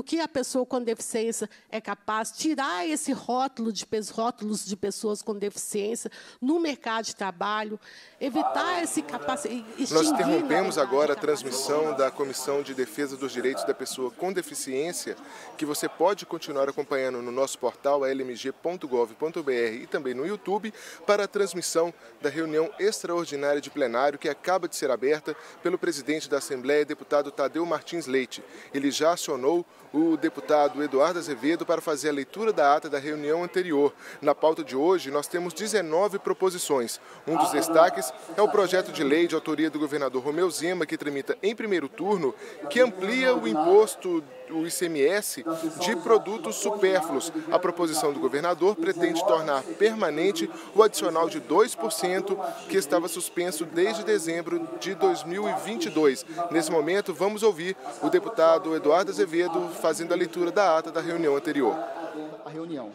do que a pessoa com deficiência é capaz, tirar esse rótulo de rótulos de pessoas com deficiência no mercado de trabalho, evitar esse capacidade. Nós interrompemos agora a transmissão da Comissão de Defesa dos Direitos da Pessoa com Deficiência, que você pode continuar acompanhando no nosso portal almg.gov.br e também no YouTube, para a transmissão da reunião extraordinária de plenário que acaba de ser aberta pelo presidente da Assembleia, deputado Tadeu Martins Leite. Ele já acionou o deputado Eduardo Azevedo para fazer a leitura da ata da reunião anterior. Na pauta de hoje, nós temos 19 proposições. Um dos destaques é o projeto de lei de autoria do governador Romeu Zema, que tramita em primeiro turno, que amplia o imposto, o ICMS, de produtos supérfluos. A proposição do governador pretende tornar permanente o adicional de 2% que estava suspenso desde dezembro de 2022. Nesse momento, vamos ouvir o deputado Eduardo Azevedo fazendo a leitura da ata da reunião anterior. A reunião.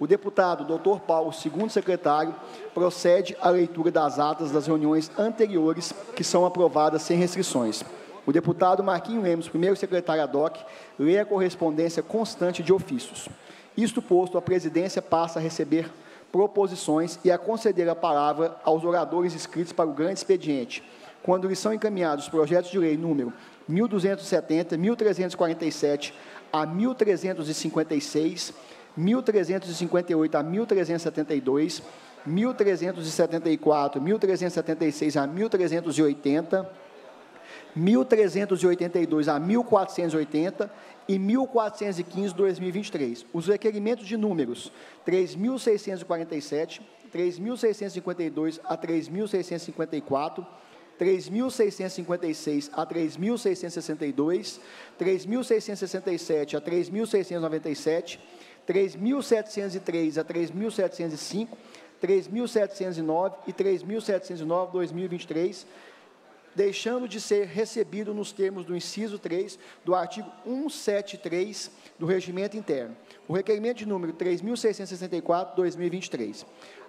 O deputado Dr. Paulo, segundo secretário, procede à leitura das atas das reuniões anteriores, que são aprovadas sem restrições. O deputado Marquinhos Lemos, primeiro secretário ad hoc, lê a correspondência constante de ofícios. Isto posto, a presidência passa a receber proposições e a conceder a palavra aos oradores inscritos para o grande expediente, quando lhes são encaminhados os projetos de lei número 1.270, 1.347 a 1.356, 1.358 a 1.372, 1.374, 1.376 a 1.380, 1.382 a 1.480 e 1.415 de 2023. Os requerimentos de números 3.647, 3.652 a 3.654, 3.656 a 3.662, 3.667 a 3.697, 3.703 a 3.705, 3.709 e 3.709 a 2023, deixando de ser recebido nos termos do inciso 3 do artigo 173 do Regimento Interno. O requerimento de número 3.664, 2023.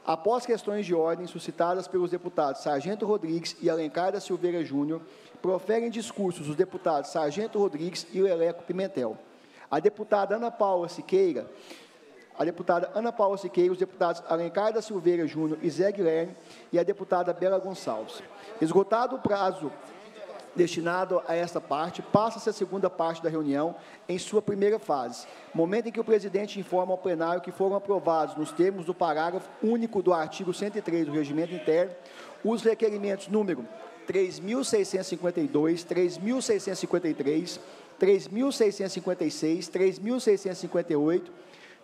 Após questões de ordem suscitadas pelos deputados Sargento Rodrigues e Alencar da Silveira Júnior, proferem discursos os deputados Sargento Rodrigues e Leleco Pimentel. A deputada Ana Paula Siqueira, os deputados Alencar da Silveira Júnior e Zé Guilherme e a deputada Bella Gonçalves. Esgotado o prazo destinado a esta parte, passa-se a segunda parte da reunião em sua primeira fase, momento em que o presidente informa ao plenário que foram aprovados, nos termos do parágrafo único do artigo 103 do Regimento Interno, os requerimentos número 3.652, 3.653, 3.656, 3.658,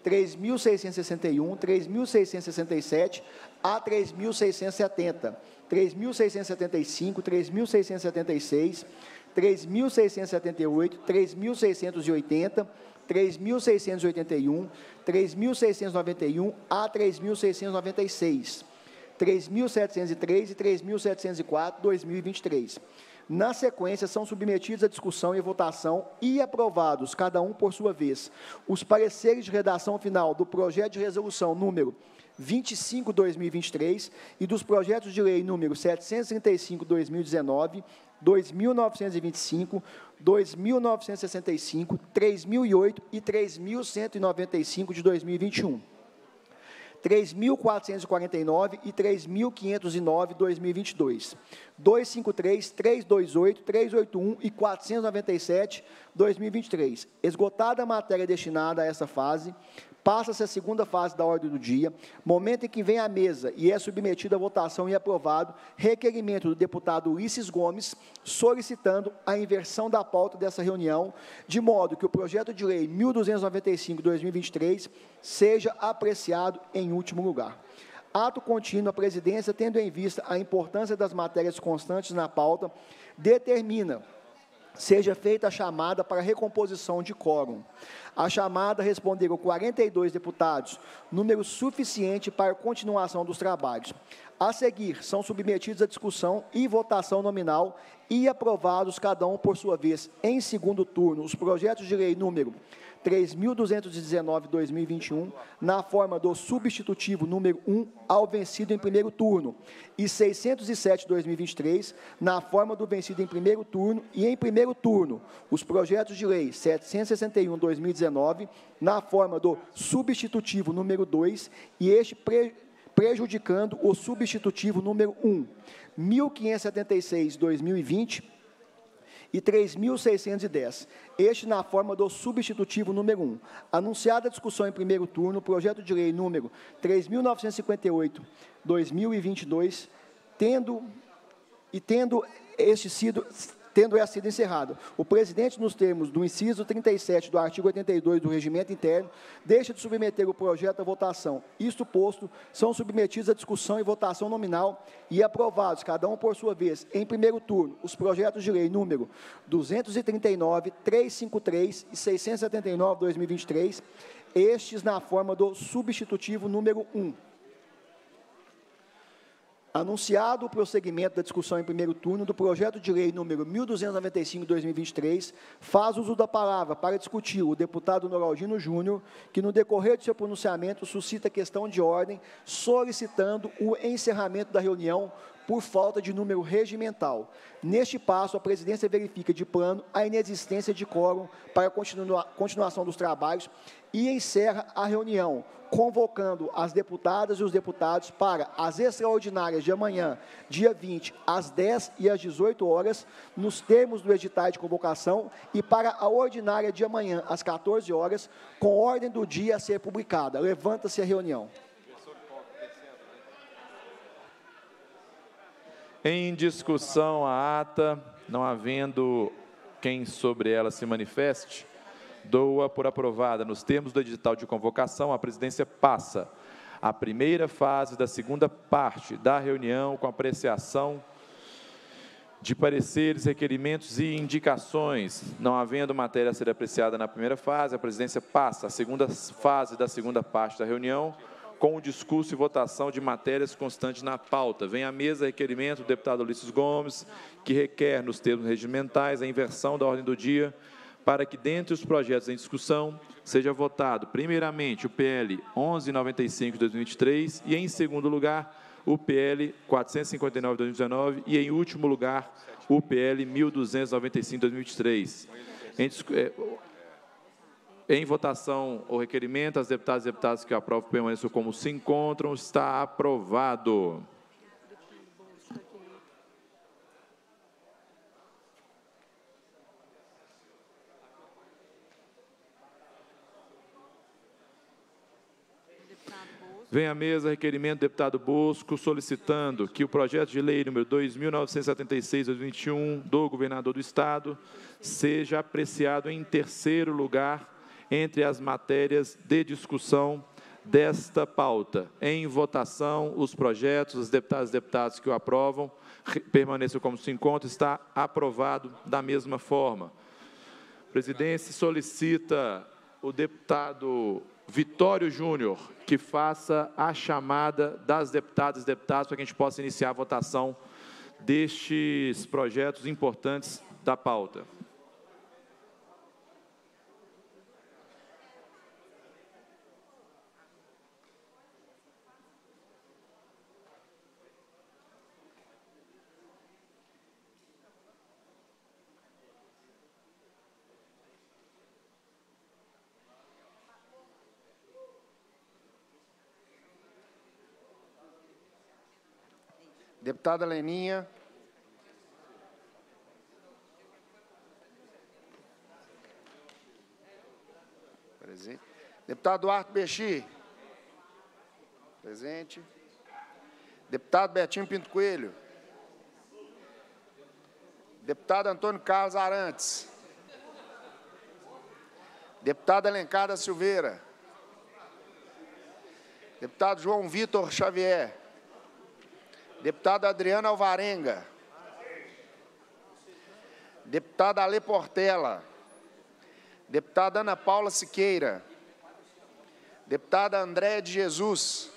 3.661, 3.667 a 3.670, 3.675, 3.676, 3.678, 3.680, 3.681, 3.691 a 3.696, 3.703 e 3.704, 2023. Na sequência, são submetidos à discussão e votação e aprovados, cada um por sua vez, os pareceres de redação final do projeto de resolução número 25/2023 e dos projetos de lei número 735/2019, 2.925, 2.965, 3.008 e 3.195 de 2021. 3.449 e 3.509 de 2022, 253, 328, 381 e 497 2023. Esgotada a matéria destinada a essa fase, passa-se a segunda fase da ordem do dia, momento em que vem à mesa e é submetido à votação e aprovado requerimento do deputado Ulysses Gomes, solicitando a inversão da pauta dessa reunião, de modo que o projeto de lei 1.295/2023 seja apreciado em último lugar. Ato contínuo, a presidência, tendo em vista a importância das matérias constantes na pauta, determina seja feita a chamada para recomposição de quórum. A chamada responderam 42 deputados, número suficiente para continuação dos trabalhos. A seguir, são submetidos à discussão e votação nominal e aprovados, cada um por sua vez, em segundo turno, os projetos de lei número 3.219/2021, na forma do substitutivo número 1 ao vencido em primeiro turno, e 607/2023, na forma do vencido em primeiro turno e em primeiro turno, os projetos de lei 761/2019, na forma do substitutivo número 2, e este prejudicando o substitutivo número 1, 1.576/2020, e 3.610, este na forma do substitutivo número 1. Anunciada a discussão em primeiro turno, o projeto de lei número 3.958/2022, tendo sido encerrado, o presidente, nos termos do inciso 37 do artigo 82 do Regimento Interno, deixa de submeter o projeto à votação. Isto posto, são submetidos à discussão e votação nominal e aprovados, cada um por sua vez, em primeiro turno, os projetos de lei número 239, 353 e 679/2023, estes na forma do substitutivo número 1. Anunciado o prosseguimento da discussão em primeiro turno do projeto de lei número 1.295/2023, faz uso da palavra para discutir o deputado Noraldino Júnior, que no decorrer de seu pronunciamento suscita questão de ordem, solicitando o encerramento da reunião por falta de número regimental. Neste passo, a presidência verifica de plano a inexistência de quórum para a continuação dos trabalhos e encerra a reunião, convocando as deputadas e os deputados para as extraordinárias de amanhã, dia 20, às 10 e às 18 horas, nos termos do edital de convocação, e para a ordinária de amanhã, às 14 horas, com ordem do dia a ser publicada. Levanta-se a reunião. Em discussão a ata, não havendo quem sobre ela se manifeste, dou-a por aprovada. Nos termos do edital de convocação, a presidência passa a primeira fase da segunda parte da reunião com apreciação de pareceres, requerimentos e indicações. Não havendo matéria a ser apreciada na primeira fase, a presidência passa a segunda fase da segunda parte da reunião com o discurso e votação de matérias constantes na pauta. Vem à mesa requerimento do deputado Ulysses Gomes, que requer, nos termos regimentais, a inversão da ordem do dia para que, dentre os projetos em discussão, seja votado, primeiramente, o PL 1195/2023 e, em segundo lugar, o PL 459/2019 e, em último lugar, o PL 1295/2023. Em votação o requerimento, as deputadas e deputados que aprovam permaneçam como se encontram. Está aprovado. Vem à mesa requerimento do deputado Bosco, solicitando que o projeto de lei número 2.976/2021 do governador do Estado seja apreciado em terceiro lugar entre as matérias de discussão desta pauta. Em votação, os projetos, os deputados e deputadas que o aprovam permaneçam como se encontram. Está aprovado da mesma forma. A presidência solicita o deputado Vitório Júnior que faça a chamada das deputadas e deputados para que a gente possa iniciar a votação destes projetos importantes da pauta. Deputada Leninha. Presente. Deputado Duarte Bechir. Presente. Deputado Betinho Pinto Coelho. Deputado Antônio Carlos Arantes. Deputado Alencar da Silveira. Deputado João Vitor Xavier. Deputado Adriano Alvarenga. Deputada Ale Portela. Deputada Ana Paula Siqueira. Deputada Andréa de Jesus.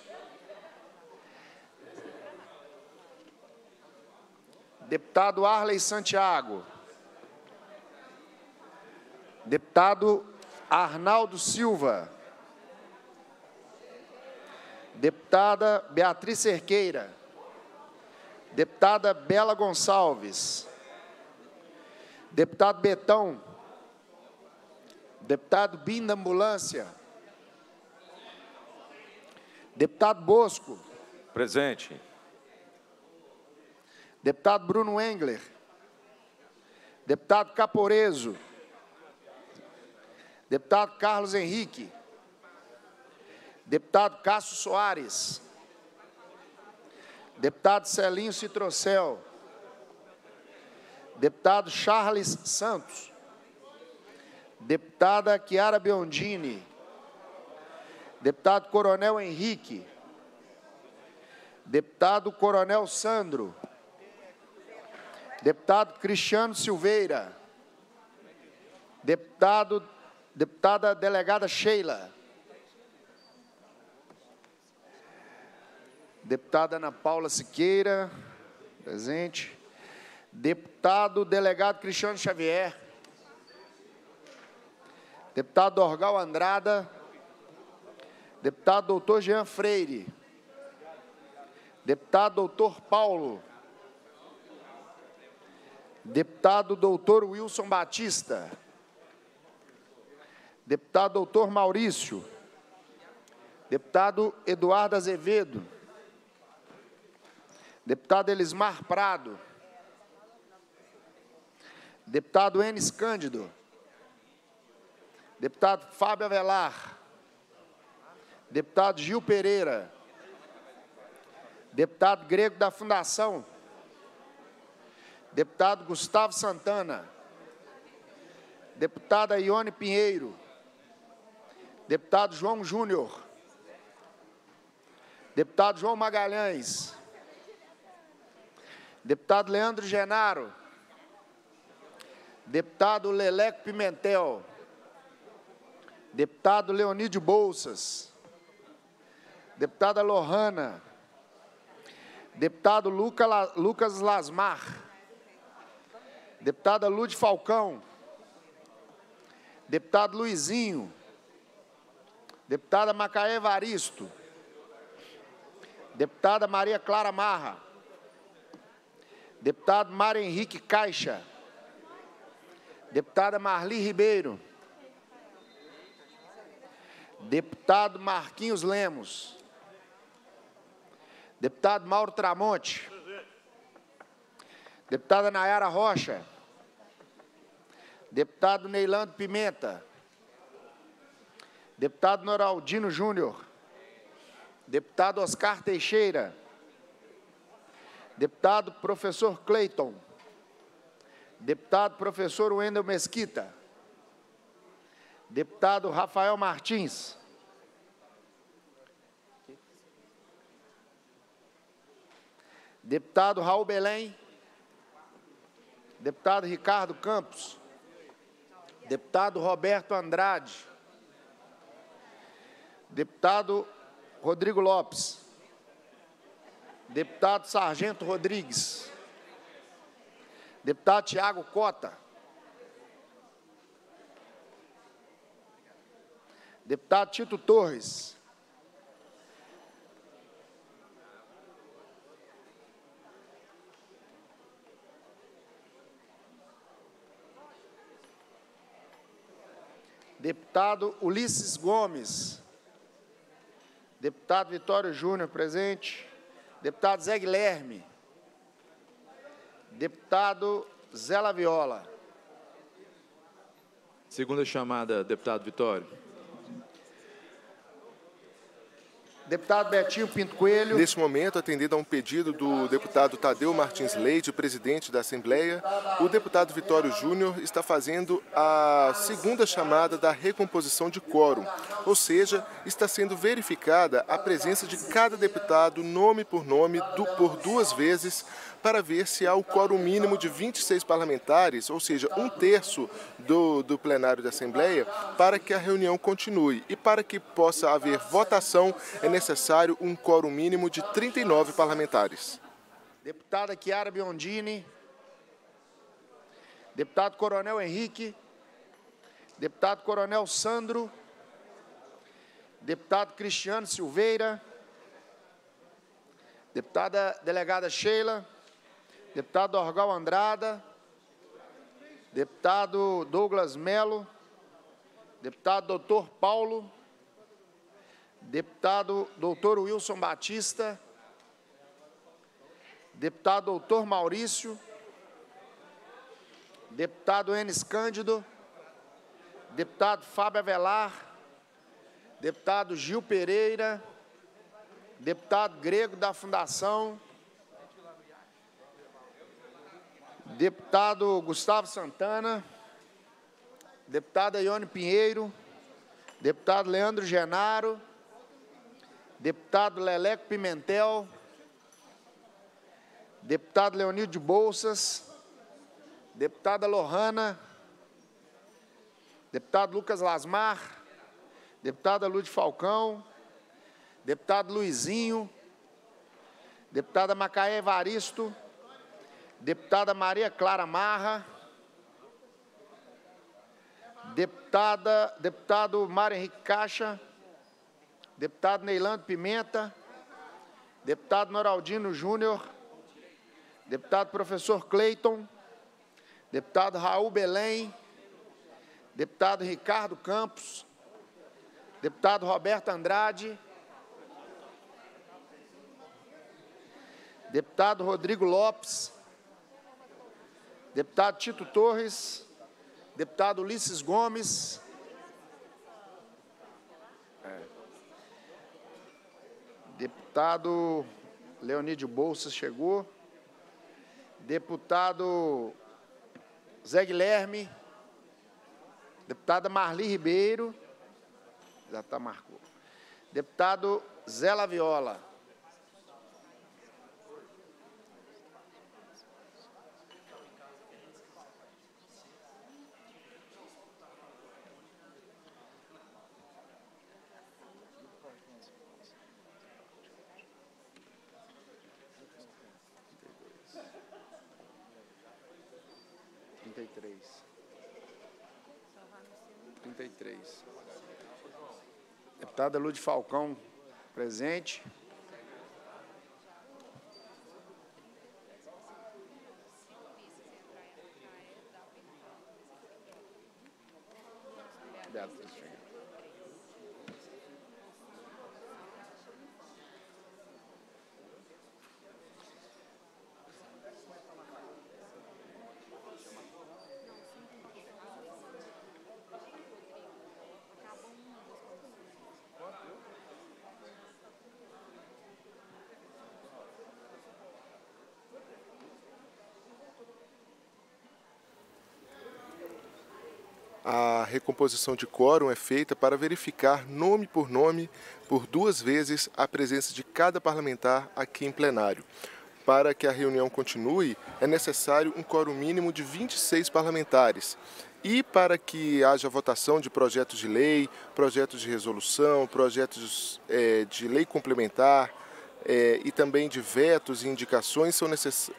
Deputado Arley Santiago. Deputado Arnaldo Silva. Deputada Beatriz Cerqueira. Deputada Bella Gonçalves. Deputado Betão. Deputado Bim da Ambulância. Deputado Bosco. Presente. Deputado Bruno Engler. Deputado Caporezzo. Deputado Carlos Henrique. Deputado Cássio Soares. Deputado Celinho Citrocel. Deputado Charles Santos. Deputada Chiara Biondini. Deputado Coronel Henrique. Deputado Coronel Sandro. Deputado Cristiano Silveira. Deputada Delegada Sheila. Deputada Ana Paula Siqueira, presente. Deputado Delegado Cristiano Xavier. Deputado Doorgal Andrada. Deputado Doutor Jean Freire. Deputado Doutor Paulo. Deputado Doutor Wilson Batista. Deputado Doutor Maurício. Deputado Eduardo Azevedo. Deputado Elismar Prado. Deputado Enes Cândido. Deputado Fábio Avelar. Deputado Gil Pereira. Deputado Grego da Fundação. Deputado Gustavo Santana. Deputada Ione Pinheiro. Deputado João Júnior. Deputado João Magalhães. Deputado Leandro Genaro. Deputado Leleco Pimentel. Deputado Leonídio Bouças. Deputada Lohana. Deputado Lucas Lasmar. Deputada Lude Falcão. Deputado Luizinho. Deputada Macaé Evaristo. Deputada Maria Clara Marra. Deputado Mário Henrique Caixa. Deputada Marli Ribeiro. Deputado Marquinhos Lemos. Deputado Mauro Tramonte. Deputada Nayara Rocha. Deputado Neilando Pimenta. Deputado Noraldino Júnior. Deputado Oscar Teixeira. Deputado Professor Cleiton. Deputado Professor Wendel Mesquita. Deputado Rafael Martins. Deputado Raul Belém. Deputado Ricardo Campos. Deputado Roberto Andrade. Deputado Rodrigo Lopes. Deputado Sargento Rodrigues. Deputado Tiago Cota. Deputado Tito Torres. Deputado Ulysses Gomes. Deputado Vitório Júnior, presente. Deputado Zé Guilherme. Deputado Zé Laviola. Segunda chamada, deputado Vitório. Deputado Betinho Pinto Coelho. Neste momento, atendido a um pedido do deputado Tadeu Martins Leite, presidente da Assembleia, o deputado Vitório Júnior está fazendo a segunda chamada da recomposição de quórum, ou seja, está sendo verificada a presença de cada deputado, nome por nome, por duas vezes, para ver se há o quórum mínimo de 26 parlamentares, ou seja, um terço do plenário da Assembleia, para que a reunião continue. E para que possa haver votação, é necessário um quórum mínimo de 39 parlamentares. Deputada Chiara Biondini. Deputado Coronel Henrique. deputado Coronel Sandro, deputado Cristiano Silveira, deputada delegada Sheila, deputado Doorgal Andrada, deputado Douglas Melo, deputado doutor Paulo, deputado doutor Wilson Batista, deputado doutor Maurício, deputado Enes Cândido, deputado Fábio Avelar, deputado Gil Pereira, deputado Grego da Fundação, deputado Gustavo Santana, deputada Ione Pinheiro, deputado Leandro Genaro, deputado Leleco Pimentel, deputado Leonídio Bouças, deputada Lohana, deputado Lucas Lasmar, deputada Lud Falcão, deputado Luizinho, deputada Macaé Evaristo, deputada Maria Clara Marra, deputado Mário Henrique Caixa, deputado Neilando Pimenta, deputado Noraldino Júnior, deputado Professor Cleiton, deputado Raul Belém, deputado Ricardo Campos, deputado Roberto Andrade, deputado Rodrigo Lopes, deputado Tito Torres, deputado Ulysses Gomes, deputado Leonídio Bouças chegou, deputado Zé Guilherme, deputada Marli Ribeiro, já está marcou, deputado Zé Laviola, deputada Lud Falcão, presente. A recomposição de quórum é feita para verificar nome por nome, por duas vezes, a presença de cada parlamentar aqui em plenário. Para que a reunião continue, é necessário um quórum mínimo de 26 parlamentares. E para que haja votação de projetos de lei, projetos de resolução, projetos de lei complementar e também de vetos e indicações,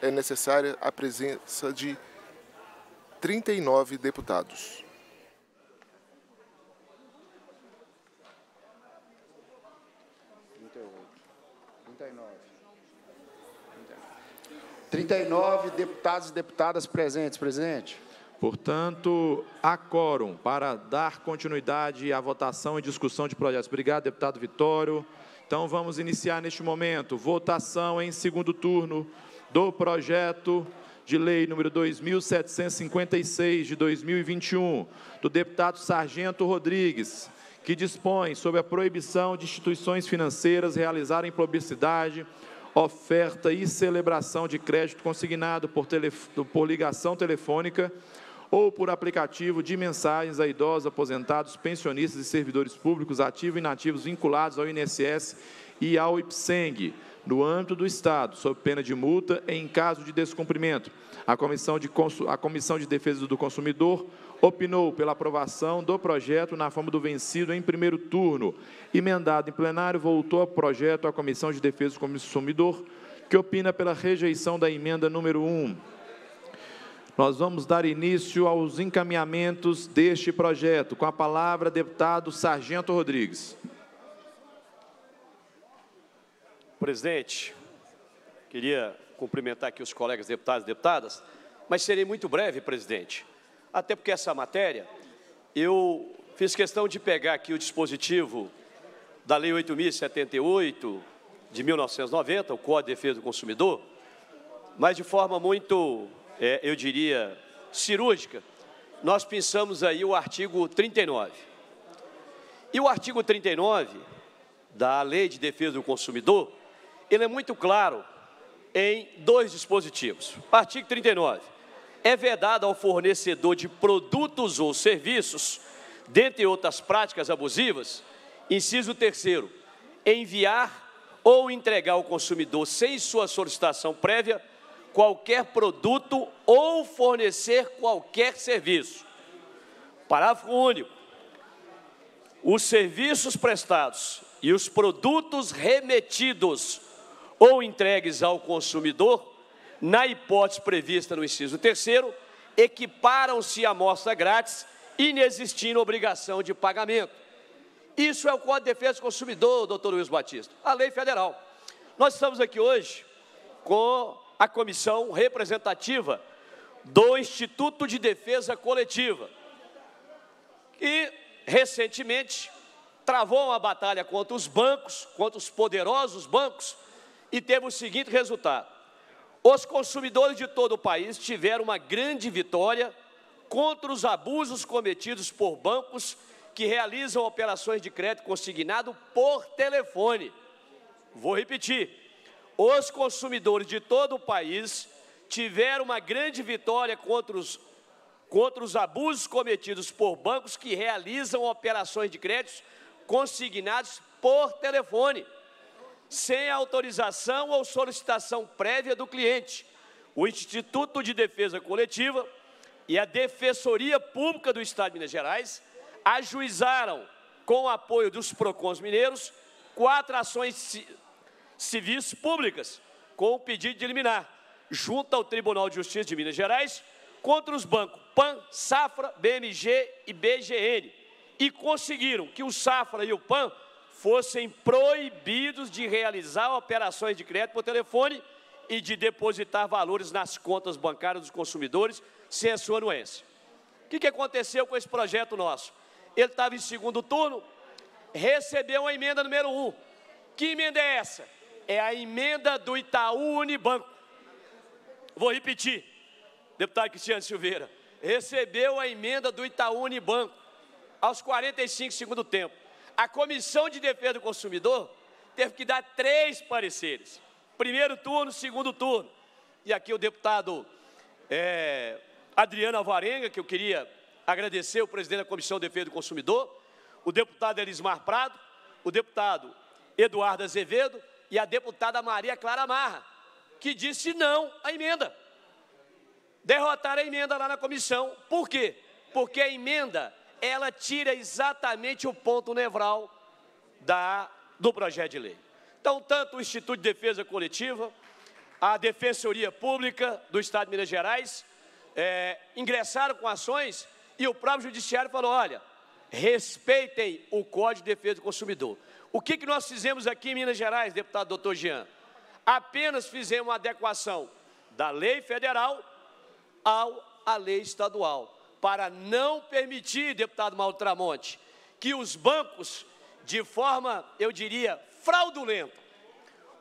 é necessária a presença de 39 deputados. Deputados e deputadas presentes. Presidente. Portanto, há quórum para dar continuidade à votação e discussão de projetos. Obrigado, deputado Vitório. Então, vamos iniciar neste momento votação em segundo turno do projeto de lei número 2.756, de 2021, do deputado Sargento Rodrigues, que dispõe sobre a proibição de instituições financeiras realizarem publicidade, oferta e celebração de crédito consignado por ligação telefônica ou por aplicativo de mensagens a idosos, aposentados, pensionistas e servidores públicos ativos e inativos vinculados ao INSS e ao IPSENG, no âmbito do Estado, sob pena de multa em caso de descumprimento. A Comissão de Defesa do Consumidor opinou pela aprovação do projeto na forma do vencido em primeiro turno. Emendado em plenário, voltou o projeto à Comissão de Defesa do Consumidor, que opina pela rejeição da emenda número 1. Nós vamos dar início aos encaminhamentos deste projeto. Com a palavra, deputado Sargento Rodrigues. Presidente, queria cumprimentar aqui os colegas deputados e deputadas, mas serei muito breve, presidente. Até porque essa matéria, eu fiz questão de pegar aqui o dispositivo da Lei 8.078, de 1990, o Código de Defesa do Consumidor, mas de forma muito... eu diria, cirúrgica, nós pensamos aí o artigo 39. E o artigo 39 da Lei de Defesa do Consumidor, ele é muito claro em dois dispositivos. Artigo 39. É vedado ao fornecedor de produtos ou serviços, dentre outras práticas abusivas, inciso 3º, enviar ou entregar ao consumidor, sem sua solicitação prévia, qualquer produto ou fornecer qualquer serviço. Parágrafo único. Os serviços prestados e os produtos remetidos ou entregues ao consumidor, na hipótese prevista no inciso 3º, equiparam-se à amostra grátis, inexistindo obrigação de pagamento. Isso é o Código de Defesa do Consumidor, doutor Luiz Batista, a lei federal. Nós estamos aqui hoje com... a comissão representativa do Instituto de Defesa Coletiva, que recentemente travou uma batalha contra os bancos, contra os poderosos bancos, e teve o seguinte resultado. Os consumidores de todo o país tiveram uma grande vitória contra os abusos cometidos por bancos que realizam operações de crédito consignado por telefone. Vou repetir. Os consumidores de todo o país tiveram uma grande vitória contra os abusos cometidos por bancos que realizam operações de créditos consignados por telefone, sem autorização ou solicitação prévia do cliente. O Instituto de Defesa Coletiva e a Defensoria Pública do Estado de Minas Gerais ajuizaram, com o apoio dos PROCONs mineiros, 4 ações civis públicas, com o pedido de liminar, junto ao Tribunal de Justiça de Minas Gerais, contra os bancos PAN, Safra, BMG e BGN, e conseguiram que o Safra e o PAN fossem proibidos de realizar operações de crédito por telefone e de depositar valores nas contas bancárias dos consumidores sem a sua anuência. O que aconteceu com esse projeto nosso? Ele estava em segundo turno, recebeu a emenda número 1. Que emenda é essa? É a emenda do Itaú Unibanco. Vou repetir, deputado Cristiano Silveira. Recebeu a emenda do Itaú Unibanco aos 45 segundos do tempo. A Comissão de Defesa do Consumidor teve que dar 3 pareceres. Primeiro turno, segundo turno. E aqui o deputado Adriano Alvarenga, que eu queria agradecer, o presidente da Comissão de Defesa do Consumidor, o deputado Elismar Prado, o deputado Eduardo Azevedo, e a deputada Maria Clara Marra, que disse não à emenda. Derrotaram a emenda lá na comissão. Por quê? Porque a emenda, ela tira exatamente o ponto nevral do projeto de lei. Então, tanto o Instituto de Defesa Coletiva, a Defensoria Pública do Estado de Minas Gerais, ingressaram com ações e o próprio Judiciário falou, olha, respeitem o Código de Defesa do Consumidor. O que nós fizemos aqui em Minas Gerais, deputado doutor Jean? Apenas fizemos uma adequação da lei federal à lei estadual, para não permitir, deputado Mauro Tramonte, que os bancos, de forma, eu diria, fraudulenta,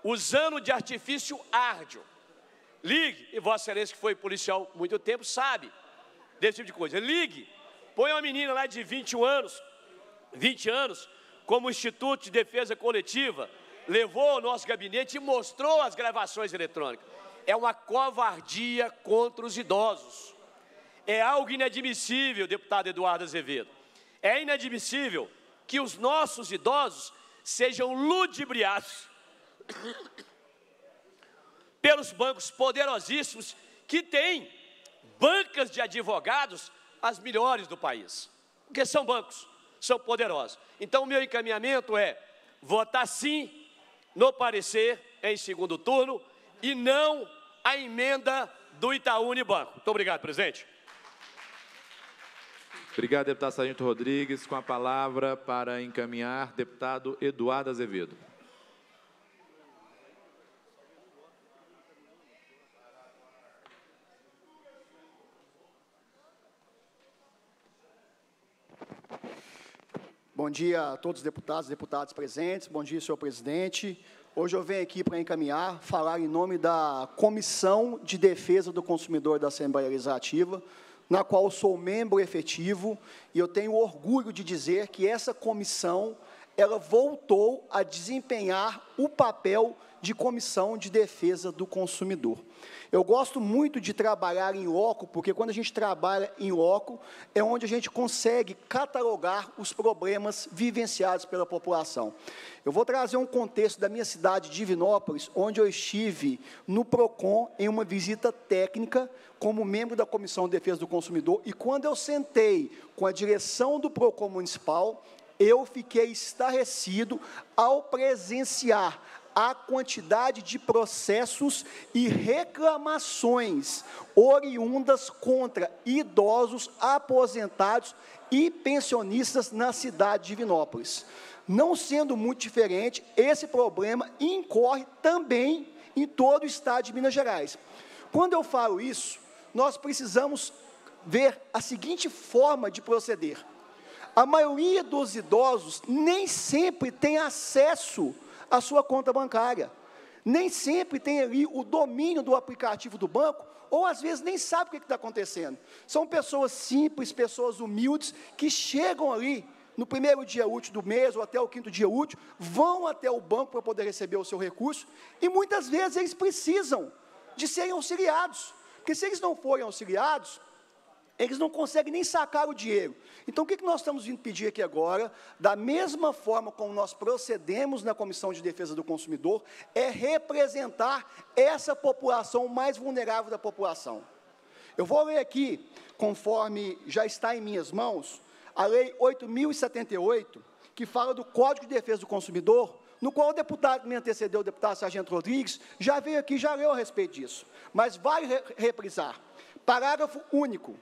usando de artifício árduo, ligue, e Vossa Excelência, que foi policial há muito tempo, sabe desse tipo de coisa, ligue, põe uma menina lá de 20 anos, como o Instituto de Defesa Coletiva levou ao nosso gabinete e mostrou as gravações eletrônicas. É uma covardia contra os idosos. É algo inadmissível, deputado Eduardo Azevedo. É inadmissível que os nossos idosos sejam ludibriados pelos bancos poderosíssimos que têm bancas de advogados as melhores do país. Porque são bancos. São poderosos. Então, o meu encaminhamento é votar sim no parecer em segundo turno e não a emenda do Itaú Unibanco. Muito obrigado, presidente. Obrigado, deputado Sargento Rodrigues. Com a palavra para encaminhar, deputado Eduardo Azevedo. Bom dia a todos os deputados e deputadas presentes. Bom dia, senhor presidente. Hoje eu venho aqui para encaminhar, falar em nome da Comissão de Defesa do Consumidor da Assembleia Legislativa, na qual sou membro efetivo, e eu tenho orgulho de dizer que essa comissão ela voltou a desempenhar o papel de Comissão de Defesa do Consumidor. Eu gosto muito de trabalhar em loco, porque quando a gente trabalha em loco, é onde a gente consegue catalogar os problemas vivenciados pela população. Eu vou trazer um contexto da minha cidade, Divinópolis, onde eu estive no PROCON, em uma visita técnica, como membro da Comissão de Defesa do Consumidor, e quando eu sentei com a direção do PROCON municipal, eu fiquei estarrecido ao presenciar a quantidade de processos e reclamações oriundas contra idosos, aposentados e pensionistas na cidade de Divinópolis. Não sendo muito diferente, esse problema incorre também em todo o estado de Minas Gerais. Quando eu falo isso, nós precisamos ver a seguinte forma de proceder. A maioria dos idosos nem sempre tem acesso à sua conta bancária, nem sempre tem ali o domínio do aplicativo do banco, ou às vezes nem sabe o que está acontecendo. São pessoas simples, pessoas humildes, que chegam ali no primeiro dia útil do mês ou até o quinto dia útil, vão até o banco para poder receber o seu recurso, e muitas vezes eles precisam de serem auxiliados, porque se eles não forem auxiliados, eles não conseguem nem sacar o dinheiro. Então, o que nós estamos vindo pedir aqui agora, da mesma forma como nós procedemos na Comissão de Defesa do Consumidor, é representar essa população mais vulnerável da população. Eu vou ler aqui, conforme já está em minhas mãos, a Lei 8.078, que fala do Código de Defesa do Consumidor, no qual o deputado que me antecedeu, o deputado Sargento Rodrigues, já veio aqui, já leu a respeito disso. Mas vale reprisar. Parágrafo único.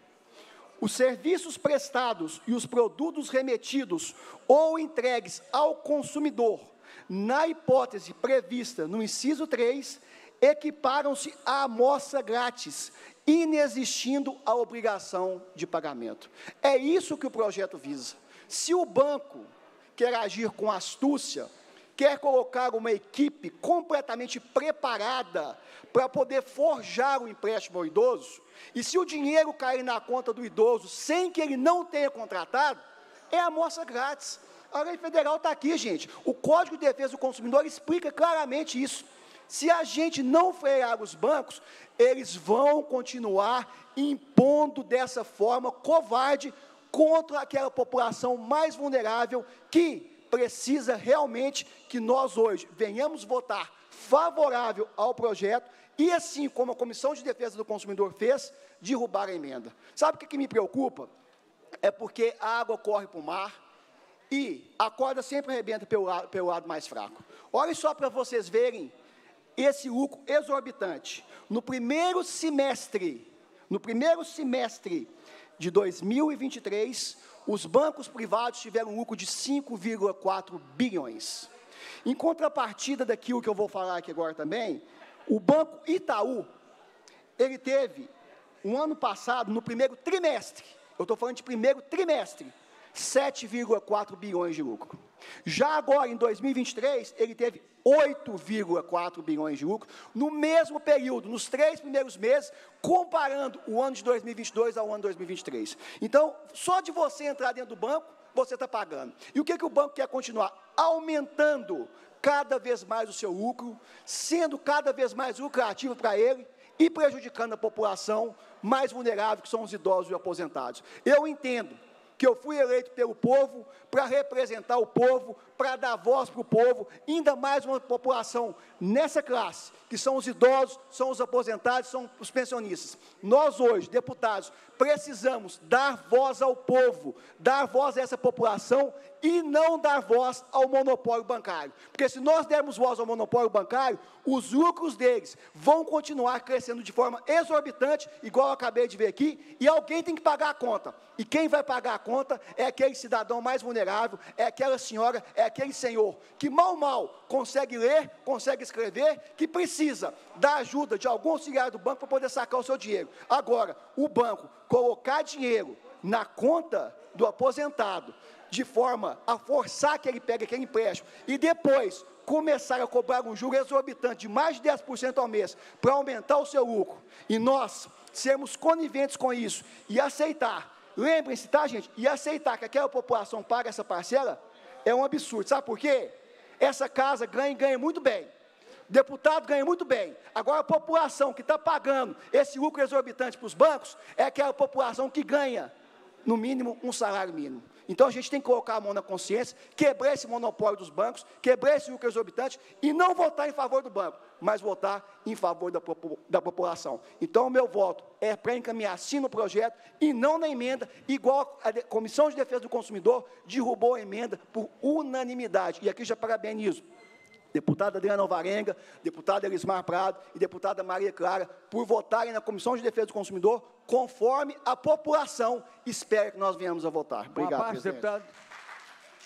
Os serviços prestados e os produtos remetidos ou entregues ao consumidor, na hipótese prevista no inciso 3, equiparam-se à amostra grátis, inexistindo a obrigação de pagamento. É isso que o projeto visa. Se o banco quer agir com astúcia, quer colocar uma equipe completamente preparada para poder forjar o empréstimo ao idoso, e se o dinheiro cair na conta do idoso sem que ele não tenha contratado, é amostra grátis. A lei federal está aqui, gente. O Código de Defesa do Consumidor explica claramente isso. Se a gente não frear os bancos, eles vão continuar impondo dessa forma covarde contra aquela população mais vulnerável que precisa realmente que nós hoje venhamos votar favorável ao projeto e, assim como a Comissão de Defesa do Consumidor fez, derrubar a emenda. Sabe o que me preocupa? É porque a água corre para o mar e a corda sempre arrebenta pelo lado mais fraco. Olhem só para vocês verem esse lucro exorbitante. No primeiro semestre de 2023, os bancos privados tiveram um lucro de 5,4 bilhões. Em contrapartida daquilo que eu vou falar aqui agora também, o Banco Itaú, ele teve, no ano passado, no primeiro trimestre, eu estou falando de primeiro trimestre, 7,4 bilhões de lucro. Já agora, em 2023, ele teve 8,4 bilhões de lucro, no mesmo período, nos três primeiros meses, comparando o ano de 2022 ao ano de 2023. Então, só de você entrar dentro do banco, você está pagando. E o que o banco quer continuar? Aumentando cada vez mais o seu lucro, sendo cada vez mais lucrativo para ele e prejudicando a população mais vulnerável, que são os idosos e aposentados. Eu entendo que eu fui eleito pelo povo, para representar o povo, para dar voz para o povo, ainda mais uma população nessa classe, que são os idosos, são os aposentados, são os pensionistas. Nós hoje, deputados, precisamos dar voz ao povo, dar voz a essa população e não dar voz ao monopólio bancário. Porque se nós dermos voz ao monopólio bancário, os lucros deles vão continuar crescendo de forma exorbitante, igual eu acabei de ver aqui, e alguém tem que pagar a conta. E quem vai pagar a conta é aquele cidadão mais vulnerável, é aquela senhora, é aquele senhor, que mal consegue ler, consegue escrever, que precisa da ajuda de algum auxiliar do banco para poder sacar o seu dinheiro. Agora, o banco colocar dinheiro na conta do aposentado, de forma a forçar que ele pegue aquele empréstimo, e depois começar a cobrar um juro exorbitante de mais de 10% ao mês, para aumentar o seu lucro, e nós sermos coniventes com isso, e aceitar, lembrem-se, tá, gente? E aceitar que aquela população pague essa parcela, é um absurdo, sabe por quê? Essa casa ganha muito bem, deputado ganha muito bem. Agora, a população que está pagando esse lucro exorbitante para os bancos é aquela população que ganha, no mínimo, um salário mínimo. Então, a gente tem que colocar a mão na consciência, quebrar esse monopólio dos bancos, quebrar esse lucro exorbitante e não votar em favor do banco, mas votar em favor da população. Então, o meu voto é para encaminhar sim no projeto e não na emenda, igual a Comissão de Defesa do Consumidor derrubou a emenda por unanimidade. E aqui já parabenizo deputada Adriano Alvarenga, deputada Elismar Prado e deputada Maria Clara, por votarem na Comissão de Defesa do Consumidor, conforme a população espera que nós venhamos a votar. Obrigado, presidente. Deputado.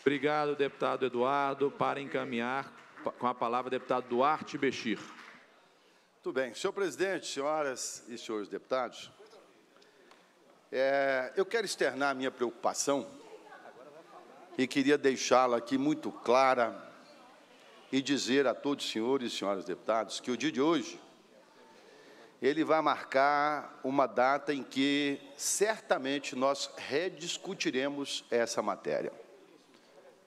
Obrigado, deputado Eduardo. Para encaminhar, com a palavra, deputado Duarte Bechir. Muito bem. Senhor presidente, senhoras e senhores deputados, eu quero externar a minha preocupação e queria deixá-la aqui muito clara, e dizer a todos os senhores e senhoras deputados que o dia de hoje ele vai marcar uma data em que certamente nós rediscutiremos essa matéria.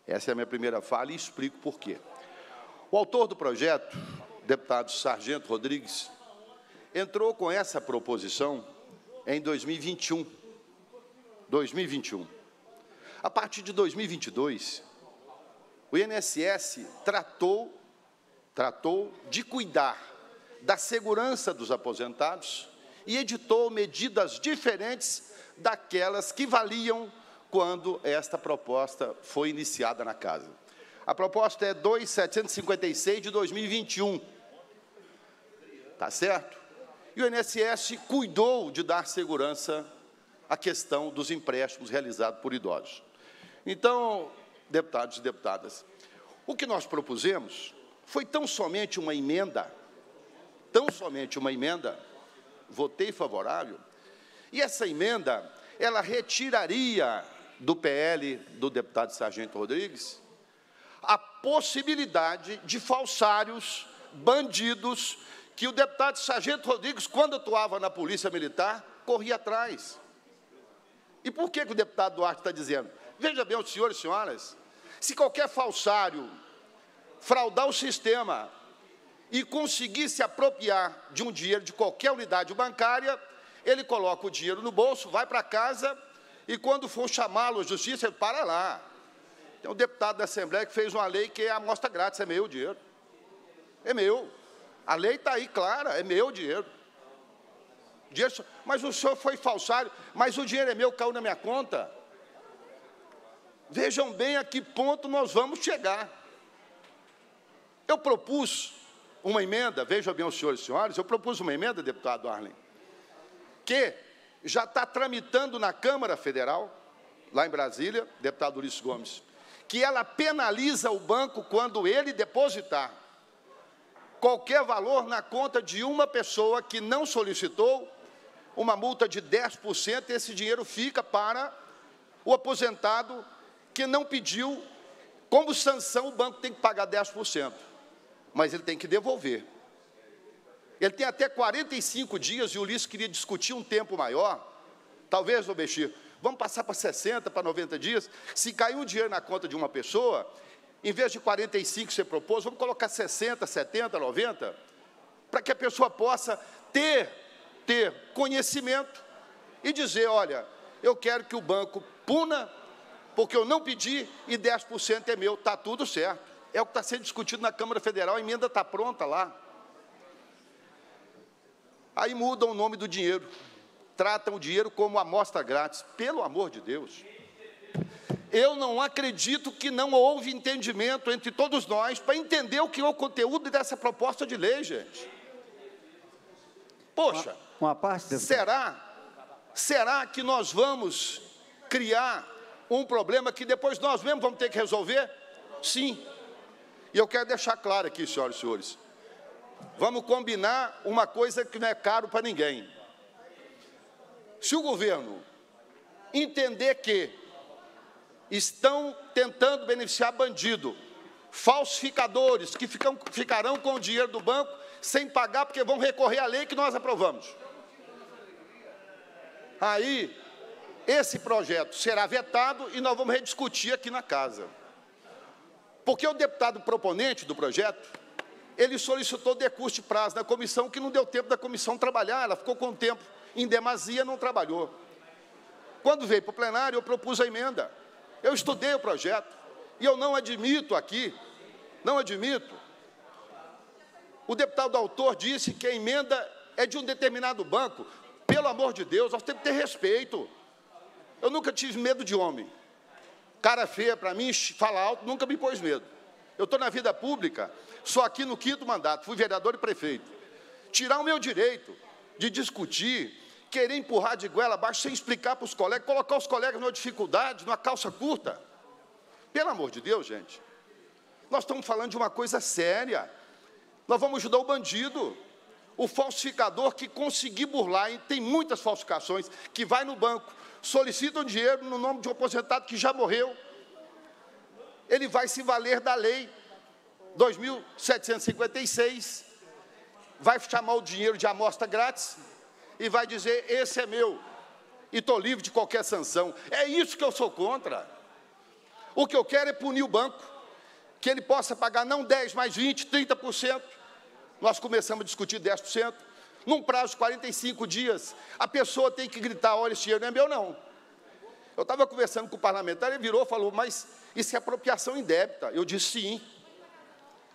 Essa é a minha primeira fala e explico por quê. O autor do projeto, deputado Sargento Rodrigues, entrou com essa proposição em 2021. A partir de 2022, o INSS tratou de cuidar da segurança dos aposentados e editou medidas diferentes daquelas que valiam quando esta proposta foi iniciada na casa. A proposta é 2.756 de 2021, tá certo? E o INSS cuidou de dar segurança à questão dos empréstimos realizados por idosos. Então, deputados e deputadas, o que nós propusemos foi tão somente uma emenda, votei favorável, e essa emenda, ela retiraria do PL do deputado Sargento Rodrigues a possibilidade de falsários, bandidos, que o deputado Sargento Rodrigues, quando atuava na Polícia Militar, corria atrás. E por que o deputado Duarte está dizendo? Veja bem, senhores e senhoras, se qualquer falsário fraudar o sistema e conseguir se apropriar de um dinheiro de qualquer unidade bancária, ele coloca o dinheiro no bolso, vai para casa e, quando for chamá-lo à justiça, ele para lá. Tem um deputado da Assembleia que fez uma lei que é amostra grátis, é meu o dinheiro. É meu. A lei está aí, clara, é meu o dinheiro. Mas o senhor foi falsário, mas o dinheiro é meu, caiu na minha conta. Vejam bem a que ponto nós vamos chegar. Eu propus uma emenda, vejam bem, senhores e senhoras, eu propus uma emenda, deputado Arlen, que já está tramitando na Câmara Federal, lá em Brasília, deputado Ulysses Gomes, que ela penaliza o banco quando ele depositar qualquer valor na conta de uma pessoa que não solicitou, uma multa de 10%, e esse dinheiro fica para o aposentado que não pediu. Como sanção, o banco tem que pagar 10%, mas ele tem que devolver. Ele tem até 45 dias, e o Ulysses queria discutir um tempo maior, talvez, ô Bechir, vamos passar para 60, para 90 dias, se cair um dinheiro na conta de uma pessoa, em vez de 45 que você propôs, vamos colocar 60, 70, 90, para que a pessoa possa ter conhecimento e dizer, olha, eu quero que o banco puna, porque eu não pedi e 10% é meu, está tudo certo. É o que está sendo discutido na Câmara Federal, a emenda está pronta lá. Aí mudam o nome do dinheiro, tratam o dinheiro como amostra grátis, pelo amor de Deus. Eu não acredito que não houve entendimento entre todos nós para entender o que é o conteúdo dessa proposta de lei, gente. Poxa, uma parte será que nós vamos criar um problema que depois nós mesmos vamos ter que resolver? Sim. E eu quero deixar claro aqui, senhoras e senhores, vamos combinar uma coisa que não é caro para ninguém. Se o governo entender que estão tentando beneficiar bandido, falsificadores que ficarão com o dinheiro do banco sem pagar porque vão recorrer à lei que nós aprovamos. Aí, esse projeto será vetado e nós vamos rediscutir aqui na casa. Porque o deputado proponente do projeto, ele solicitou decurso de prazo na comissão, que não deu tempo da comissão trabalhar, ela ficou com o tempo em demasia, não trabalhou. Quando veio para o plenário, eu propus a emenda. Eu estudei o projeto e eu não admito aqui, não admito. O deputado autor disse que a emenda é de um determinado banco. Pelo amor de Deus, nós temos que ter respeito. Eu nunca tive medo de homem. Cara feia para mim, fala alto, nunca me pôs medo. Eu estou na vida pública, só aqui no 5º mandato, fui vereador e prefeito. Tirar o meu direito de discutir, querer empurrar de goela abaixo sem explicar para os colegas, colocar os colegas numa dificuldade, numa calça curta. Pelo amor de Deus, gente. Nós estamos falando de uma coisa séria. Nós vamos ajudar o bandido, o falsificador que conseguir burlar, e tem muitas falsificações, que vai no banco, solicitam dinheiro no nome de um aposentado que já morreu. Ele vai se valer da lei 2756, vai chamar o dinheiro de amostra grátis, e vai dizer, esse é meu, e estou livre de qualquer sanção. É isso que eu sou contra. O que eu quero é punir o banco, que ele possa pagar não 10%, mas 20%, 30%. Nós começamos a discutir 10%. Num prazo de 45 dias, a pessoa tem que gritar, olha, esse dinheiro não é meu, não. Eu estava conversando com o parlamentar, ele virou e falou, mas isso é apropriação indébita. Eu disse, sim.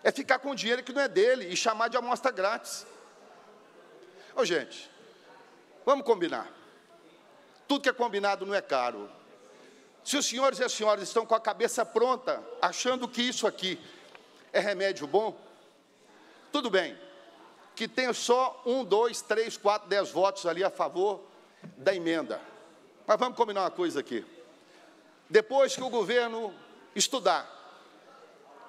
É ficar com dinheiro que não é dele e chamar de amostra grátis. Ô, gente... Vamos combinar. Tudo que é combinado não é caro. Se os senhores e as senhoras estão com a cabeça pronta, achando que isso aqui é remédio bom, tudo bem, que tenha só 1, 2, 3, 4, 10 votos ali a favor da emenda. Mas vamos combinar uma coisa aqui. Depois que o governo estudar,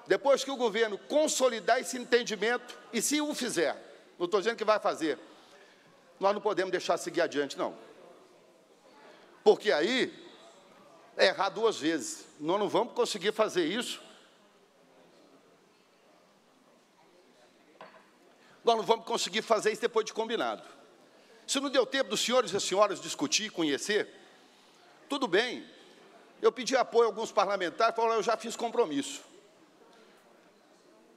depois que o governo consolidar esse entendimento, e se o fizer, não estou dizendo que vai fazer, nós não podemos deixar seguir adiante, não. Porque aí, é errar 2 vezes. Nós não vamos conseguir fazer isso. Nós não vamos conseguir fazer isso depois de combinado. Se não deu tempo dos senhores e senhoras discutir, conhecer, tudo bem. Eu pedi apoio a alguns parlamentares, falaram, eu já fiz compromisso.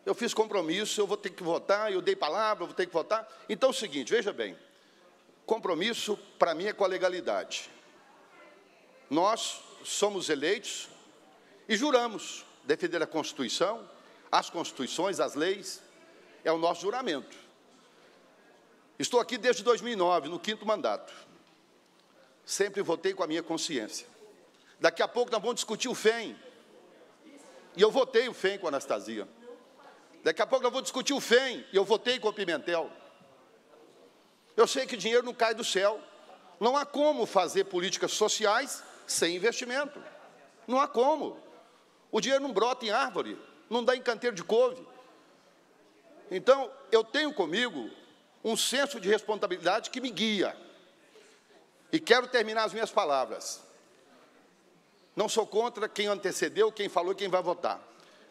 Eu fiz compromisso, eu vou ter que votar, eu dei palavra, eu vou ter que votar. Então é o seguinte, veja bem. Compromisso, para mim, é com a legalidade. Nós somos eleitos e juramos defender a Constituição, as Constituições, as leis, é o nosso juramento. Estou aqui desde 2009, no 5º mandato. Sempre votei com a minha consciência. Daqui a pouco nós vamos discutir o FEM. E eu votei o FEM com a Anastasia. Daqui a pouco nós vamos discutir o FEM e eu votei com o Pimentel. Eu sei que dinheiro não cai do céu. Não há como fazer políticas sociais sem investimento. Não há como. O dinheiro não brota em árvore, não dá em canteiro de couve. Então, eu tenho comigo um senso de responsabilidade que me guia. E quero terminar as minhas palavras. Não sou contra quem antecedeu, quem falou e quem vai votar.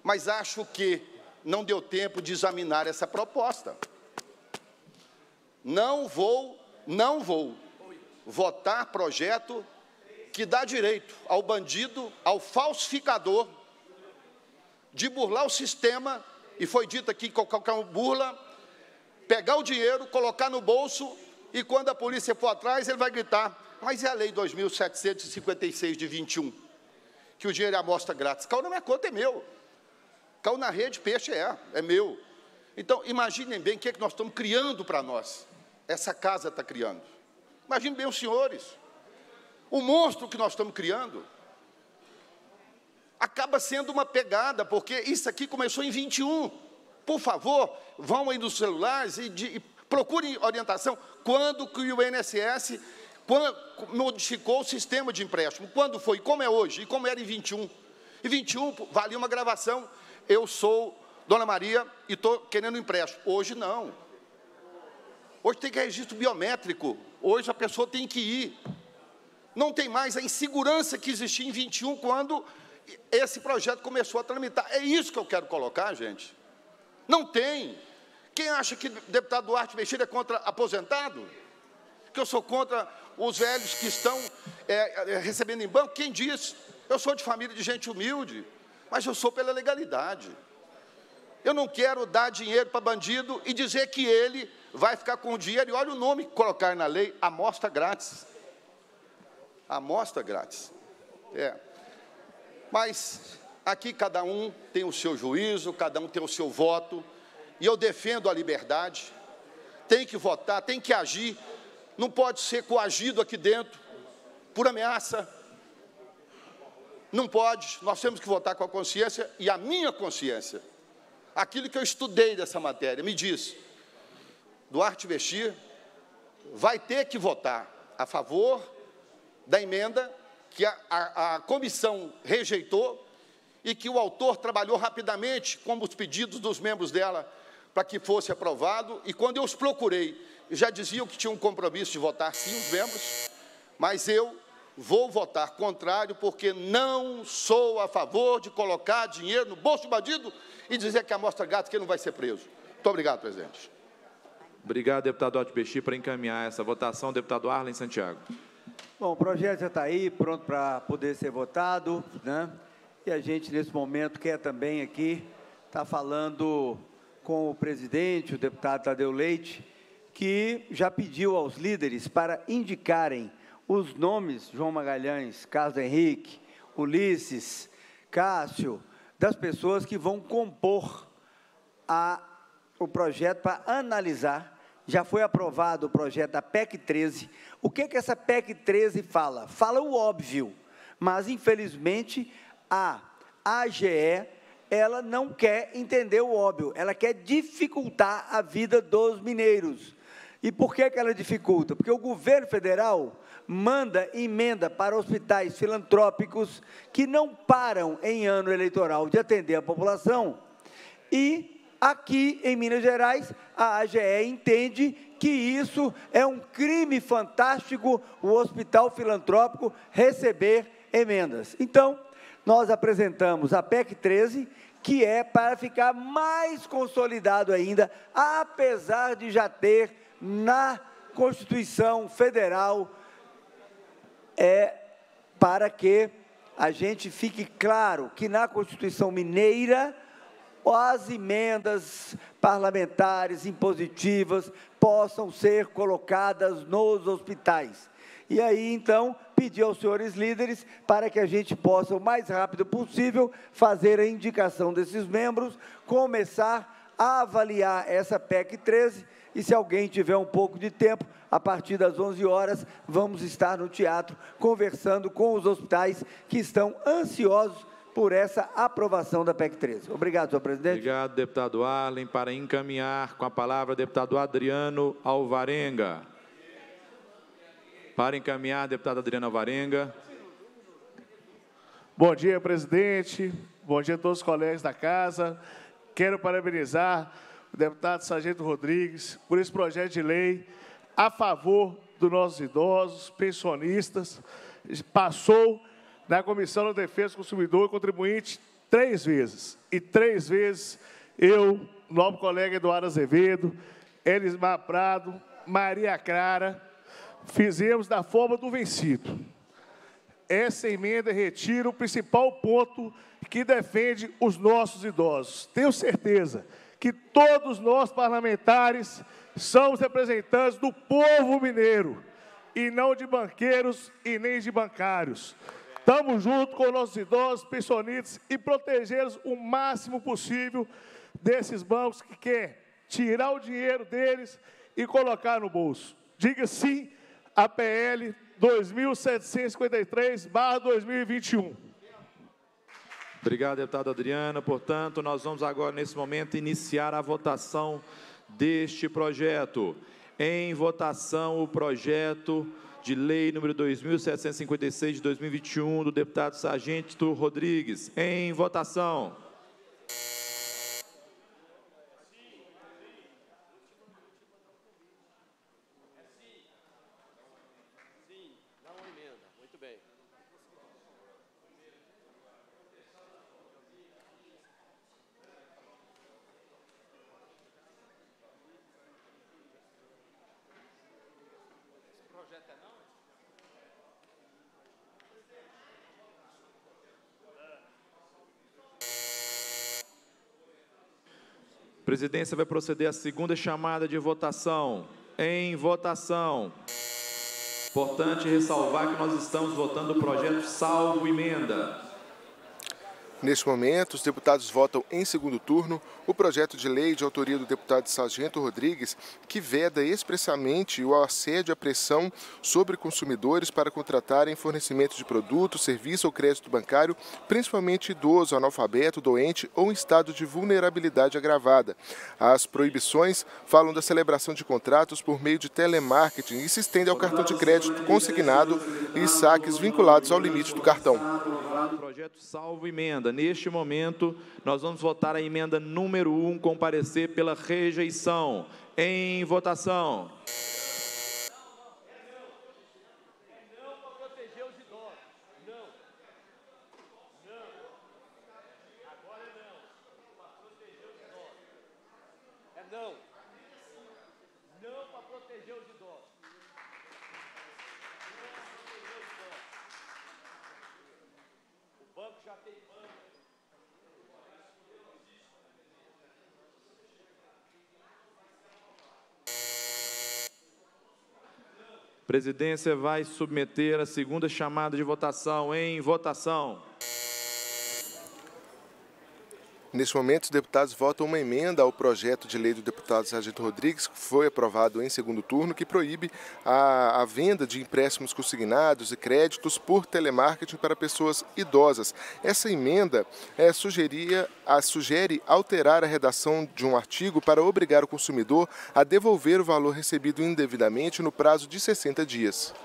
Mas acho que não deu tempo de examinar essa proposta. Não vou votar projeto que dá direito ao bandido, ao falsificador, de burlar o sistema, e foi dito aqui que qualquer um burla, pegar o dinheiro, colocar no bolso, e quando a polícia for atrás, ele vai gritar, mas é a lei 2756 de 21, que o dinheiro é amostra grátis. Caiu na minha conta, é meu. Caiu na rede, peixe, é meu. Então, imaginem bem o que é que nós estamos criando para nós. Essa casa está criando. Imaginem bem os senhores. O monstro que nós estamos criando. acaba sendo uma pegada, porque isso aqui começou em 21. Por favor, vão aí nos celulares e procurem orientação. Quando que o INSS modificou o sistema de empréstimo? Quando foi? Como é hoje? E como era em 21? Em 21, valia uma gravação. Eu sou Dona Maria e estou querendo um empréstimo. Hoje não. Hoje tem que registro biométrico. Hoje a pessoa tem que ir. Não tem mais a insegurança que existia em 21 quando esse projeto começou a tramitar. É isso que eu quero colocar, gente. Não tem. Quem acha que o deputado Duarte Bechir é contra aposentado? Que eu sou contra os velhos que estão recebendo em banco? Quem diz? Eu sou de família de gente humilde, mas eu sou pela legalidade. Eu não quero dar dinheiro para bandido e dizer que ele vai ficar com o dinheiro. E olha o nome que colocar na lei, amostra grátis. Amostra grátis. É. Mas aqui cada um tem o seu juízo, cada um tem o seu voto, e eu defendo a liberdade. Tem que votar, tem que agir, não pode ser coagido aqui dentro por ameaça. Não pode, nós temos que votar com a consciência, e a minha consciência, aquilo que eu estudei dessa matéria, me diz, Duarte Bechir vai ter que votar a favor da emenda que a comissão rejeitou e que o autor trabalhou rapidamente, como os pedidos dos membros dela, para que fosse aprovado. E quando eu os procurei, já diziam que tinha um compromisso de votar sim os membros, mas eu vou votar contrário, porque não sou a favor de colocar dinheiro no bolso do bandido e dizer que a amostra grátis que não vai ser preso. Muito obrigado, presidente. Obrigado, deputado Duarte Bechir, para encaminhar essa votação. Deputado Arlen Santiago. Bom, o projeto já está aí, pronto para poder ser votado, né? E a gente, nesse momento, quer também aqui estar falando com o presidente, o deputado Tadeu Leite, que já pediu aos líderes para indicarem os nomes, João Magalhães, Carlos Henrique, Ulysses, Cássio, das pessoas que vão compor o projeto para analisar. Já foi aprovado o projeto da PEC 13. O que é que essa PEC 13 fala? Fala o óbvio, mas, infelizmente, a AGE ela não quer entender o óbvio, ela quer dificultar a vida dos mineiros. E por que é que ela dificulta? Porque o governo federal manda emenda para hospitais filantrópicos que não param em ano eleitoral de atender a população. E aqui, em Minas Gerais, a AGE entende que isso é um crime fantástico, o hospital filantrópico receber emendas. Então, nós apresentamos a PEC 13, que é para ficar mais consolidado ainda, apesar de já ter na Constituição Federal, para que a gente fique claro que na Constituição Mineira as emendas parlamentares impositivas possam ser colocadas nos hospitais. E aí, então, pedir aos senhores líderes para que a gente possa, o mais rápido possível, fazer a indicação desses membros, começar a avaliar essa PEC 13, e se alguém tiver um pouco de tempo, a partir das 11 horas, vamos estar no teatro conversando com os hospitais que estão ansiosos por essa aprovação da PEC 13. Obrigado, senhor presidente. Obrigado, deputado Arlen. Para encaminhar com a palavra, deputado Adriano Alvarenga. Para encaminhar, deputado Adriano Alvarenga. Bom dia, presidente. Bom dia a todos os colegas da casa. Quero parabenizar o deputado Sargento Rodrigues por esse projeto de lei a favor dos nossos idosos, pensionistas. Passou na Comissão da Defesa do Consumidor e Contribuinte 3 vezes. E 3 vezes eu, nobre colega Eduardo Azevedo, Elismar Prado, Maria Clara, fizemos da forma do vencido. Essa emenda retira o principal ponto que defende os nossos idosos. Tenho certeza que todos nós, parlamentares, somos representantes do povo mineiro, e não de banqueiros e nem de bancários. Estamos junto com nossos idosos, pensionistas, e protegê-los o máximo possível desses bancos que querem tirar o dinheiro deles e colocar no bolso. Diga sim à PL 2753/2021. Obrigado, deputado Adriano. Portanto, nós vamos agora, nesse momento, iniciar a votação deste projeto. Em votação, o projeto de lei número 2756, de 2021, do deputado Sargento Rodrigues. Em votação. A presidência vai proceder à segunda chamada de votação. Em votação. Importante ressalvar que nós estamos votando o projeto salvo emenda. Neste momento, os deputados votam em segundo turno o projeto de lei de autoria do deputado Sargento Rodrigues, que veda expressamente o assédio à pressão sobre consumidores para contratarem fornecimento de produto, serviço ou crédito bancário, principalmente idoso, analfabeto, doente ou em estado de vulnerabilidade agravada. As proibições falam da celebração de contratos por meio de telemarketing e se estende ao cartão de crédito consignado e saques vinculados ao limite do cartão. Projeto salvo emenda. Neste momento, nós vamos votar a emenda número 1, comparecer pela rejeição. Em votação. A presidência vai submeter a segunda chamada de votação. Em votação. Neste momento, os deputados votam uma emenda ao projeto de lei do deputado Sargento Rodrigues, que foi aprovado em segundo turno, que proíbe a venda de empréstimos consignados e créditos por telemarketing para pessoas idosas. Essa emenda sugere alterar a redação de um artigo para obrigar o consumidor a devolver o valor recebido indevidamente no prazo de 60 dias.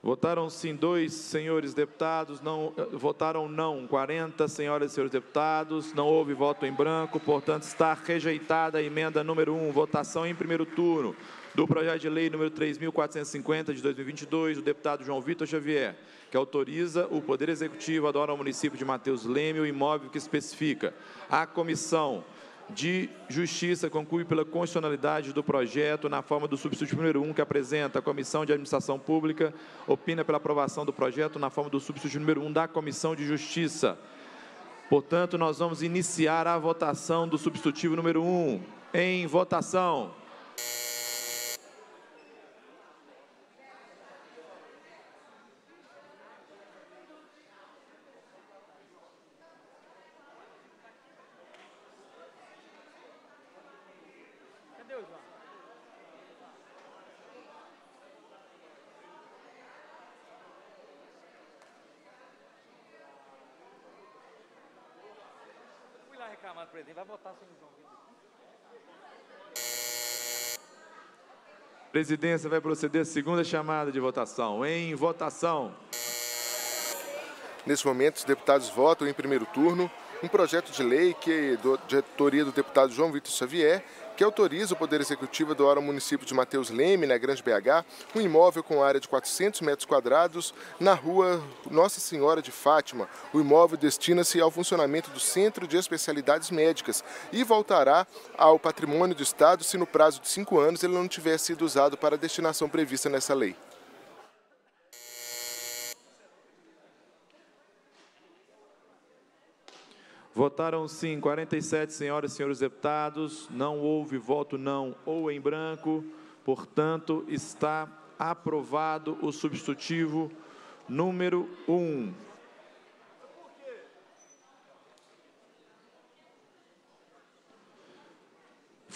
Votaram sim 2 senhores deputados, não votaram não 40 senhoras e senhores deputados, não houve voto em branco, portanto está rejeitada a emenda número 1, votação em primeiro turno do projeto de lei número 3.450 de 2022, do deputado João Vitor Xavier, que autoriza o Poder Executivo a doar ao município de Mateus Leme o imóvel que especifica. A Comissão de Justiça conclui pela constitucionalidade do projeto na forma do substituto número 1, que apresenta a Comissão de Administração Pública, opina pela aprovação do projeto na forma do substituto número 1 da Comissão de Justiça. Portanto, nós vamos iniciar a votação do substitutivo número 1. Em votação. A presidência vai proceder à segunda chamada de votação. Em votação. Nesse momento, os deputados votam em primeiro turno um projeto de lei de autoria do deputado João Vitor Xavier, que autoriza o Poder Executivo a doar ao município de Mateus Leme, na Grande BH, um imóvel com área de 400 metros quadrados na rua Nossa Senhora de Fátima. O imóvel destina-se ao funcionamento do Centro de Especialidades Médicas e voltará ao patrimônio do Estado se no prazo de 5 anos ele não tiver sido usado para a destinação prevista nessa lei. Votaram sim 47 senhoras e senhores deputados, não houve voto não ou em branco, portanto, está aprovado o substitutivo número 1.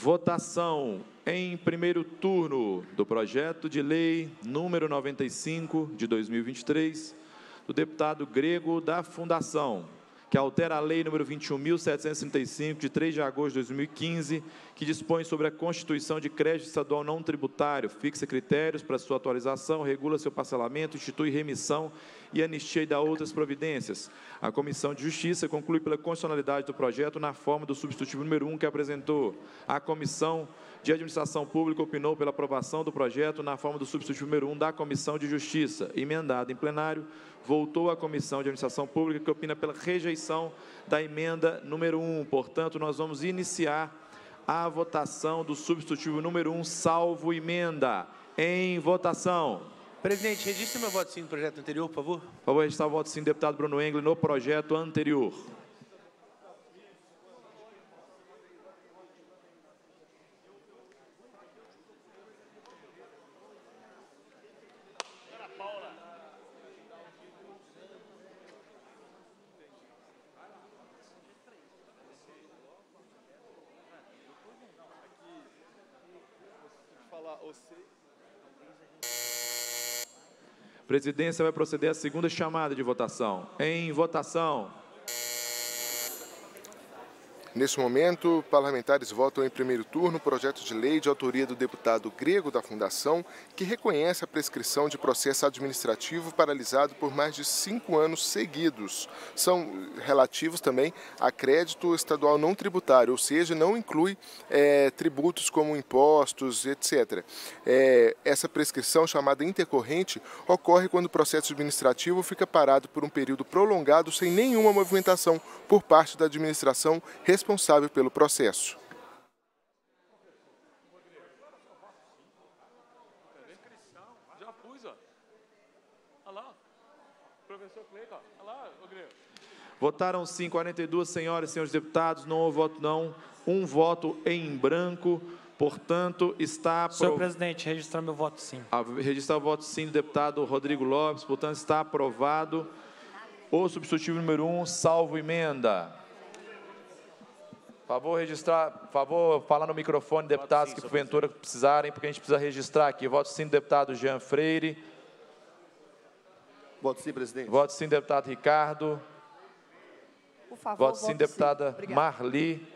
Votação em primeiro turno do projeto de lei número 95 de 2023 do deputado Grego da Fundação, que altera a lei número 21.735 de 3 de agosto de 2015, que dispõe sobre a constituição de crédito estadual não tributário, fixa critérios para sua atualização, regula seu parcelamento, institui remissão e anistia e dá outras providências. A Comissão de Justiça conclui pela constitucionalidade do projeto na forma do substitutivo número 1 que apresentou. A Comissão de Administração Pública opinou pela aprovação do projeto na forma do substitutivo número 1 da Comissão de Justiça. Emendado em plenário, voltou à Comissão de Administração Pública, que opina pela rejeição da emenda número 1. Portanto, nós vamos iniciar a votação do substitutivo número 1, salvo emenda. Em votação. Presidente, registre meu voto sim no projeto anterior, por favor. Por favor, registrar o voto sim do deputado Bruno Engler no projeto anterior. Presidência vai proceder à segunda chamada de votação. Em votação. Neste momento, parlamentares votam em primeiro turno o projeto de lei de autoria do deputado Grego da Fundação, que reconhece a prescrição de processo administrativo paralisado por mais de 5 anos seguidos. São relativos também a crédito estadual não tributário, ou seja, não inclui tributos como impostos, etc. Essa prescrição, chamada intercorrente, ocorre quando o processo administrativo fica parado por um período prolongado sem nenhuma movimentação por parte da administração responsável pelo processo. Votaram sim 42 senhoras e senhores deputados, não houve voto não, um voto em branco, portanto está... Senhor presidente, registrar meu voto sim. Registrar o voto sim do deputado Rodrigo Lopes, portanto está aprovado o substitutivo número 1, salvo emenda. Favor registrar, favor falar no microfone, deputados sim, que porventura precisarem, porque a gente precisa registrar aqui. Voto sim do deputado Jean Freire. Voto sim, presidente. Voto sim do deputado Ricardo. Por favor, voto sim, deputada sim. Marli.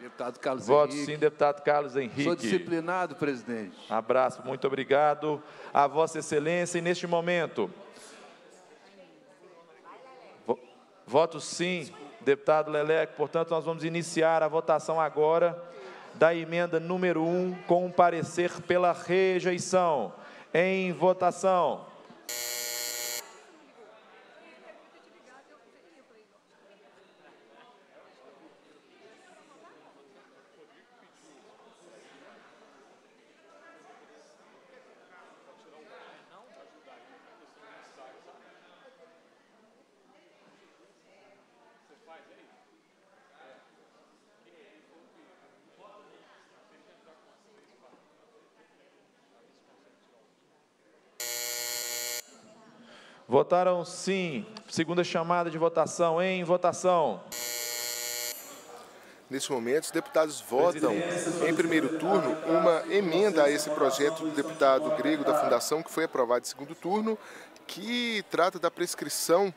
Deputado Carlos Henrique. Voto sim, deputado Carlos Henrique. Sou disciplinado, presidente. Abraço, muito obrigado a Vossa Excelência. E neste momento, voto sim. Deputado Leleco, portanto, nós vamos iniciar a votação agora da emenda número 1, com parecer pela rejeição. Em votação. Votaram sim. Segunda chamada de votação. Em votação. Neste momento, os deputados votam em primeiro turno uma emenda a esse projeto do deputado Grego da Fundação, que foi aprovado em segundo turno, que trata da prescrição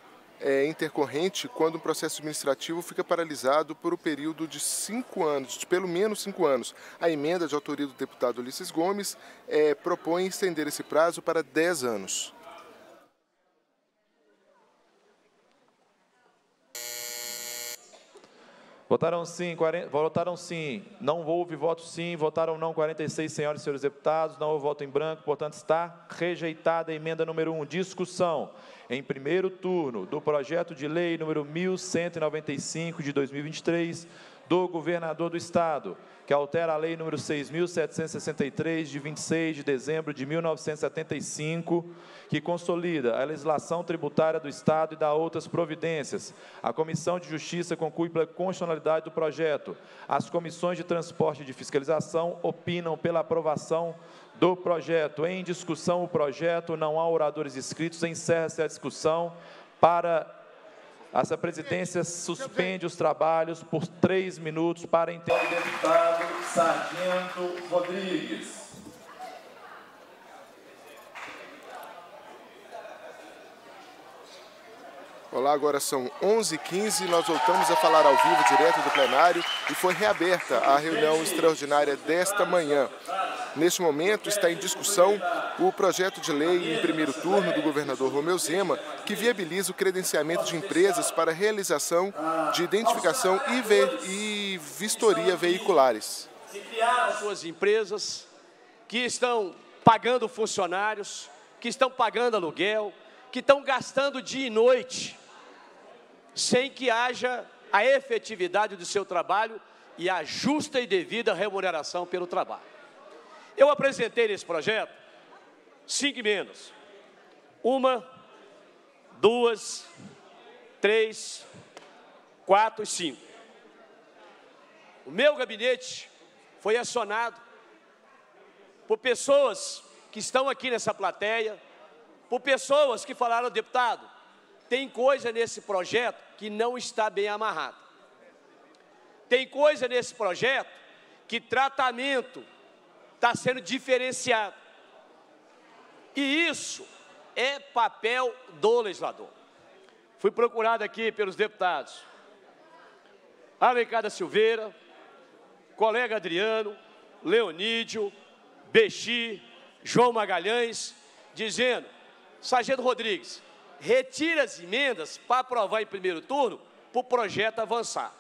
intercorrente quando o processo administrativo fica paralisado por um período de 5 anos, de pelo menos 5 anos. A emenda de autoria do deputado Ulysses Gomes propõe estender esse prazo para 10 anos. Votaram sim, 40, votaram sim, não houve voto sim, votaram não 46 senhoras e senhores deputados, não houve voto em branco, portanto está rejeitada a emenda número 1. Discussão em primeiro turno do projeto de lei número 1195 de 2023 do governador do estado, que altera a lei número 6.763 de 26 de dezembro de 1975, que consolida a legislação tributária do estado e dá outras providências. A Comissão de Justiça conclui pela constitucionalidade do projeto. As comissões de transporte e de fiscalização opinam pela aprovação do projeto. Em discussão o projeto, não há oradores inscritos, encerra-se a discussão para Essa presidência suspende os trabalhos por 3 minutos para entender o deputado Sargento Rodrigues. Olá, agora são 11h15, nós voltamos a falar ao vivo direto do plenário e foi reaberta a reunião extraordinária desta manhã. Neste momento está em discussão o projeto de lei em primeiro turno do governador Romeu Zema, que viabiliza o credenciamento de empresas para realização de identificação e vistoria veiculares. Se criaram suas empresas que estão pagando funcionários, que estão pagando aluguel, que estão gastando dia e noite, sem que haja a efetividade do seu trabalho e a justa e devida remuneração pelo trabalho. Eu apresentei nesse projeto 5 emendas. 1, 2, 3, 4 e 5. O meu gabinete foi acionado por pessoas que estão aqui nessa plateia, por pessoas que falaram, deputado, tem coisa nesse projeto que não está bem amarrada. Tem coisa nesse projeto que tratamento está sendo diferenciado. E isso é papel do legislador. Fui procurado aqui pelos deputados Alencar da Silveira, colega Adriano, Leonídio, Bechir, João Magalhães, dizendo: Sargento Rodrigues, retira as emendas para aprovar em primeiro turno para o projeto avançar.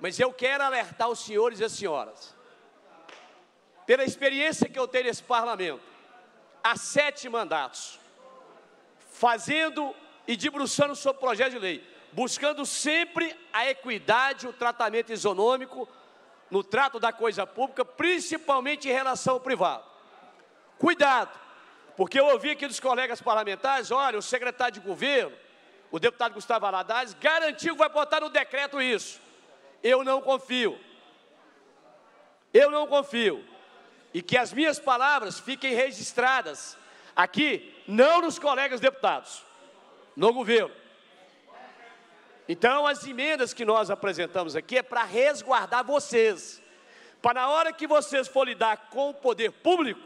Mas eu quero alertar os senhores e as senhoras. Pela experiência que eu tenho nesse parlamento, há 7 mandatos, fazendo e debruçando sobre o projeto de lei, buscando sempre a equidade, o tratamento isonômico no trato da coisa pública, principalmente em relação ao privado. Cuidado! Porque eu ouvi aqui dos colegas parlamentares, olha, o secretário de governo, o deputado Gustavo Valadares, garantiu que vai botar no decreto isso. Eu não confio. Eu não confio. E que as minhas palavras fiquem registradas aqui, não nos colegas deputados, no governo. Então, as emendas que nós apresentamos aqui é para resguardar vocês, para na hora que vocês forem lidar com o poder público,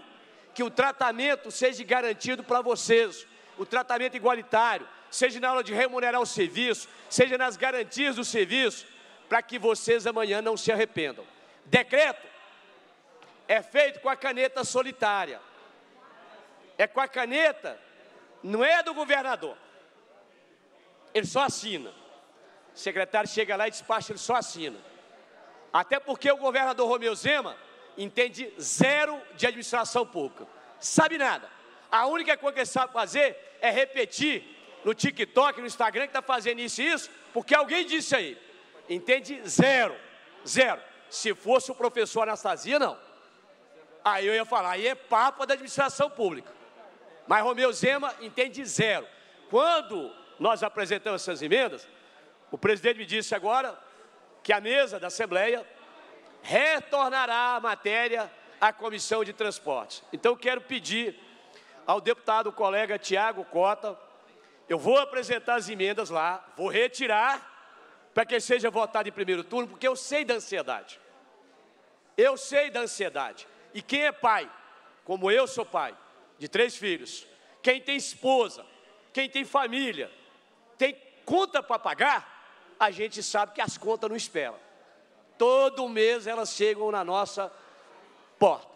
que o tratamento seja garantido para vocês, o tratamento igualitário, seja na hora de remunerar o serviço, seja nas garantias do serviço, para que vocês amanhã não se arrependam. Decreto é feito com a caneta solitária, é com a caneta, não é do governador, ele só assina. O secretário chega lá e despacha, ele só assina. Até porque o governador Romeu Zema entende zero de administração pública, sabe nada. A única coisa que ele sabe fazer é repetir no TikTok, no Instagram, que está fazendo isso e isso, porque alguém disse aí. Entende zero, zero. Se fosse o professor Anastasia, não. Aí eu ia falar, aí é papo da administração pública. Mas Romeu Zema entende zero. Quando nós apresentamos essas emendas, o presidente me disse agora que a mesa da Assembleia retornará a matéria à Comissão de Transportes. Então, quero pedir ao deputado colega Tiago Cota, eu vou apresentar as emendas lá, vou retirar para que seja votado em primeiro turno, porque eu sei da ansiedade. Eu sei da ansiedade. E quem é pai, como eu sou pai, de 3 filhos, quem tem esposa, quem tem família, tem conta para pagar, a gente sabe que as contas não esperam. Todo mês elas chegam na nossa porta.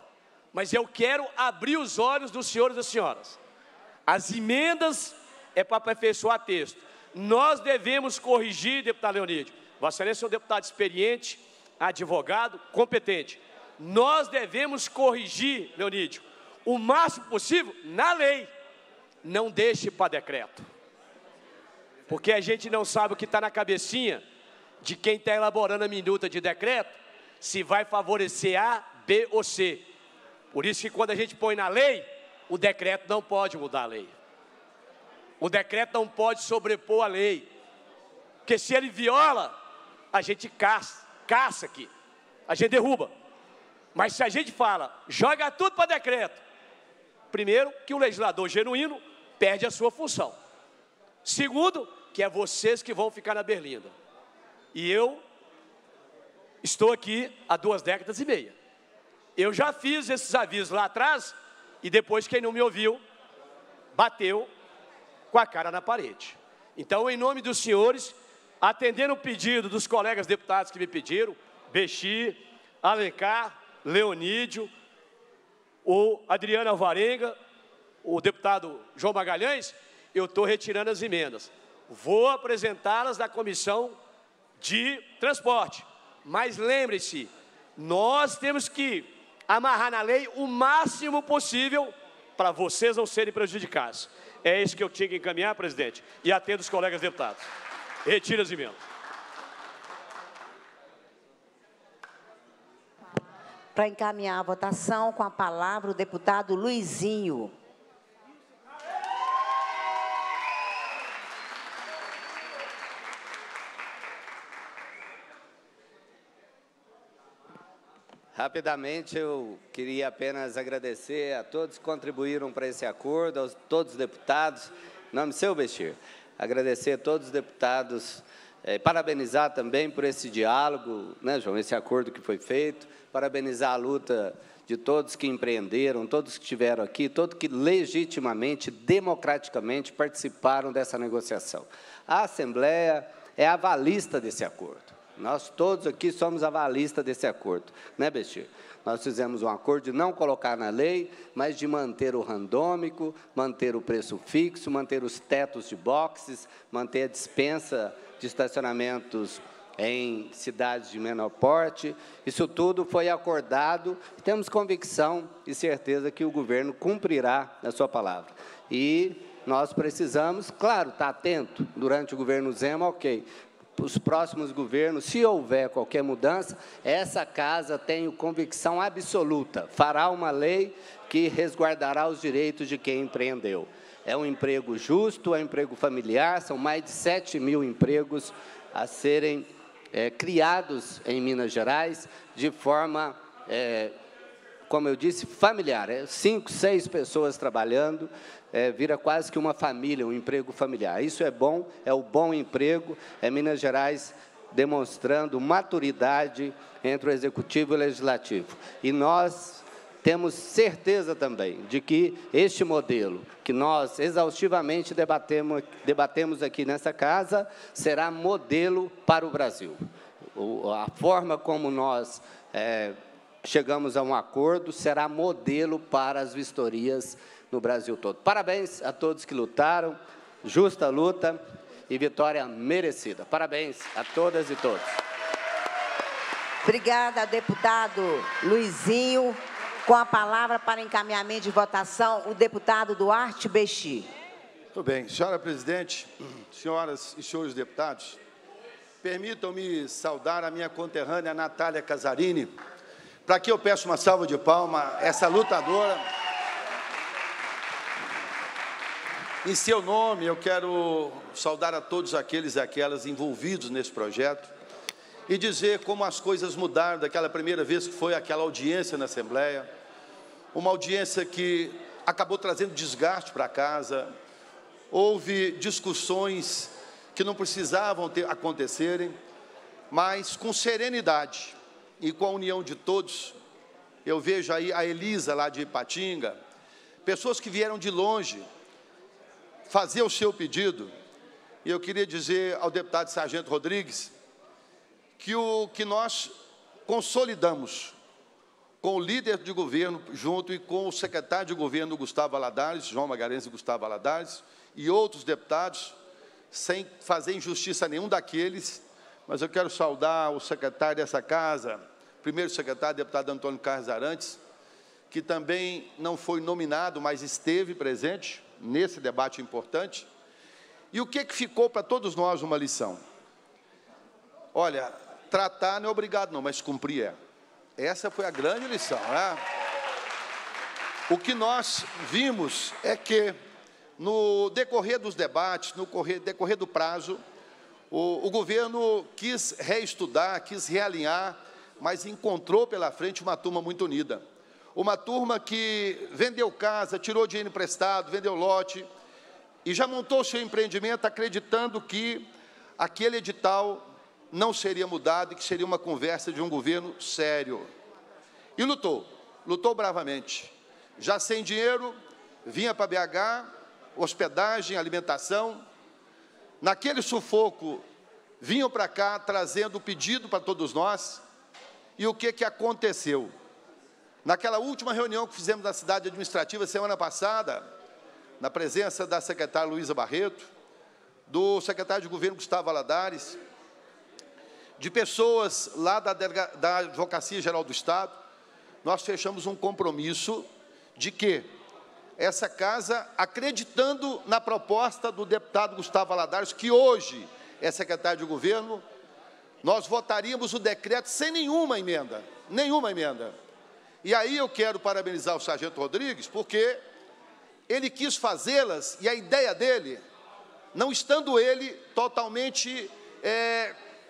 Mas eu quero abrir os olhos dos senhores e das senhoras. As emendas é para aperfeiçoar texto. Nós devemos corrigir, deputado Leonídio. Vossa Excelência é um deputado experiente, advogado, competente. Nós devemos corrigir, Leonídio, o máximo possível na lei. Não deixe para decreto. Porque a gente não sabe o que está na cabecinha de quem está elaborando a minuta de decreto, se vai favorecer A, B ou C. Por isso que quando a gente põe na lei, o decreto não pode mudar a lei. O decreto não pode sobrepor a lei. Porque se ele viola, a gente caça aqui, a gente derruba. Mas se a gente fala, joga tudo para decreto, primeiro que o legislador genuíno perde a sua função. Segundo, que é vocês que vão ficar na berlinda. E eu estou aqui há 2 décadas e meia. Eu já fiz esses avisos lá atrás e depois quem não me ouviu bateu com a cara na parede. Então, em nome dos senhores, atendendo o pedido dos colegas deputados que me pediram, Bechir, Alencar, Leonídio, o Adriano Alvarenga, o deputado João Magalhães, eu estou retirando as emendas. Vou apresentá-las na comissão de transporte. Mas lembre-se, nós temos que amarrar na lei o máximo possível para vocês não serem prejudicados. É isso que eu tinha que encaminhar, presidente, e atendo os colegas deputados. Retiro as emendas. Para encaminhar a votação, com a palavra o deputado Luizinho. Rapidamente, eu queria apenas agradecer a todos que contribuíram para esse acordo, a todos os deputados, em nome seu, Bechir, agradecer a todos os deputados, parabenizar também por esse diálogo, né, João, esse acordo que foi feito, parabenizar a luta de todos que empreenderam, todos que estiveram aqui, todos que legitimamente, democraticamente participaram dessa negociação. A Assembleia é avalista desse acordo. Nós todos aqui somos avalistas desse acordo, né, Bechir? Nós fizemos um acordo de não colocar na lei, mas de manter o randômico, manter o preço fixo, manter os tetos de boxes, manter a dispensa de estacionamentos em cidades de menor porte. Isso tudo foi acordado. Temos convicção e certeza que o governo cumprirá a sua palavra. E nós precisamos, claro, estar atento durante o governo Zema, ok, os próximos governos, se houver qualquer mudança, essa casa, tenho convicção absoluta, fará uma lei que resguardará os direitos de quem empreendeu. É um emprego justo, é um emprego familiar, são mais de 7 mil empregos a serem criados em Minas Gerais de forma, como eu disse, familiar. 5, 6 pessoas trabalhando, vira quase que uma família, um emprego familiar. Isso é bom, é o bom emprego, é Minas Gerais demonstrando maturidade entre o Executivo e o Legislativo. E nós temos certeza também de que este modelo, que nós exaustivamente debatemos aqui nessa casa, será modelo para o Brasil. A forma como nós chegamos a um acordo será modelo para as vistorias no Brasil todo. Parabéns a todos que lutaram, justa luta e vitória merecida. Parabéns a todas e todos. Obrigada, deputado Luizinho. Com a palavra para encaminhamento de votação, o deputado Duarte Bechir. Muito bem. Senhora presidente, senhoras e senhores deputados, permitam-me saudar a minha conterrânea Natália Casarini. Para que eu peço uma salva de palma, essa lutadora. Em seu nome, eu quero saudar a todos aqueles e aquelas envolvidos nesse projeto e dizer como as coisas mudaram daquela primeira vez que foi aquela audiência na Assembleia, uma audiência que acabou trazendo desgaste para casa, houve discussões que não precisavam acontecerem, mas com serenidade. E com a união de todos, eu vejo aí a Elisa, lá de Ipatinga, pessoas que vieram de longe fazer o seu pedido. E eu queria dizer ao deputado Sargento Rodrigues que o que nós consolidamos com o líder de governo, junto e com o secretário de governo, Gustavo Valadares, João Magalhães e Gustavo Valadares, e outros deputados, sem fazer injustiça a nenhum daqueles, mas eu quero saudar o secretário dessa casa, primeiro secretário, deputado Antônio Carlos Arantes, que também não foi nominado, mas esteve presente nesse debate importante. E o que é que ficou para todos nós uma lição? Olha, tratar não é obrigado não, mas cumprir é. Essa foi a grande lição, né? O que nós vimos é que, no decorrer dos debates, no decorrer do prazo, o governo quis reestudar, quis realinhar, mas encontrou pela frente uma turma muito unida. Uma turma que vendeu casa, tirou dinheiro emprestado, vendeu lote, e já montou seu empreendimento acreditando que aquele edital não seria mudado e que seria uma conversa de um governo sério. E lutou, lutou bravamente. Já sem dinheiro, vinha para BH, hospedagem, alimentação. Naquele sufoco, vinham para cá trazendo o pedido para todos nós. E o que aconteceu? Naquela última reunião que fizemos na cidade administrativa, semana passada, na presença da secretária Luísa Barreto, do secretário de governo Gustavo Valadares, de pessoas lá da Advocacia Geral do Estado, nós fechamos um compromisso de que essa casa, acreditando na proposta do deputado Gustavo Valadares, que hoje é secretário de governo, nós votaríamos o decreto sem nenhuma emenda, nenhuma emenda. E aí eu quero parabenizar o Sargento Rodrigues, porque ele quis fazê-las, e a ideia dele, não estando ele totalmente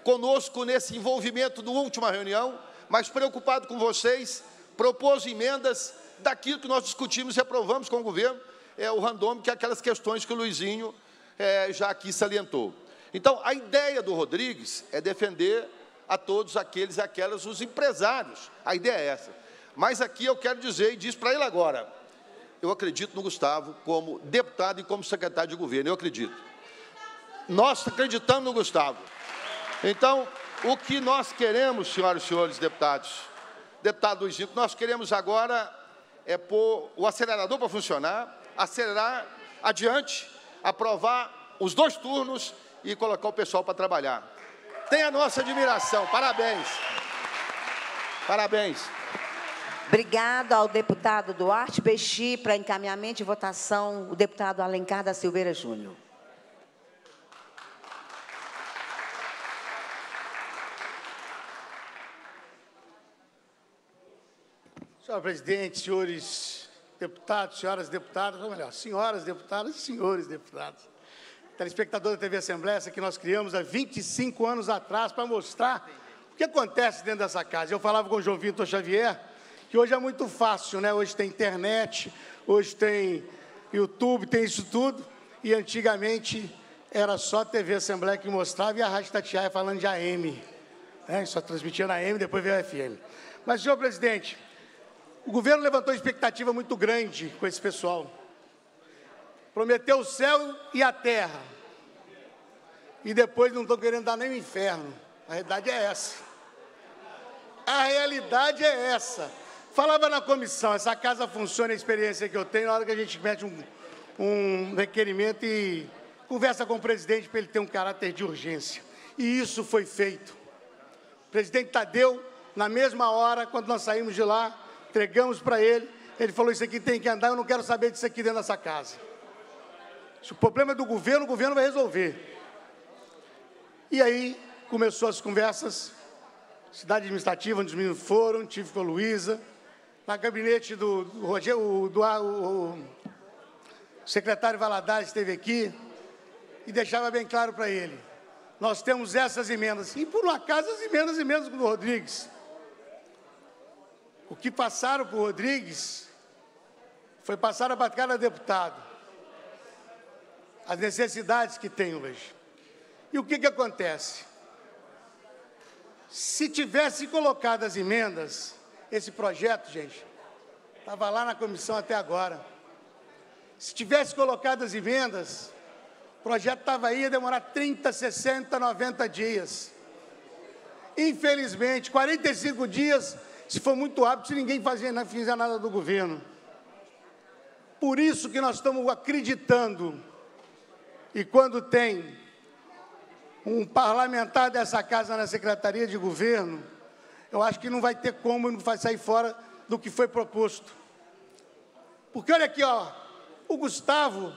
conosco nesse envolvimento da última reunião, mas preocupado com vocês, propôs emendas daquilo que nós discutimos e aprovamos com o governo, o randômico, que é aquelas questões que o Luizinho já aqui salientou. Então, a ideia do Rodrigues é defender a todos aqueles e aquelas, os empresários. A ideia é essa. Mas aqui eu quero dizer, e diz para ele agora, eu acredito no Gustavo como deputado e como secretário de governo, eu acredito. Nós acreditamos no Gustavo. Então, o que nós queremos, senhoras e senhores deputados, deputado Luizinho, nós queremos agora é pôr o acelerador para funcionar, acelerar adiante, aprovar os dois turnos e colocar o pessoal para trabalhar. Tem a nossa admiração, parabéns. Parabéns. Obrigado ao deputado Duarte Bechir. Para encaminhamento de votação, o deputado Alencar da Silveira Júnior. Senhora presidente, senhores deputados, senhoras deputadas, ou melhor, senhoras deputadas e senhores deputados, telespectador da TV Assembleia, essa que nós criamos há 25 anos atrás para mostrar o que acontece dentro dessa casa. Eu falava com o João Vitor Xavier, que hoje é muito fácil, né? Hoje tem internet, hoje tem YouTube, tem isso tudo, e antigamente era só a TV Assembleia que mostrava e a Rádio Tatiaia falando de AM, né? Só transmitia na AM, depois veio a FM. Mas, senhor presidente, o governo levantou expectativa muito grande com esse pessoal. Prometeu o céu e a terra. E depois não estão querendo dar nem o inferno. A realidade é essa. A realidade é essa. Falava na comissão, essa casa funciona, a experiência que eu tenho, na hora que a gente mete um requerimento e conversa com o presidente para ele ter um caráter de urgência. E isso foi feito. O presidente Tadeu, na mesma hora, quando nós saímos de lá, entregamos para ele, ele falou, isso aqui tem que andar, eu não quero saber disso aqui dentro dessa casa. Se o problema é do governo, o governo vai resolver. E aí, começou as conversas, cidade administrativa, onde os meninos foram, tive com a Luísa, na gabinete do Rogério, o secretário Valadares esteve aqui e deixava bem claro para ele, nós temos essas emendas, e por um acaso as emendas do Rodrigues. O que passaram para o Rodrigues foi passado para cada deputado. As necessidades que tem hoje. E o que acontece? Se tivesse colocado as emendas, esse projeto, gente, estava lá na comissão até agora. Se tivesse colocado as emendas, o projeto estava aí, ia demorar 30, 60, 90 dias. Infelizmente, 45 dias... se for muito rápido, se ninguém fizer nada do governo. Por isso que nós estamos acreditando. E quando tem um parlamentar dessa casa na Secretaria de Governo, eu acho que não vai ter como, não vai sair fora do que foi proposto. Porque olha aqui, ó, o Gustavo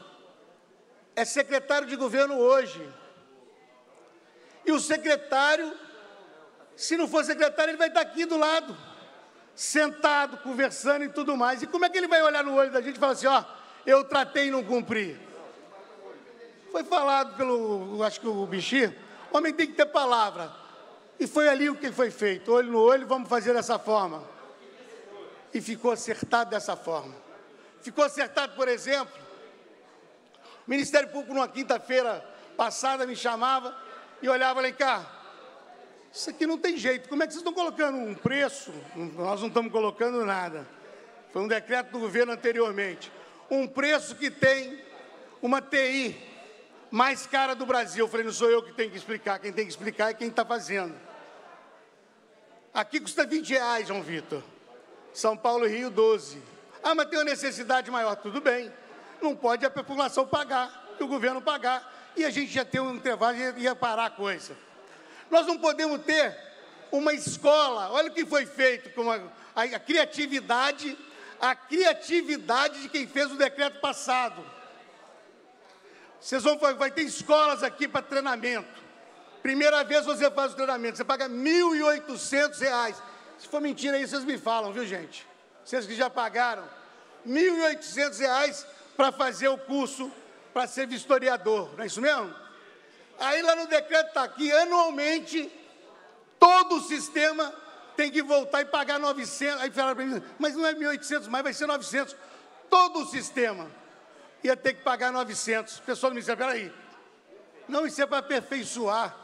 é secretário de governo hoje. E o secretário, se não for secretário, ele vai estar aqui do lado, sentado, conversando e tudo mais. E como é que ele vai olhar no olho da gente e falar assim, ó, eu tratei e não cumpri? Foi falado pelo, acho que o Bechir, o homem tem que ter palavra. E foi ali o que foi feito, olho no olho, vamos fazer dessa forma. E ficou acertado dessa forma. Ficou acertado, por exemplo, O Ministério Público, numa quinta-feira passada, me chamava e olhava, Alencar, isso aqui não tem jeito, como é que vocês estão colocando um preço? Nós não estamos colocando nada. Foi um decreto do governo anteriormente. Um preço que tem uma TI mais cara do Brasil. Eu falei, não sou eu que tenho que explicar, quem tem que explicar é quem está fazendo. Aqui custa R$20, João Vitor. São Paulo e Rio, 12. Ah, mas tem uma necessidade maior. Tudo bem. Não pode a população pagar, o governo pagar, e a gente já tem um intervalo e ia parar a coisa. Nós não podemos ter uma escola, olha o que foi feito, com a criatividade de quem fez o decreto passado. Vocês vão, vai ter escolas aqui para treinamento. Primeira vez você faz o treinamento, você paga R$1.800. Se for mentira aí, vocês me falam, viu, gente? Vocês que já pagaram R$1.800 para fazer o curso para ser vistoriador, não é isso mesmo? Aí lá no decreto está aqui, anualmente, todo o sistema tem que voltar e pagar 900. Aí falaram para mim, mas não é 1.800, mas vai ser 900. Todo o sistema ia ter que pagar 900. O pessoal me disse, peraí, não, isso é para aperfeiçoar,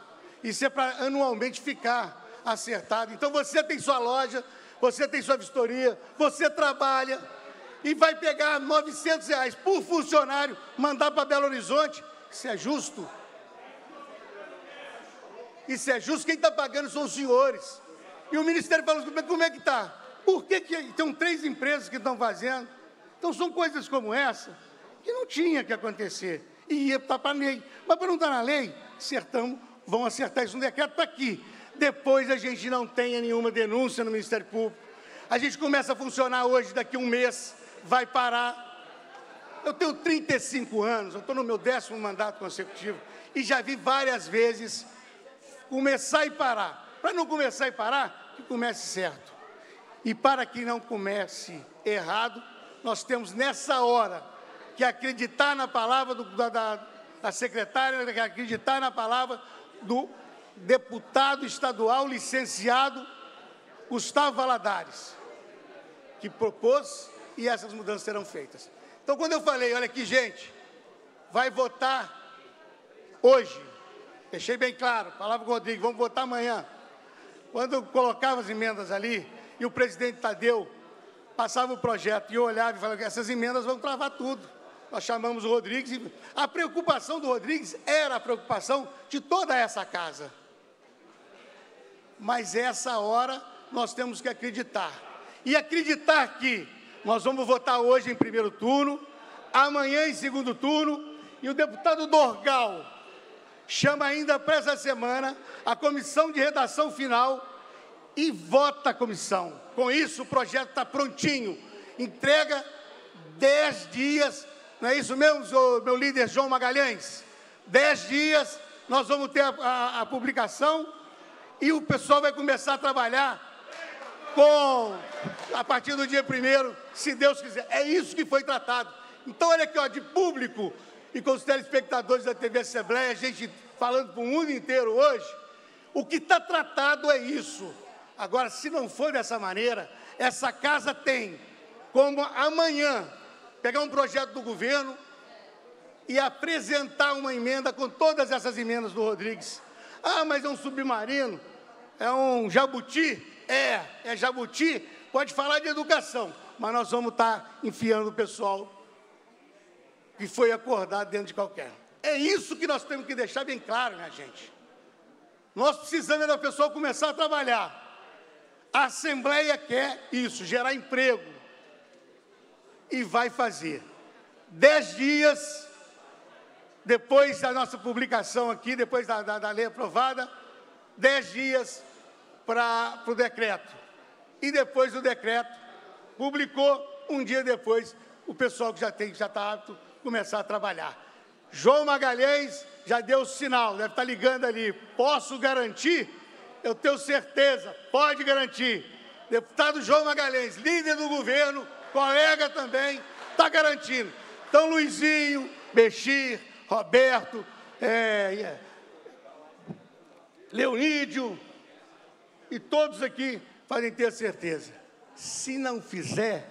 isso é para anualmente ficar acertado. Então você tem sua loja, você tem sua vistoria, você trabalha e vai pegar R$900 por funcionário, mandar para Belo Horizonte, isso é justo? Isso é justo, quem está pagando são os senhores. E o Ministério falou, como é que está? Por que que tem três empresas que estão fazendo? Então, são coisas como essa que não tinha que acontecer. E ia estar para a lei. Mas, para não estar na lei, acertamos, vão acertar isso no decreto, está aqui. Depois, a gente não tenha nenhuma denúncia no Ministério Público. A gente começa a funcionar hoje, daqui a um mês, vai parar. Eu tenho 35 anos, eu estou no meu 10º mandato consecutivo, e já vi várias vezes começar e parar. Para não começar e parar, que comece certo. E para que não comece errado, nós temos nessa hora que acreditar na palavra da secretária, que acreditar na palavra do deputado estadual licenciado Gustavo Valadares, que propôs e essas mudanças serão feitas. Então, quando eu falei, olha aqui, gente, vai votar hoje, deixei bem claro, falava com o Rodrigo, vamos votar amanhã. Quando eu colocava as emendas ali, e o presidente Tadeu passava o projeto, e eu olhava e falava que essas emendas vão travar tudo. Nós chamamos o Rodrigues, e a preocupação do Rodrigues era a preocupação de toda essa casa. Mas essa hora nós temos que acreditar. E acreditar que nós vamos votar hoje em primeiro turno, amanhã em segundo turno, e o deputado Doorgal chama ainda para essa semana a comissão de redação final e vota a comissão. Com isso, o projeto está prontinho. Entrega 10 dias, não é isso mesmo, meu líder João Magalhães? 10 dias, nós vamos ter a publicação e o pessoal vai começar a trabalhar a partir do dia 1º, se Deus quiser. É isso que foi tratado. Então, olha aqui, ó, de público e com os telespectadores da TV Assembleia, a gente falando para o mundo inteiro hoje, o que está tratado é isso. Agora, se não for dessa maneira, essa casa tem como amanhã pegar um projeto do governo e apresentar uma emenda com todas essas emendas do Rodrigues. Ah, mas é um submarino, é um jabuti? É jabuti, pode falar de educação, mas nós vamos estar enfiando o pessoal que foi acordado dentro de qualquer. É isso que nós temos que deixar bem claro, minha gente. Nós precisamos da pessoa começar a trabalhar. A Assembleia quer isso, gerar emprego. E vai fazer. 10 dias depois da nossa publicação aqui, depois da lei aprovada, 10 dias para o decreto. E depois do decreto, publicou, um dia depois, o pessoal que já está apto, começar a trabalhar. João Magalhães já deu o sinal, deve estar ligando ali. Posso garantir? Eu tenho certeza, pode garantir. Deputado João Magalhães, líder do governo, colega também, está garantindo. Então, Luizinho, Bechir, Roberto, Leonídio e todos aqui podem ter certeza. Se não fizer,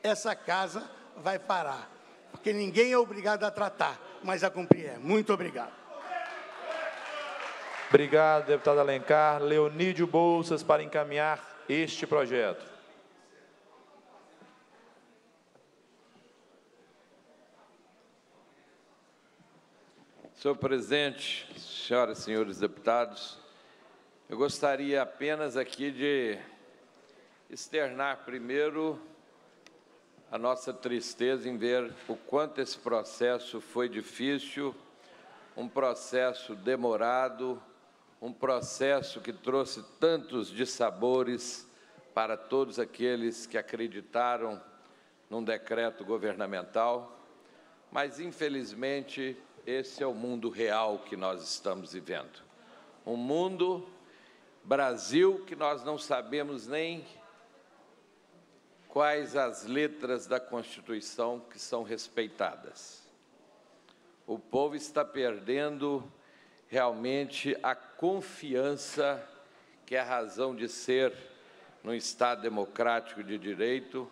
essa casa vai parar. Porque ninguém é obrigado a tratar. mas a cumprir é. Muito obrigado. Obrigado, deputado Alencar. Leonídio Bouças, para encaminhar este projeto. Senhor presidente, senhoras e senhores deputados, eu gostaria apenas aqui de externar primeiro a nossa tristeza em ver o quanto esse processo foi difícil, um processo demorado, um processo que trouxe tantos dissabores para todos aqueles que acreditaram num decreto governamental, mas, infelizmente, esse é o mundo real que nós estamos vivendo. Um mundo Brasil que nós não sabemos nem quais as letras da Constituição que são respeitadas. O povo está perdendo realmente a confiança que é a razão de ser num Estado democrático de direito,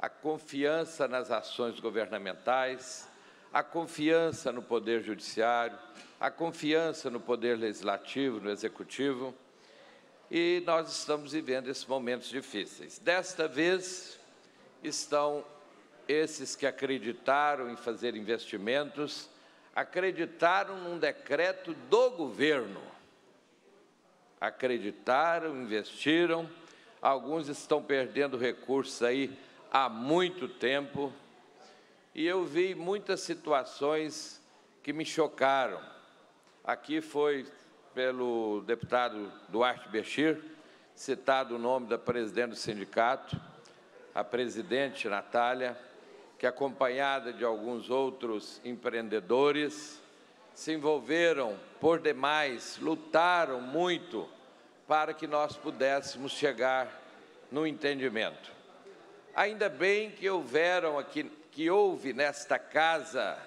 a confiança nas ações governamentais, a confiança no Poder Judiciário, a confiança no Poder Legislativo, no Executivo, e nós estamos vivendo esses momentos difíceis. Desta vez, estão esses que acreditaram em fazer investimentos, acreditaram num decreto do governo, acreditaram, investiram, alguns estão perdendo recursos aí há muito tempo. E eu vi muitas situações que me chocaram. Aqui foi pelo deputado Duarte Bechir, citado o nome da presidente do sindicato, a presidente Natália, que acompanhada de alguns outros empreendedores, se envolveram por demais, lutaram muito para que nós pudéssemos chegar no entendimento. Ainda bem que houve nesta casa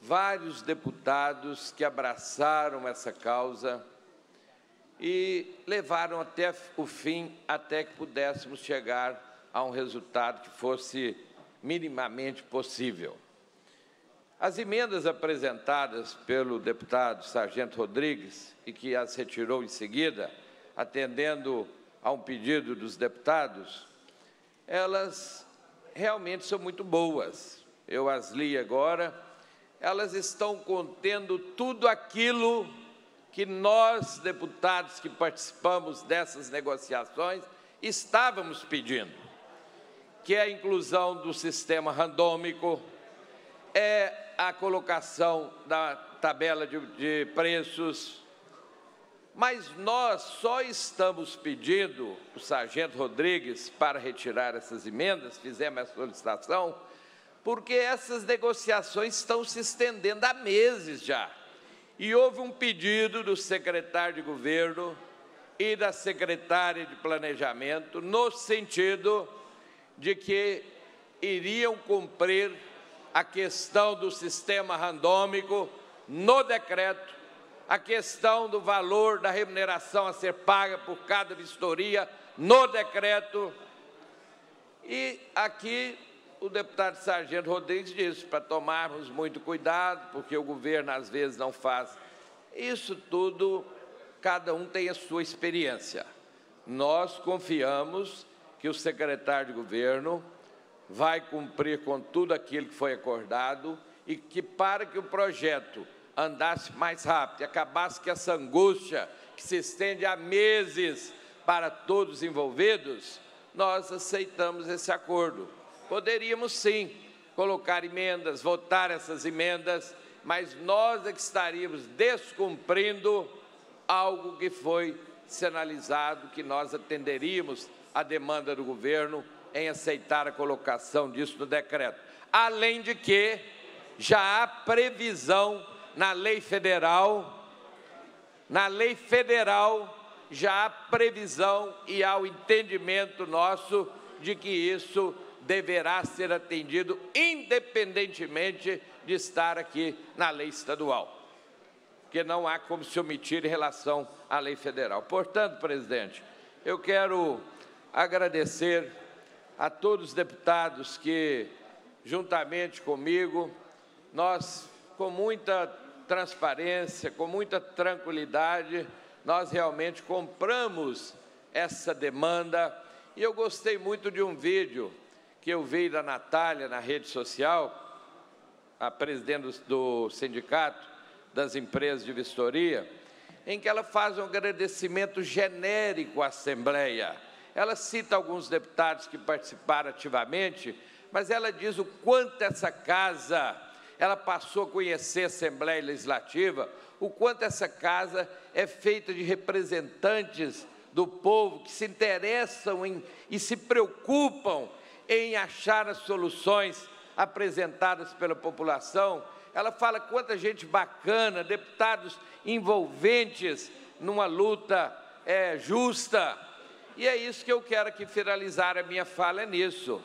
vários deputados que abraçaram essa causa e levaram até o fim, até que pudéssemos chegar a um resultado que fosse minimamente possível. As emendas apresentadas pelo deputado Sargento Rodrigues, e que as retirou em seguida, atendendo a um pedido dos deputados, elas realmente são muito boas. Eu as li agora. Elas estão contendo tudo aquilo que nós, deputados que participamos dessas negociações, estávamos pedindo, que é a inclusão do sistema randômico, é a colocação da tabela de preços. Mas nós só estamos pedindo o Sargento Rodrigues para retirar essas emendas, fizemos a solicitação, porque essas negociações estão se estendendo há meses já. E houve um pedido do secretário de Governo e da secretária de Planejamento no sentido de que iriam cumprir a questão do sistema randômico no decreto, a questão do valor da remuneração a ser paga por cada vistoria no decreto. E aqui o deputado Sargento Rodrigues disse para tomarmos muito cuidado, porque o governo às vezes não faz. Isso tudo, cada um tem a sua experiência. Nós confiamos que o secretário de governo vai cumprir com tudo aquilo que foi acordado e que, para que o projeto andasse mais rápido e acabasse com essa angústia que se estende há meses para todos os envolvidos, nós aceitamos esse acordo. Poderíamos, sim, colocar emendas, votar essas emendas, mas nós é que estaríamos descumprindo algo que foi sinalizado, que nós atenderíamos à demanda do governo em aceitar a colocação disso no decreto. Além de que já há previsão na lei federal já há previsão e há o entendimento nosso de que isso deverá ser atendido independentemente de estar aqui na lei estadual, porque não há como se omitir em relação à lei federal. Portanto, presidente, eu quero agradecer a todos os deputados que, juntamente comigo, nós com muita transparência, com muita tranquilidade, nós realmente compramos essa demanda. E eu gostei muito de um vídeo que eu vi da Natália na rede social, a presidente do Sindicato das Empresas de Vistoria, em que ela faz um agradecimento genérico à Assembleia. Ela cita alguns deputados que participaram ativamente, mas ela diz o quanto essa casa, ela passou a conhecer a Assembleia Legislativa, o quanto essa casa é feita de representantes do povo que se interessam e se preocupam em achar as soluções apresentadas pela população. Ela fala quanta gente bacana, deputados envolventes numa luta justa. E é isso que eu quero aqui finalizar a minha fala, é nisso.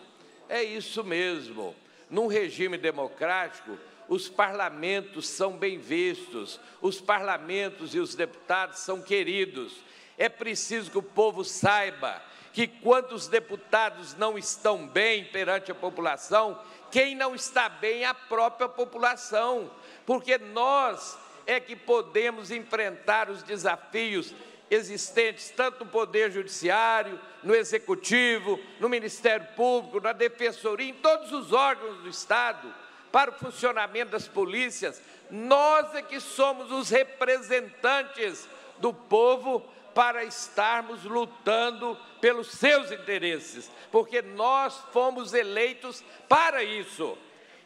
É isso mesmo. Num regime democrático, os parlamentos são bem vistos, os parlamentos e os deputados são queridos. É preciso que o povo saiba que, quando os deputados não estão bem perante a população, quem não está bem é a própria população, porque nós é que podemos enfrentar os desafios existentes, tanto no Poder Judiciário, no Executivo, no Ministério Público, na Defensoria, em todos os órgãos do Estado, para o funcionamento das polícias. Nós é que somos os representantes do povo para estarmos lutando pelos seus interesses, porque nós fomos eleitos para isso.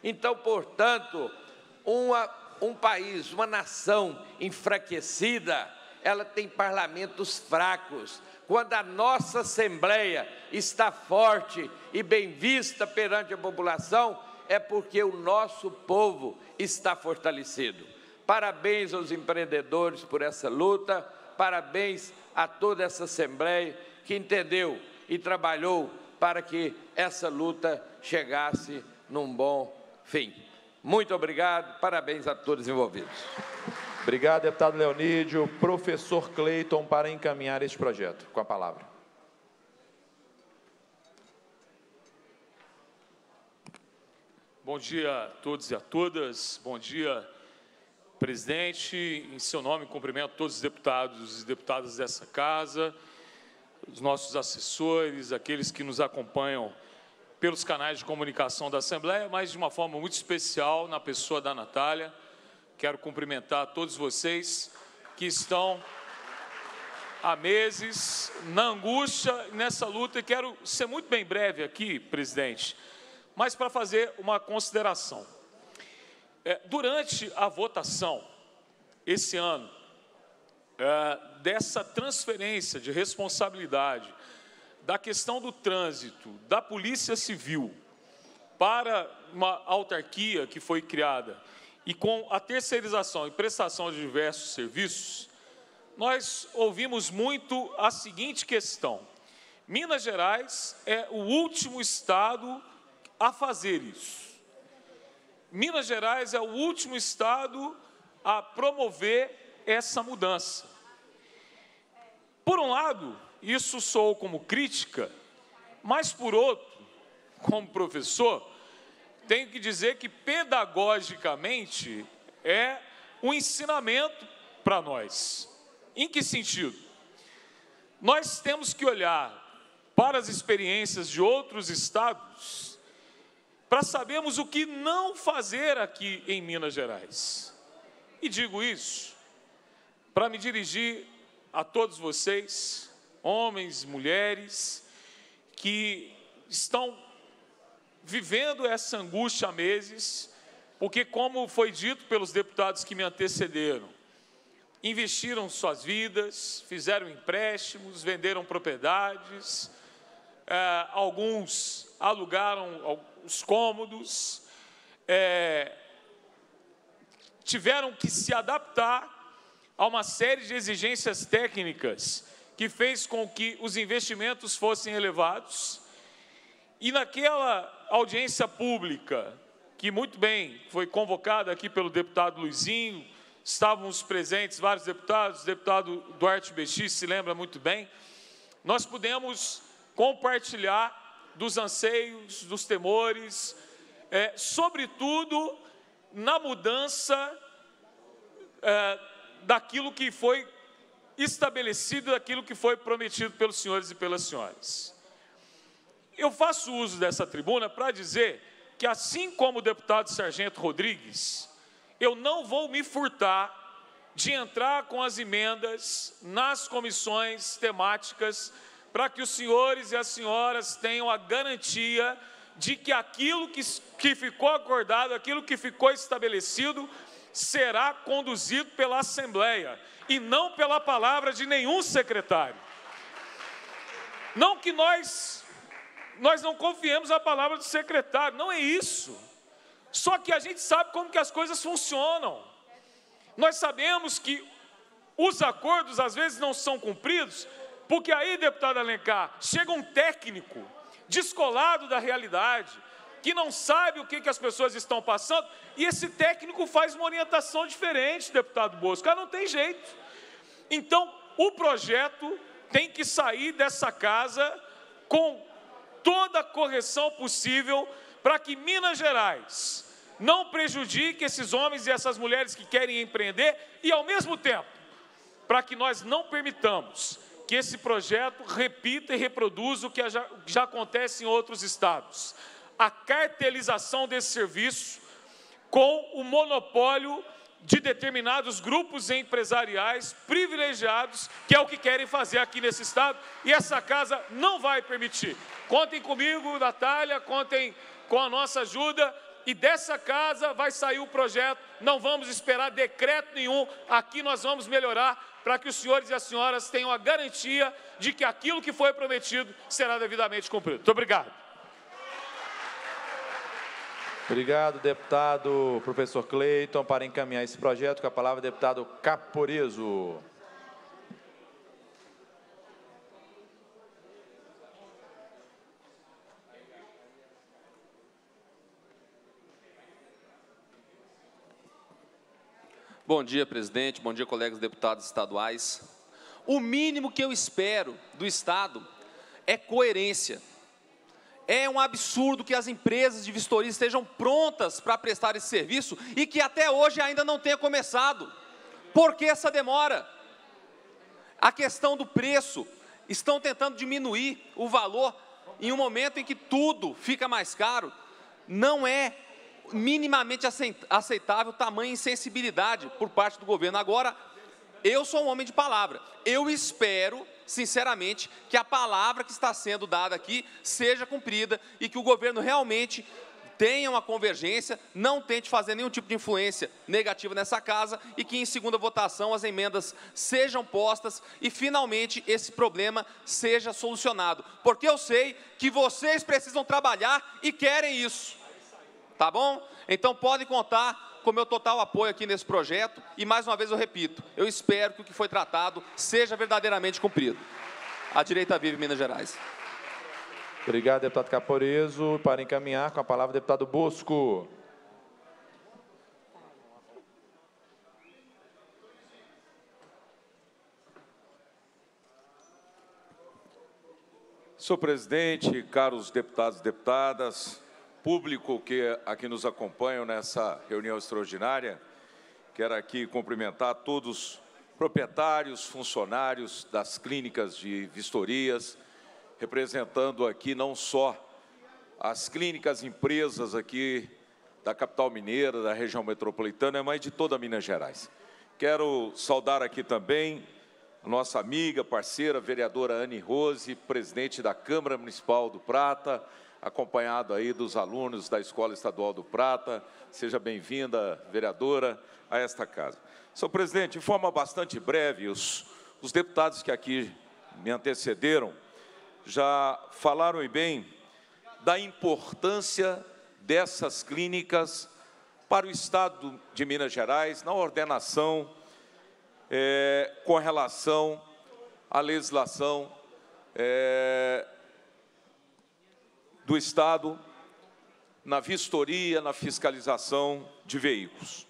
Então, portanto, um país, uma nação enfraquecida, ela tem parlamentos fracos. Quando a nossa Assembleia está forte e bem vista perante a população, é porque o nosso povo está fortalecido. Parabéns aos empreendedores por essa luta, parabéns a toda essa Assembleia que entendeu e trabalhou para que essa luta chegasse num bom fim. Muito obrigado, parabéns a todos os envolvidos. Obrigado, deputado Leonídio. Professor Cleiton, para encaminhar este projeto. Com a palavra. Bom dia a todos e a todas. Bom dia, presidente. Em seu nome, cumprimento todos os deputados e deputadas dessa casa, os nossos assessores, aqueles que nos acompanham pelos canais de comunicação da Assembleia, mas de uma forma muito especial, na pessoa da Natália. Quero cumprimentar todos vocês que estão há meses na angústia, nessa luta, e quero ser muito bem breve aqui, presidente, mas para fazer uma consideração. Durante a votação, esse ano, dessa transferência de responsabilidade da questão do trânsito, da Polícia Civil, para uma autarquia que foi criada, e com a terceirização e prestação de diversos serviços, nós ouvimos muito a seguinte questão: Minas Gerais é o último estado a fazer isso. Minas Gerais é o último estado a promover essa mudança. Por um lado, isso soou como crítica, mas, por outro, como professor, tenho que dizer que, pedagogicamente, é um ensinamento para nós. Em que sentido? Nós temos que olhar para as experiências de outros estados para sabermos o que não fazer aqui em Minas Gerais. E digo isso para me dirigir a todos vocês, homens, mulheres, que estão vivendo essa angústia há meses, porque, como foi dito pelos deputados que me antecederam, investiram suas vidas, fizeram empréstimos, venderam propriedades, alguns alugaram os cômodos, tiveram que se adaptar a uma série de exigências técnicas que fez com que os investimentos fossem elevados. E naquela audiência pública, que muito bem foi convocada aqui pelo deputado Luizinho, estávamos presentes vários deputados, o deputado Duarte Bechir se lembra muito bem, nós pudemos compartilhar dos anseios, dos temores, sobretudo na mudança daquilo que foi estabelecido, daquilo que foi prometido pelos senhores e pelas senhoras. Eu faço uso dessa tribuna para dizer que, assim como o deputado Sargento Rodrigues, eu não vou me furtar de entrar com as emendas nas comissões temáticas para que os senhores e as senhoras tenham a garantia de que aquilo que ficou acordado, aquilo que ficou estabelecido, será conduzido pela Assembleia e não pela palavra de nenhum secretário. Não que nós não confiemos na palavra do secretário, não é isso. Só que a gente sabe como que as coisas funcionam. Nós sabemos que os acordos, às vezes, não são cumpridos, porque aí, deputado Alencar, chega um técnico descolado da realidade, que não sabe o que as pessoas estão passando, e esse técnico faz uma orientação diferente, deputado Bosco. Ah, não tem jeito. Então, o projeto tem que sair dessa casa com toda a correção possível para que Minas Gerais não prejudique esses homens e essas mulheres que querem empreender e, ao mesmo tempo, para que nós não permitamos que esse projeto repita e reproduza o que já acontece em outros estados. A cartelização desse serviço com o monopólio de determinados grupos empresariais privilegiados, que é o que querem fazer aqui nesse estado, e essa casa não vai permitir. Contem comigo, Natália, contem com a nossa ajuda, e dessa casa vai sair o projeto, não vamos esperar decreto nenhum, aqui nós vamos melhorar para que os senhores e as senhoras tenham a garantia de que aquilo que foi prometido será devidamente cumprido. Muito obrigado. Obrigado, deputado professor Cleiton. Para encaminhar esse projeto, com a palavra, deputado Caporezzo. Bom dia, presidente. Bom dia, colegas deputados estaduais. O mínimo que eu espero do Estado é coerência. É um absurdo que as empresas de vistoria estejam prontas para prestar esse serviço e que até hoje ainda não tenha começado. Por que essa demora? A questão do preço. Estão tentando diminuir o valor em um momento em que tudo fica mais caro. Não é minimamente aceitável tamanha insensibilidade por parte do governo. Agora, eu sou um homem de palavra. Eu espero, sinceramente, que a palavra que está sendo dada aqui seja cumprida e que o governo realmente tenha uma convergência, não tente fazer nenhum tipo de influência negativa nessa casa e que, em segunda votação, as emendas sejam postas e, finalmente, esse problema seja solucionado. Porque eu sei que vocês precisam trabalhar e querem isso. Tá bom? Então, podem contar com o meu total apoio aqui nesse projeto. E, mais uma vez, eu repito, eu espero que o que foi tratado seja verdadeiramente cumprido. A direita vive, Minas Gerais. Obrigado, deputado Caporezzo. Para encaminhar, com a palavra, deputado Bosco. Senhor presidente, caros deputados e deputadas, público que aqui nos acompanham nessa reunião extraordinária, quero aqui cumprimentar todos os proprietários, funcionários das clínicas de vistorias, representando aqui não só as clínicas, empresas aqui da capital mineira, da região metropolitana, mas de toda Minas Gerais. Quero saudar aqui também a nossa amiga, parceira, vereadora Anne Rose, presidente da Câmara Municipal do Prata, acompanhado aí dos alunos da Escola Estadual do Prata. Seja bem-vinda, vereadora, a esta casa. Senhor presidente, de forma bastante breve, os deputados que aqui me antecederam já falaram e bem da importância dessas clínicas para o Estado de Minas Gerais, na ordenação, com relação à legislação do Estado, na vistoria, na fiscalização de veículos.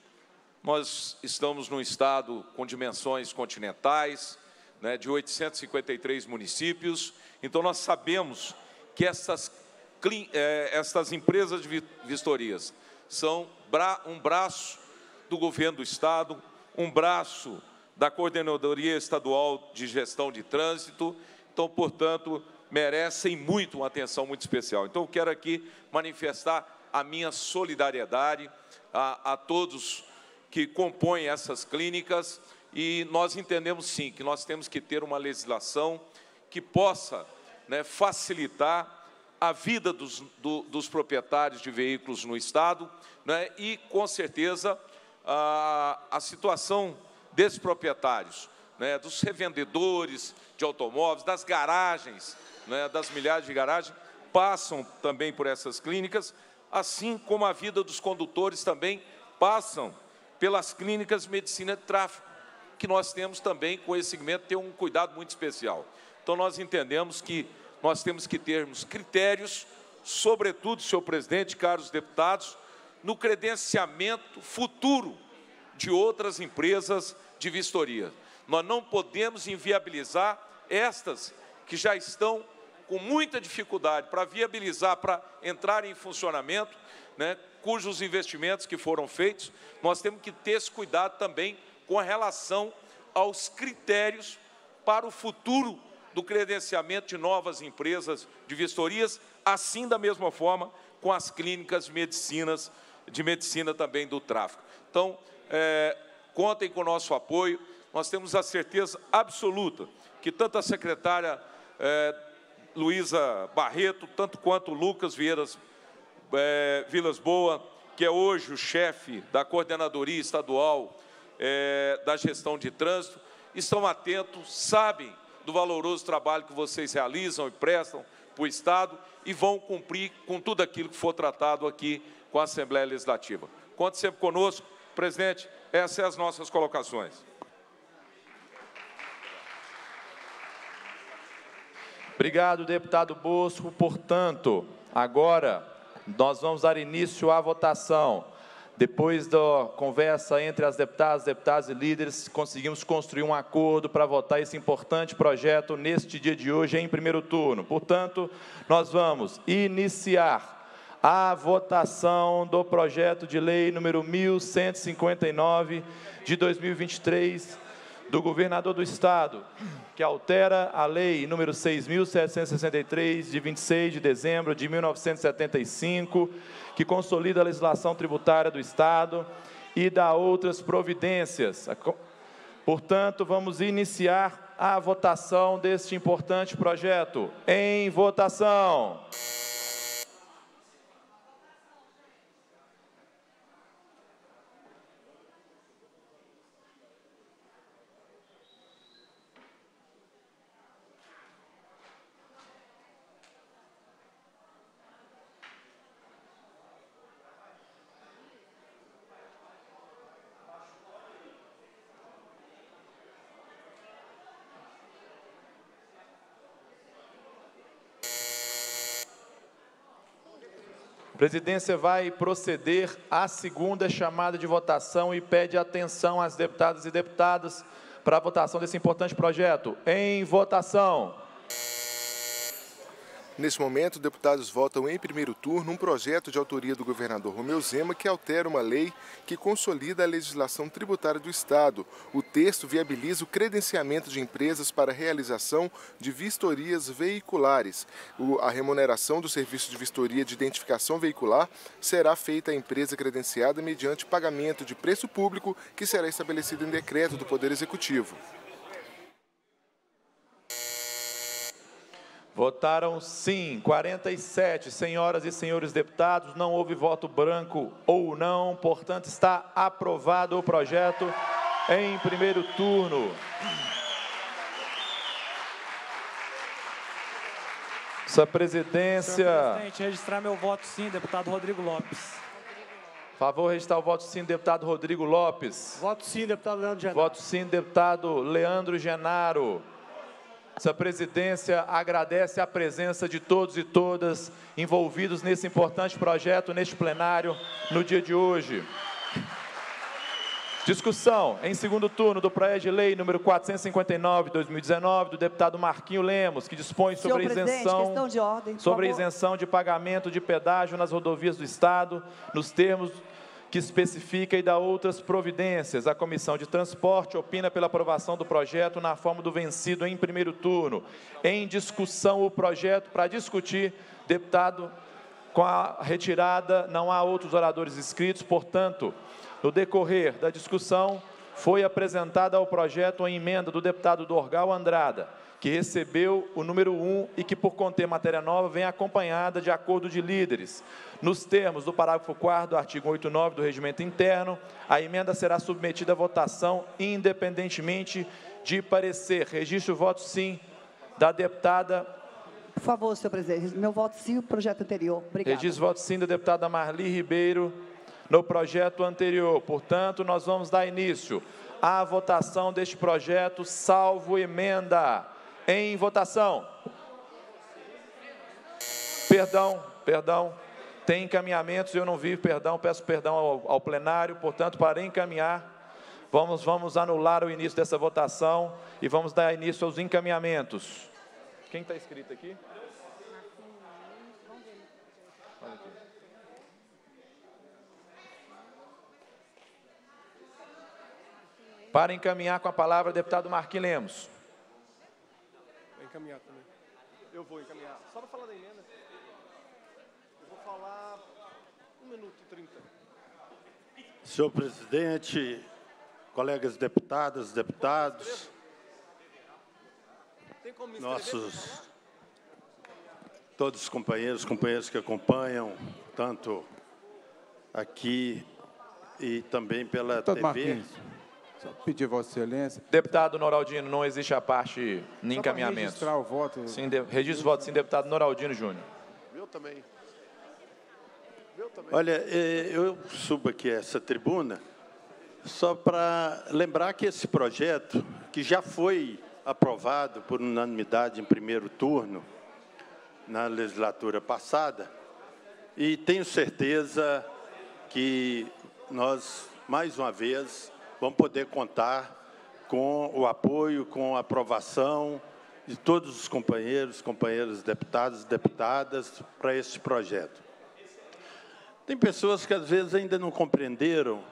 Nós estamos num Estado com dimensões continentais, né, de 853 municípios, então nós sabemos que essas empresas de vistorias são um braço do governo do Estado, um braço da Coordenadoria Estadual de Gestão de Trânsito, então, portanto, merecem muito uma atenção muito especial. Então, eu quero aqui manifestar a minha solidariedade a todos que compõem essas clínicas, e nós entendemos, sim, que nós temos que ter uma legislação que possa, né, facilitar a vida dos proprietários de veículos no Estado, né, e, com certeza, a situação desses proprietários, né, dos revendedores de automóveis, das garagens, né, das milhares de garagens, passam também por essas clínicas, assim como a vida dos condutores também passam pelas clínicas de medicina de tráfego, que nós temos também, com esse segmento, ter um cuidado muito especial. Então, nós entendemos que nós temos que termos critérios, sobretudo, senhor presidente, caros deputados, no credenciamento futuro de outras empresas de vistoria. Nós não podemos inviabilizar estas que já estão com muita dificuldade para viabilizar, para entrar em funcionamento, né, cujos investimentos que foram feitos. Nós temos que ter esse cuidado também com relação aos critérios para o futuro do credenciamento de novas empresas de vistorias, assim, da mesma forma, com as clínicas de medicina também do tráfego. Então, contem com o nosso apoio. Nós temos a certeza absoluta que tanto a secretária Luísa Barreto, tanto quanto o Lucas Vilas Boa, que é hoje o chefe da Coordenadoria Estadual da Gestão de Trânsito, estão atentos, sabem do valoroso trabalho que vocês realizam e prestam para o Estado e vão cumprir com tudo aquilo que for tratado aqui com a Assembleia Legislativa. Conte sempre conosco, presidente, essas são as nossas colocações. Obrigado, deputado Bosco. Portanto, agora nós vamos dar início à votação. Depois da conversa entre as deputadas, deputados e líderes, conseguimos construir um acordo para votar esse importante projeto neste dia de hoje, em primeiro turno. Portanto, nós vamos iniciar a votação do projeto de lei número 1159, de 2023, do governador do Estado, que altera a lei número 6.763, de 26 de dezembro de 1975, que consolida a legislação tributária do Estado e dá outras providências. Portanto, vamos iniciar a votação deste importante projeto. Em votação. A presidência vai proceder à segunda chamada de votação e pede atenção às deputadas e deputados para a votação desse importante projeto. Em votação. Nesse momento, deputados votam em primeiro turno um projeto de autoria do governador Romeu Zema que altera uma lei que consolida a legislação tributária do Estado. O texto viabiliza o credenciamento de empresas para a realização de vistorias veiculares. A remuneração do serviço de vistoria de identificação veicular será feita à empresa credenciada mediante pagamento de preço público que será estabelecido em decreto do Poder Executivo. Votaram sim, 47, senhoras e senhores deputados, não houve voto branco ou não, portanto está aprovado o projeto em primeiro turno. Sua presidência... Senhor presidente, registrar meu voto sim, deputado Rodrigo Lopes. Por favor, registrar o voto sim, deputado Rodrigo Lopes. Voto sim, deputado Leandro Genaro. Voto sim, deputado Leandro Genaro. Essa presidência agradece a presença de todos e todas envolvidos nesse importante projeto, neste plenário, no dia de hoje. Discussão em segundo turno do projeto de lei número 459/2019 do deputado Marquinhos Lemos, que dispõe sobre isenção de pagamento de pedágio nas rodovias do Estado, nos termos que especifica e dá outras providências. A Comissão de Transporte opina pela aprovação do projeto na forma do vencido em primeiro turno. Em discussão o projeto para discutir, deputado, com a retirada não há outros oradores inscritos, portanto, no decorrer da discussão, foi apresentada ao projeto a emenda do deputado Doorgal Andrada, que recebeu o número 1 e que, por conter matéria nova, vem acompanhada de acordo de líderes. Nos termos do parágrafo 4º do artigo 89 do Regimento Interno, a emenda será submetida à votação independentemente de parecer. Registro o voto sim da deputada... Por favor, senhor presidente. Meu voto sim, o projeto anterior. Obrigada. Registro o voto sim da deputada Marli Ribeiro... no projeto anterior. Portanto, nós vamos dar início à votação deste projeto, salvo emenda. Em votação. Perdão. Tem encaminhamentos, eu não vi, perdão, peço perdão ao plenário. Portanto, para encaminhar, vamos anular o início dessa votação e vamos dar início aos encaminhamentos. Quem está escrito aqui? Para encaminhar com a palavra, deputado Marquinhos Lemos. Encaminhar também. Eu vou encaminhar. Só para falar da emenda. Eu vou falar 1 minuto e 30. Senhor presidente, colegas deputadas, deputados, nossos todos os companheiros que acompanham, tanto aqui e também pela TV. Marquinhos. Pedir Vossa Excelência. Deputado Noraldino, não existe a parte nem encaminhamento. Registrar o voto. Sim, registro o voto, sim, deputado Noraldino Júnior. Meu também. Olha, eu subo aqui essa tribuna só para lembrar que esse projeto, que já foi aprovado por unanimidade em primeiro turno na legislatura passada, e tenho certeza que nós, mais uma vez, vamos poder contar com o apoio, com a aprovação de todos os companheiros, companheiras deputados, deputadas, para esse projeto. Tem pessoas que, às vezes, ainda não compreenderam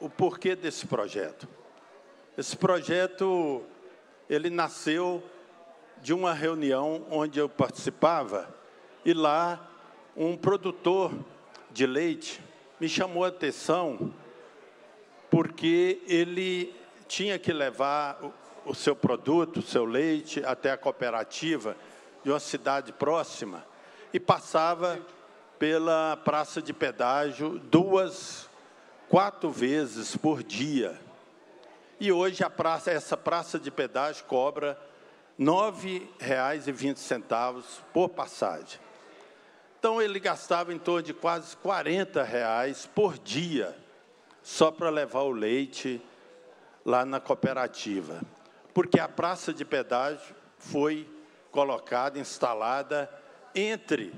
o porquê desse projeto. Esse projeto, ele nasceu de uma reunião onde eu participava, e lá um produtor de leite me chamou a atenção porque ele tinha que levar o seu produto, o seu leite, até a cooperativa de uma cidade próxima e passava pela praça de pedágio 4 vezes por dia. E hoje essa praça de pedágio cobra R$ 9,20 por passagem. Então, ele gastava em torno de quase R$ 40 por dia só para levar o leite lá na cooperativa, porque a praça de pedágio foi colocada, instalada entre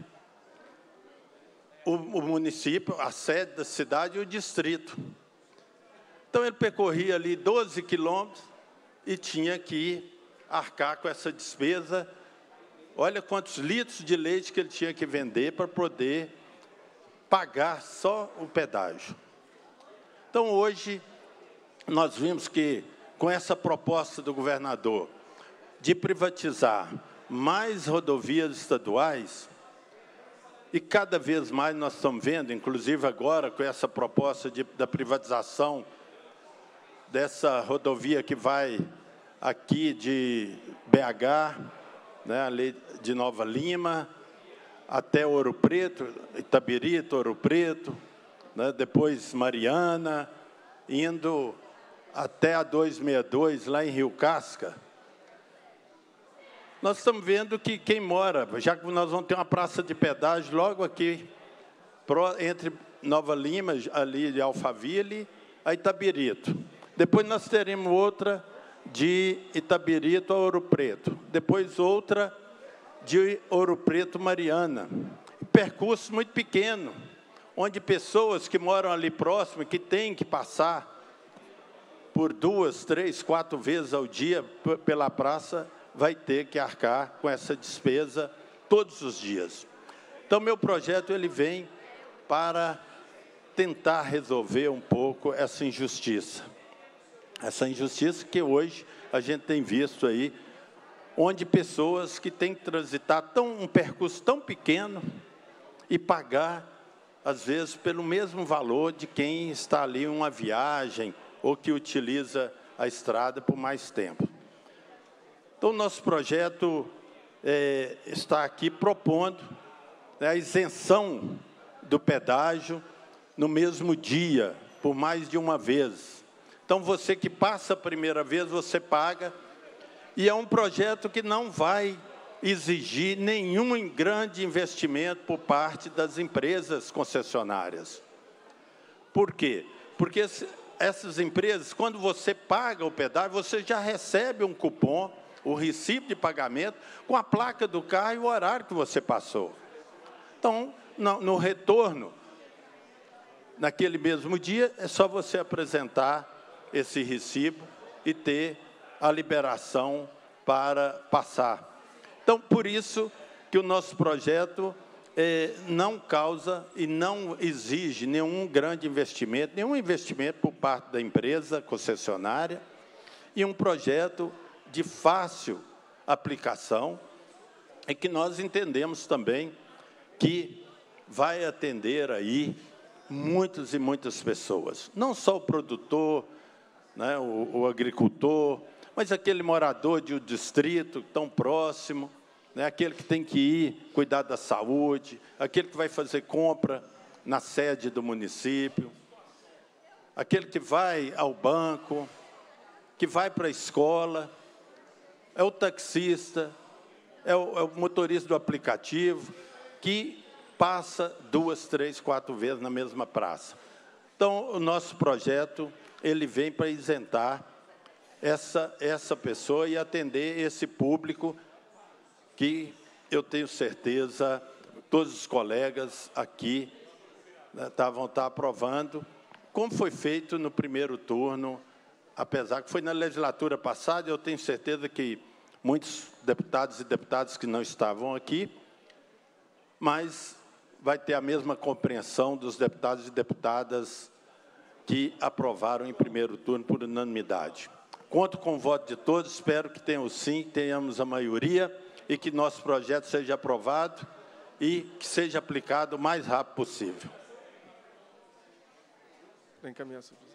o município, a sede da cidade e o distrito. Então, ele percorria ali 12 quilômetros e tinha que arcar com essa despesa. Olha quantos litros de leite que ele tinha que vender para poder pagar só o pedágio. Então, hoje, nós vimos que, com essa proposta do governador de privatizar mais rodovias estaduais, e cada vez mais nós estamos vendo, inclusive agora, com essa proposta da privatização dessa rodovia que vai aqui de BH, né, ali de Nova Lima, até Ouro Preto, Itabirito, Ouro Preto, depois Mariana, indo até a 262, lá em Rio Casca. Nós estamos vendo que quem mora, já que nós vamos ter uma praça de pedágio logo aqui, entre Nova Lima, ali de Alphaville, a Itabirito. Depois nós teremos outra de Itabirito a Ouro Preto. Depois outra de Ouro Preto, Mariana. Percurso muito pequeno. onde pessoas que moram ali próximo, que têm que passar por 2, 3, 4 vezes ao dia pela praça, vai ter que arcar com essa despesa todos os dias. Então, meu projeto ele vem para tentar resolver um pouco essa injustiça. Essa injustiça que hoje a gente tem visto aí, onde pessoas que têm que transitar um percurso tão pequeno e pagar, às vezes, pelo mesmo valor de quem está ali em uma viagem ou que utiliza a estrada por mais tempo. Então, nosso projeto está aqui propondo a isenção do pedágio no mesmo dia, por mais de uma vez. Então, você que passa a primeira vez, você paga. E é um projeto que não vai exigir nenhum grande investimento por parte das empresas concessionárias. Por quê? Porque essas empresas, quando você paga o pedágio, você já recebe um cupom, o recibo de pagamento, com a placa do carro e o horário que você passou. Então, no retorno, naquele mesmo dia, é só você apresentar esse recibo e ter a liberação para passar. Então, por isso que o nosso projeto não causa e não exige nenhum grande investimento, por parte da empresa concessionária, e um projeto de fácil aplicação, e que nós entendemos também que vai atender aí muitas e muitas pessoas, não só o produtor, né, o agricultor, mas aquele morador de um distrito tão próximo, né, aquele que tem que ir cuidar da saúde, aquele que vai fazer compra na sede do município, aquele que vai ao banco, que vai para a escola, é o taxista, é o motorista do aplicativo, que passa 2, 3, 4 vezes na mesma praça. Então, o nosso projeto ele vem para isentar essa pessoa e atender esse público que, eu tenho certeza, todos os colegas aqui vão estar aprovando, como foi feito no primeiro turno, apesar que foi na legislatura passada, eu tenho certeza que muitos deputados e deputadas que não estavam aqui, mas vai ter a mesma compreensão dos deputados e deputadas que aprovaram em primeiro turno por unanimidade. Conto com o voto de todos, espero que tenham sim, que tenhamos a maioria e que nosso projeto seja aprovado e que seja aplicado o mais rápido possível.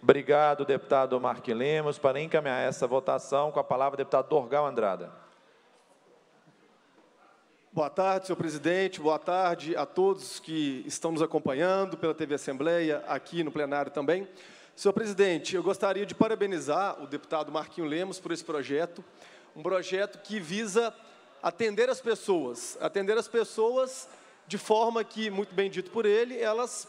Obrigado, deputado Marquinhos Lemos. Para encaminhar essa votação, com a palavra, deputado Doorgal Andrada. Boa tarde, senhor presidente, boa tarde a todos que estão nos acompanhando pela TV Assembleia, aqui no plenário também. Senhor presidente, eu gostaria de parabenizar o deputado Marquinhos Lemos por esse projeto, um projeto que visa atender as pessoas de forma que, muito bem dito por ele, elas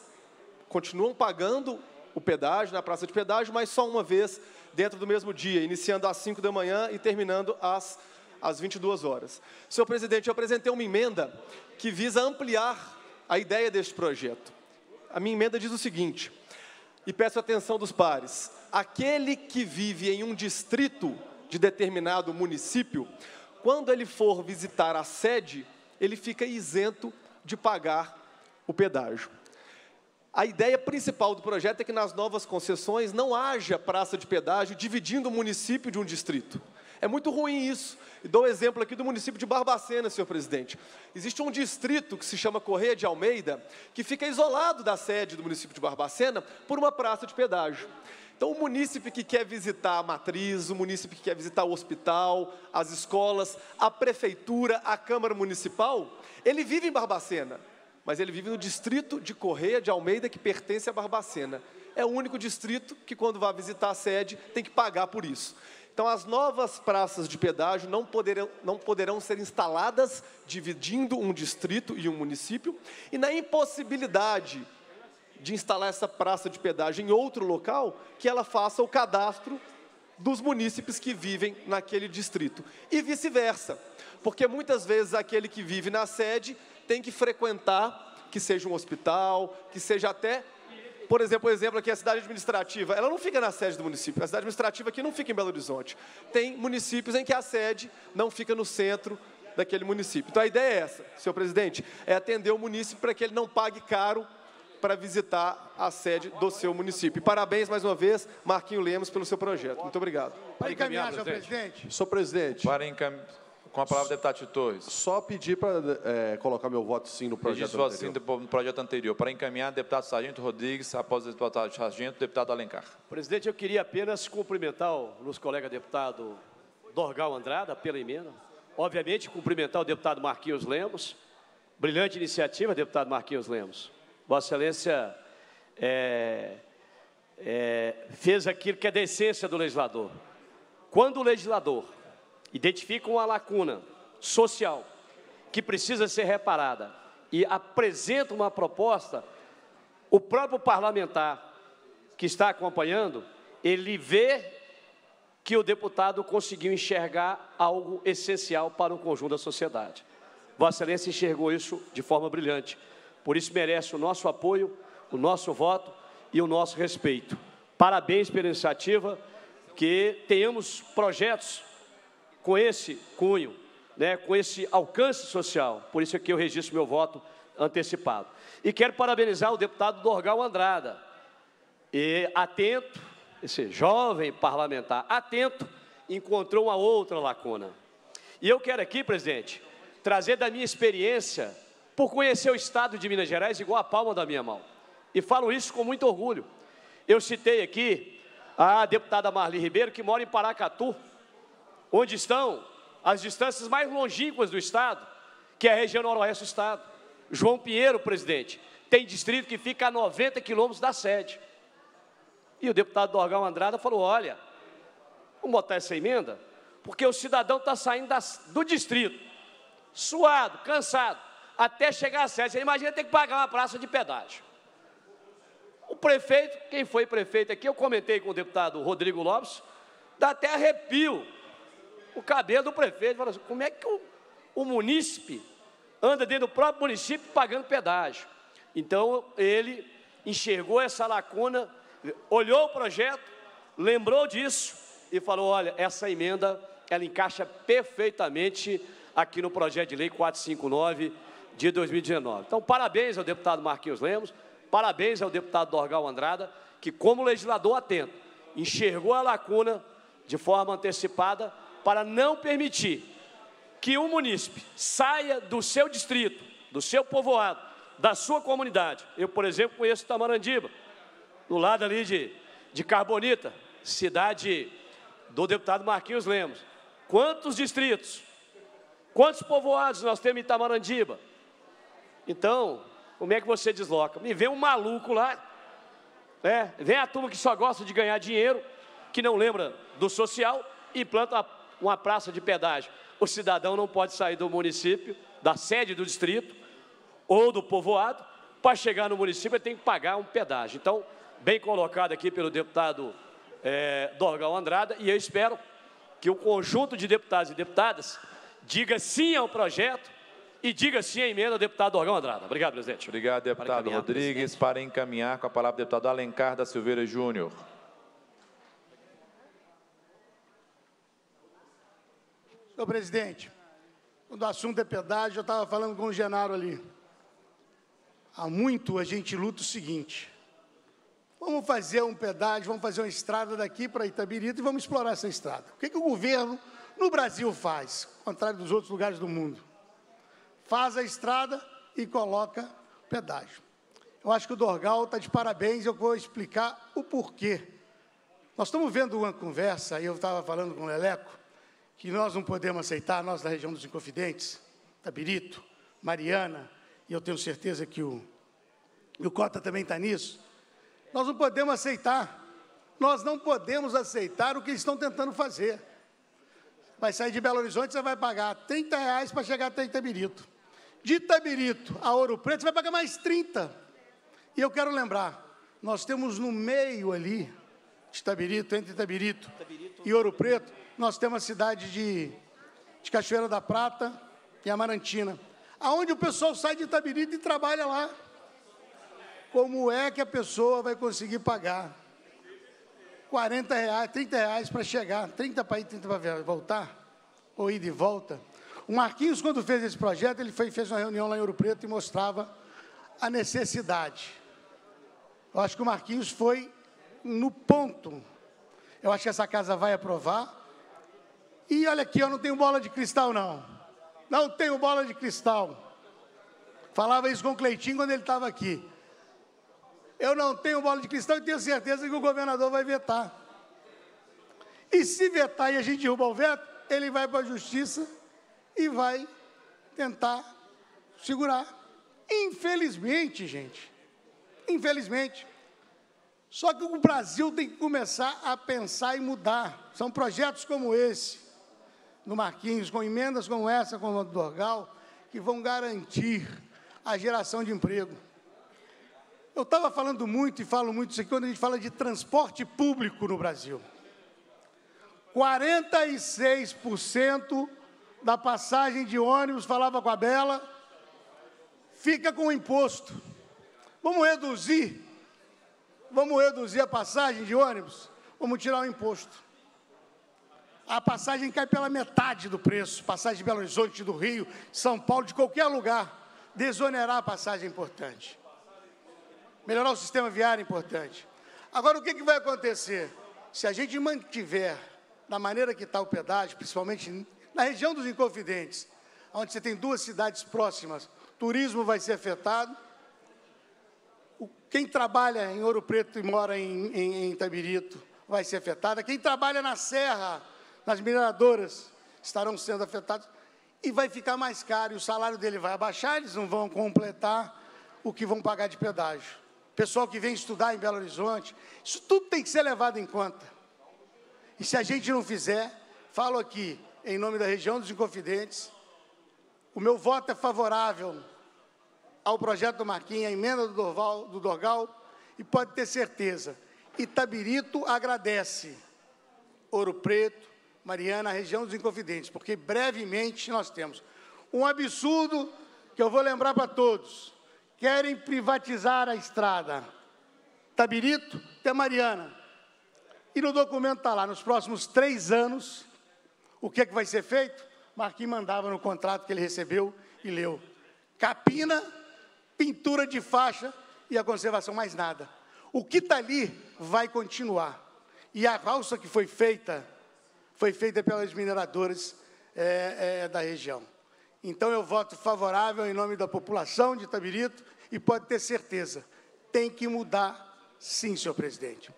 continuam pagando o pedágio, na praça de pedágio, mas só uma vez dentro do mesmo dia, iniciando às 5 da manhã e terminando às 22 horas. Senhor presidente, eu apresentei uma emenda que visa ampliar a ideia deste projeto. A minha emenda diz o seguinte, e peço a atenção dos pares, aquele que vive em um distrito de determinado município, quando ele for visitar a sede, ele fica isento de pagar o pedágio. A ideia principal do projeto é que nas novas concessões não haja praça de pedágio dividindo o município de um distrito. É muito ruim isso. E dou um exemplo aqui do município de Barbacena, senhor presidente. Existe um distrito que se chama Correia de Almeida, que fica isolado da sede do município de Barbacena por uma praça de pedágio. Então, o munícipe que quer visitar a matriz, o munícipe que quer visitar o hospital, as escolas, a prefeitura, a Câmara Municipal, ele vive em Barbacena, mas ele vive no distrito de Correia de Almeida, que pertence a Barbacena. É o único distrito que, quando vai visitar a sede, tem que pagar por isso. Então, as novas praças de pedágio não poderão ser instaladas dividindo um distrito e um município, e na impossibilidade de instalar essa praça de pedágio em outro local, que ela faça o cadastro dos munícipes que vivem naquele distrito, e vice-versa, porque muitas vezes aquele que vive na sede tem que frequentar que seja um hospital, que seja até... Por exemplo, aqui é a cidade administrativa. Ela não fica na sede do município. A cidade administrativa aqui não fica em Belo Horizonte. Tem municípios em que a sede não fica no centro daquele município. Então, a ideia é essa, senhor presidente, é atender o município para que ele não pague caro para visitar a sede do seu município. E parabéns, mais uma vez, Marquinhos Lemos, pelo seu projeto. Muito obrigado. Para encaminhar, senhor presidente. Senhor presidente. Para encaminhar. Com a palavra, deputado Tito Torres. Só pedir para colocar meu voto sim no projeto anterior. Registro voto sim no projeto anterior. Para encaminhar, deputado Sargento Rodrigues, após o deputado Sargento, deputado Alencar. Presidente, eu queria apenas cumprimentar o nosso colega deputado Doorgal Andrada, pela emenda. Obviamente, cumprimentar o deputado Marquinhos Lemos. Brilhante iniciativa, deputado Marquinhos Lemos. Vossa Excelência fez aquilo que é da essência do legislador. Quando o legislador identifica uma lacuna social que precisa ser reparada e apresenta uma proposta, o próprio parlamentar que está acompanhando, ele vê que o deputado conseguiu enxergar algo essencial para o conjunto da sociedade. Vossa Excelência enxergou isso de forma brilhante. Por isso merece o nosso apoio, o nosso voto e o nosso respeito. Parabéns pela iniciativa, que tenhamos projetos com esse cunho, né, com esse alcance social. Por isso aqui eu registro meu voto antecipado. E quero parabenizar o deputado Doorgal Andrada, e atento, esse jovem parlamentar, atento, encontrou uma outra lacuna. E eu quero aqui, presidente, trazer da minha experiência, por conhecer o Estado de Minas Gerais igual a palma da minha mão. E falo isso com muito orgulho. Eu citei aqui a deputada Marli Ribeiro, que mora em Paracatu, onde estão as distâncias mais longínquas do Estado, que é a região noroeste do Estado. João Pinheiro, presidente, tem distrito que fica a 90 quilômetros da sede. E o deputado Doorgal Andrada falou, olha, vamos botar essa emenda, porque o cidadão está saindo do distrito, suado, cansado, até chegar à sede. Você imagina ter que pagar uma praça de pedágio. O prefeito, quem foi prefeito aqui, eu comentei com o deputado Rodrigo Lopes, dá até arrepio o cabelo do prefeito, fala assim, como é que o munícipe anda dentro do próprio município pagando pedágio? Então, ele enxergou essa lacuna, olhou o projeto, lembrou disso e falou, olha, essa emenda, ela encaixa perfeitamente aqui no projeto de lei 459 de 2019. Então, parabéns ao deputado Marquinhos Lemos, parabéns ao deputado Doorgal Andrada, que como legislador atento, enxergou a lacuna de forma antecipada, para não permitir que um munícipe saia do seu distrito, do seu povoado, da sua comunidade. Eu, por exemplo, conheço Tamarandiba, do lado ali de Carbonita, cidade do deputado Marquinhos Lemos. Quantos distritos, quantos povoados nós temos em Tamarandiba? Então, como é que você desloca? Me vem um maluco lá, né? Vem a turma que só gosta de ganhar dinheiro, que não lembra do social, e planta uma praça de pedágio. O cidadão não pode sair do município, da sede do distrito ou do povoado, para chegar no município ele tem que pagar um pedágio. Então, bem colocado aqui pelo deputado Doorgal Andrada, e eu espero que o conjunto de deputados e deputadas diga sim ao projeto e diga sim à emenda ao deputado Doorgal Andrada. Obrigado, presidente. Obrigado, deputado Rodrigues. Presidente. Para encaminhar, com a palavra, deputado Alencar da Silveira Júnior. Senhor presidente, quando o assunto é pedágio, eu estava falando com o Genaro ali. Há muito a gente luta o seguinte, vamos fazer um pedágio, vamos fazer uma estrada daqui para Itabirito e vamos explorar essa estrada. O que, que o governo no Brasil faz, ao contrário dos outros lugares do mundo? Faz a estrada e coloca pedágio. Eu acho que o Doorgal está de parabéns, eu vou explicar o porquê. Nós estamos vendo uma conversa, e eu estava falando com o Leleco, que nós não podemos aceitar, nós da região dos Inconfidentes, Itabirito, Mariana, e eu tenho certeza que o Cota também está nisso, nós não podemos aceitar, o que eles estão tentando fazer. Vai sair de Belo Horizonte, você vai pagar R$30 para chegar até Itabirito. De Itabirito a Ouro Preto, você vai pagar mais R$30. E eu quero lembrar, nós temos no meio ali, de Itabirito, entre Itabirito e Ouro Preto, nós temos a cidade de Cachoeira da Prata e Amarantina. aonde o pessoal sai de Itabirito e trabalha lá. Como é que a pessoa vai conseguir pagar R$40, R$30 para chegar, 30 para ir, 30 para voltar, ou ir de volta? O Marquinhos, quando fez esse projeto, ele fez uma reunião lá em Ouro Preto e mostrava a necessidade. Eu acho que o Marquinhos foi no ponto. Eu acho que essa casa vai aprovar. E olha aqui, eu não tenho bola de cristal, não. Não tenho bola de cristal. Falava isso com o Cleitinho quando ele estava aqui. Eu não tenho bola de cristal e tenho certeza que o governador vai vetar. E se vetar e a gente derrubar o veto, ele vai para a Justiça e vai tentar segurar. Infelizmente, gente. Infelizmente. Só que o Brasil tem que começar a pensar e mudar. São projetos como esse, no Marquinhos, com emendas como essa, como a do Doorgal, que vão garantir a geração de emprego. Eu estava falando muito, e falo muito isso aqui, quando a gente fala de transporte público no Brasil. 46% da passagem de ônibus, falava com a Bella, fica com o imposto. Vamos reduzir a passagem de ônibus? Vamos tirar o imposto. A passagem cai pela metade do preço, passagem de Belo Horizonte, do Rio, São Paulo, de qualquer lugar. Desonerar a passagem é importante. Melhorar o sistema viário é importante. Agora, o que vai acontecer? Se a gente mantiver, da maneira que está o pedágio, principalmente na região dos Inconfidentes, onde você tem duas cidades próximas, o turismo vai ser afetado. Quem trabalha em Ouro Preto e mora em Itabirito vai ser afetado. Quem trabalha na Serra, nas mineradoras, estarão sendo afetados. E vai ficar mais caro, e o salário dele vai abaixar, eles não vão completar o que vão pagar de pedágio. Pessoal que vem estudar em Belo Horizonte, isso tudo tem que ser levado em conta. E se a gente não fizer, falo aqui, em nome da região dos Inconfidentes, o meu voto é favorável ao projeto do Marquinhos, à emenda do Doorgal, e pode ter certeza, Itabirito agradece Ouro Preto, Mariana, a região dos Inconfidentes, porque brevemente nós temos um absurdo que eu vou lembrar para todos. Querem privatizar a estrada Itabirito até Mariana. E no documento está lá, nos próximos 3 anos, o que é que vai ser feito? Marquinhos mandava no contrato que ele recebeu e leu. Capina, pintura de faixa e a conservação, mais nada. O que está ali vai continuar. E a valsa que foi feita pelas mineradoras da região. Então, eu voto favorável em nome da população de Itabirito e pode ter certeza, tem que mudar, sim, senhor presidente.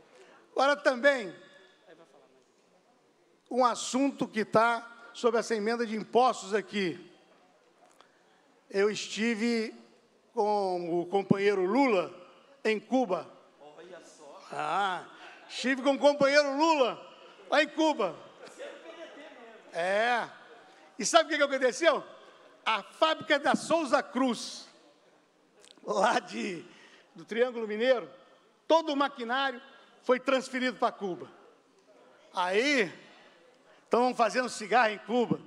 Agora, também, um assunto que está sobre essa emenda de impostos aqui. Eu estive com o companheiro Lula em Cuba. Olha só. Ah, estive com o companheiro Lula lá em Cuba. É. E sabe o que aconteceu? A fábrica da Souza Cruz, lá do Triângulo Mineiro, todo o maquinário foi transferido para Cuba. Aí, estão fazendo cigarro em Cuba.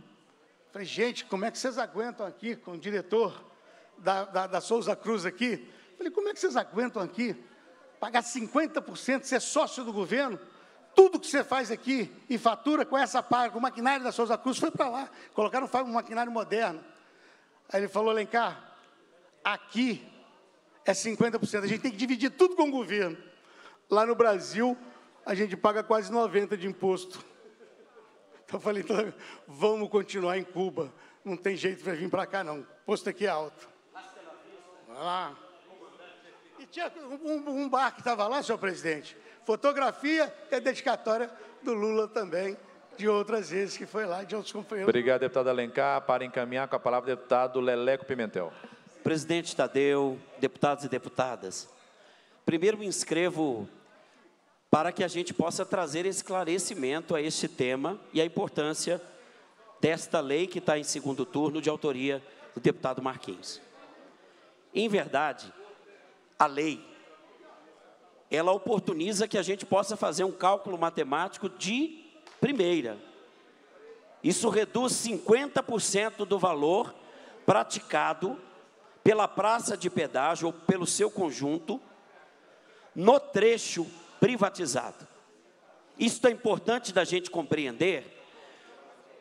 Falei, gente, como é que vocês aguentam aqui com o diretor da Souza Cruz aqui? Falei, como é que vocês aguentam aqui? Pagar 50%, ser sócio do governo, tudo que você faz aqui e fatura com essa parte, com o maquinário da Souza Cruz, foi para lá. Colocaram um maquinário moderno. Aí ele falou, Alencar, aqui é 50%, a gente tem que dividir tudo com o governo. Lá no Brasil, a gente paga quase 90% de imposto. Então, eu falei, então, vamos continuar em Cuba. Não tem jeito para vir para cá, não. O posto aqui é alto. Vai lá. E tinha um bar que estava lá, senhor presidente. Fotografia e a dedicatória do Lula também, de outras vezes que foi lá, de outros companheiros. Obrigado, deputado Alencar. Para encaminhar com a palavra, deputado Leleco Pimentel. Presidente Tadeu, deputados e deputadas, primeiro me inscrevo para que a gente possa trazer esclarecimento a este tema e a importância desta lei que está em segundo turno, de autoria do deputado Marquinhos. Em verdade, a lei, ela oportuniza que a gente possa fazer um cálculo matemático de primeira. Isso reduz 50% do valor praticado pela praça de pedágio ou pelo seu conjunto no trecho privatizado. Isso é importante da gente compreender,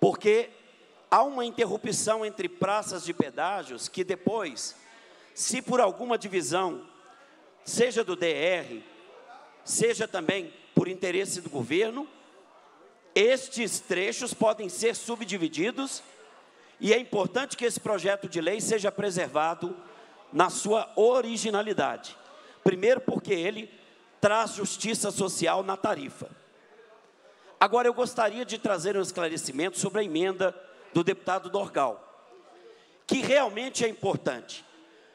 porque há uma interrupção entre praças de pedágios que depois, se por alguma divisão, seja do DR, seja também por interesse do governo, estes trechos podem ser subdivididos e é importante que esse projeto de lei seja preservado na sua originalidade. Primeiro, porque ele traz justiça social na tarifa. Agora, eu gostaria de trazer um esclarecimento sobre a emenda do deputado Doorgal, que realmente é importante,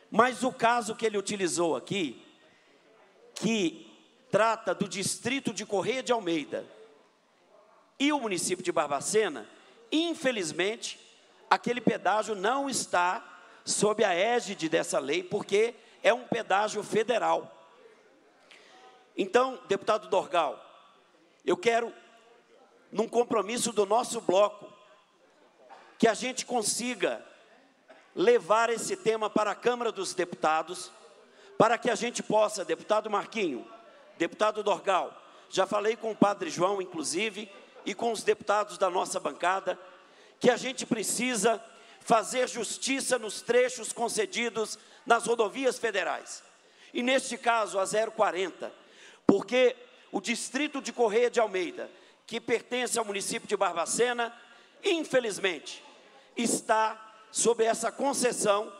mas o caso que ele utilizou aqui, que trata do distrito de Correia de Almeida e o município de Barbacena, infelizmente, aquele pedágio não está sob a égide dessa lei, porque é um pedágio federal. Então, deputado Doorgal, eu quero, num compromisso do nosso bloco, que a gente consiga levar esse tema para a Câmara dos Deputados, para que a gente possa, deputado Marquinho, deputado Doorgal, já falei com o padre João, inclusive, e com os deputados da nossa bancada, que a gente precisa fazer justiça nos trechos concedidos nas rodovias federais. E, neste caso, a 040, porque o distrito de Correia de Almeida, que pertence ao município de Barbacena, infelizmente, está sob essa concessão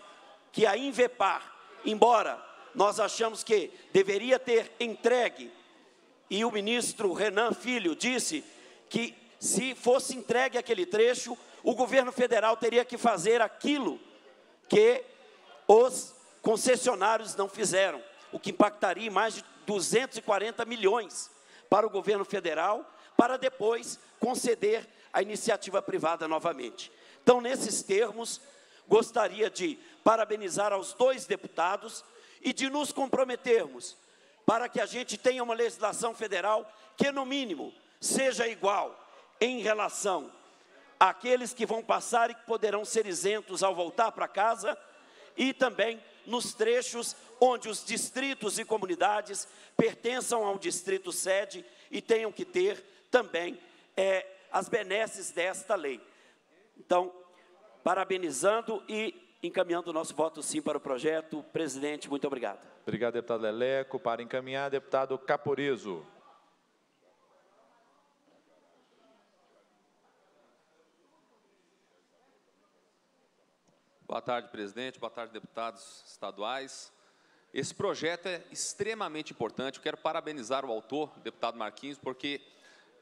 que a Invepar, embora nós achamos que deveria ter entregue, e o ministro Renan Filho disse que se fosse entregue aquele trecho, o governo federal teria que fazer aquilo que os concessionários não fizeram, o que impactaria em mais de 240 milhões para o governo federal, para depois conceder a iniciativa privada novamente. Então, nesses termos, gostaria de parabenizar aos dois deputados e de nos comprometermos para que a gente tenha uma legislação federal que, no mínimo, seja igual em relação àqueles que vão passar e que poderão ser isentos ao voltar para casa e também nos trechos onde os distritos e comunidades pertençam ao distrito sede e tenham que ter também as benesses desta lei. Então, parabenizando e encaminhando o nosso voto sim para o projeto. Presidente, muito obrigado. Obrigado, deputado Leleco. Para encaminhar, deputado Caporezzo. Boa tarde, presidente. Boa tarde, deputados estaduais. Esse projeto é extremamente importante. Eu quero parabenizar o autor, o deputado Marquinhos, porque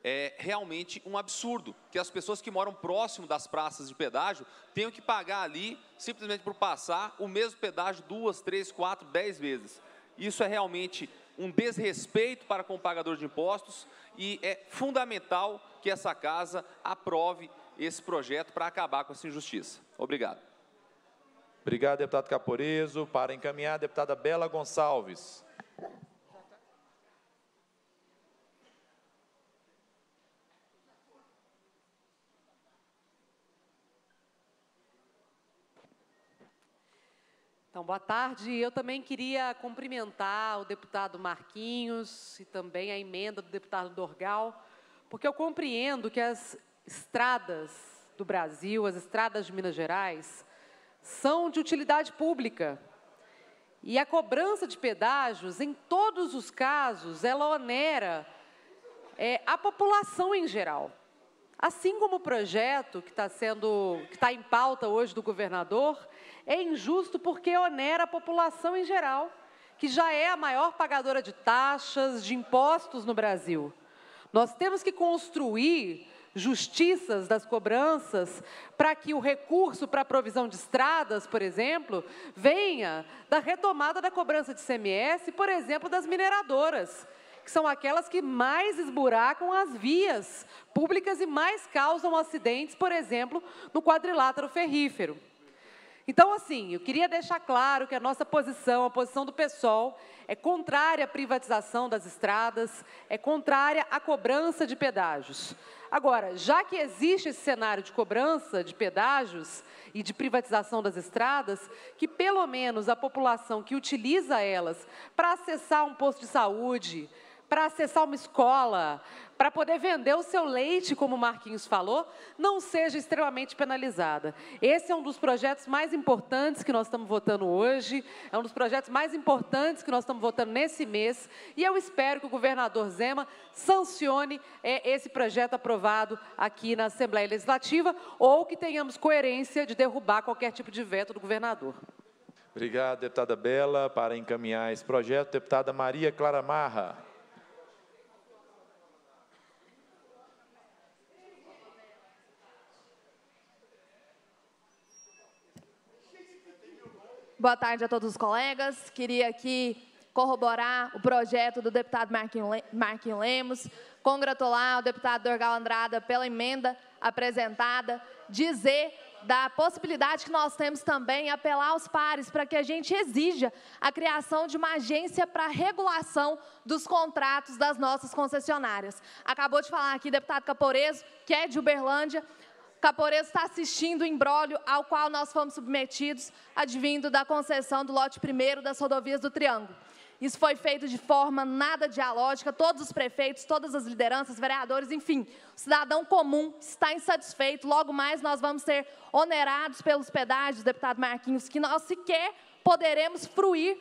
é realmente um absurdo que as pessoas que moram próximo das praças de pedágio tenham que pagar ali, simplesmente por passar, o mesmo pedágio 2, 3, 4, 10 vezes. Isso é realmente um desrespeito para com o pagador de impostos e é fundamental que essa casa aprove esse projeto para acabar com essa injustiça. Obrigado. Obrigado, deputado Caporezzo. Para encaminhar, a deputada Bella Gonçalves. Então, boa tarde. Eu também queria cumprimentar o deputado Marquinhos e também a emenda do deputado Doorgal, porque eu compreendo que as estradas do Brasil, as estradas de Minas Gerais, são de utilidade pública. E a cobrança de pedágios, em todos os casos, ela onera a população em geral. Assim como o projeto que está em pauta hoje do governador, é injusto porque onera a população em geral, que já é a maior pagadora de taxas, de impostos no Brasil. Nós temos que construir justiças das cobranças para que o recurso para a provisão de estradas, por exemplo, venha da retomada da cobrança de ICMS, por exemplo, das mineradoras, que são aquelas que mais esburacam as vias públicas e mais causam acidentes, por exemplo, no quadrilátero ferrífero. Então, assim, eu queria deixar claro que a nossa posição, a posição do PSOL, é contrária à privatização das estradas, é contrária à cobrança de pedágios. Agora, já que existe esse cenário de cobrança, de pedágios e de privatização das estradas, que pelo menos a população que utiliza elas para acessar um posto de saúde, para acessar uma escola, para poder vender o seu leite, como o Marquinhos falou, não seja extremamente penalizada. Esse é um dos projetos mais importantes que nós estamos votando hoje, é um dos projetos mais importantes que nós estamos votando nesse mês, e eu espero que o governador Zema sancione esse projeto aprovado aqui na Assembleia Legislativa, ou que tenhamos coerência de derrubar qualquer tipo de veto do governador. Obrigado, deputada Bella. Para encaminhar esse projeto, deputada Maria Clara Marra. Boa tarde a todos os colegas. Queria aqui corroborar o projeto do deputado Marquinhos Lemos, congratular o deputado Doorgal Andrada pela emenda apresentada, dizer da possibilidade que nós temos também apelar aos pares para que a gente exija a criação de uma agência para regulação dos contratos das nossas concessionárias. Acabou de falar aqui, deputado Caporezzo, que é de Uberlândia. Caporezzo está assistindo o imbróglio ao qual nós fomos submetidos, advindo da concessão do lote primeiro das rodovias do Triângulo. Isso foi feito de forma nada dialógica, todos os prefeitos, todas as lideranças, vereadores, enfim, o cidadão comum está insatisfeito, logo mais nós vamos ser onerados pelos pedágios, deputado Marquinhos, que nós sequer poderemos fruir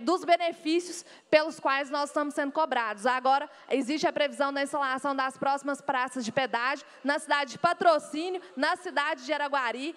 dos benefícios pelos quais nós estamos sendo cobrados. Agora, existe a previsão da instalação das próximas praças de pedágio na cidade de Patrocínio, na cidade de Araguari.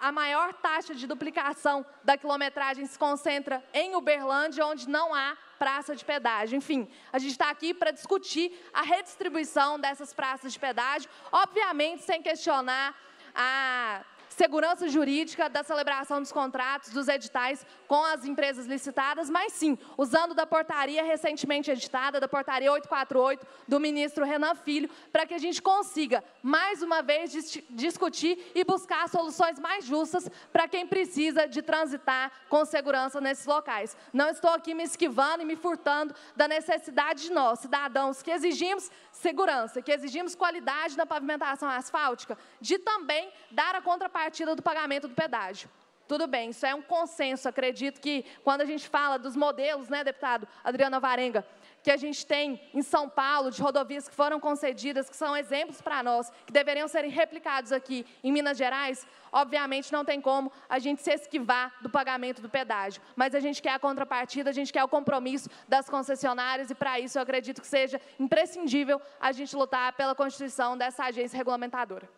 A maior taxa de duplicação da quilometragem se concentra em Uberlândia, onde não há praça de pedágio. Enfim, a gente está aqui para discutir a redistribuição dessas praças de pedágio, obviamente sem questionar a segurança jurídica da celebração dos contratos, dos editais com as empresas licitadas, mas sim, usando da portaria recentemente editada, da portaria 848 do ministro Renan Filho, para que a gente consiga, mais uma vez, discutir e buscar soluções mais justas para quem precisa de transitar com segurança nesses locais. Não estou aqui me esquivando e me furtando da necessidade de nós, cidadãos, que exigimos segurança, que exigimos qualidade na pavimentação asfáltica, de também dar a contrapartida do pagamento do pedágio. Tudo bem, isso é um consenso, acredito que quando a gente fala dos modelos, né, deputado Adriano Alvarenga, que a gente tem em São Paulo, de rodovias que foram concedidas, que são exemplos para nós, que deveriam ser replicados aqui em Minas Gerais, obviamente não tem como a gente se esquivar do pagamento do pedágio, mas a gente quer a contrapartida, a gente quer o compromisso das concessionárias e, para isso, eu acredito que seja imprescindível a gente lutar pela constituição dessa agência regulamentadora.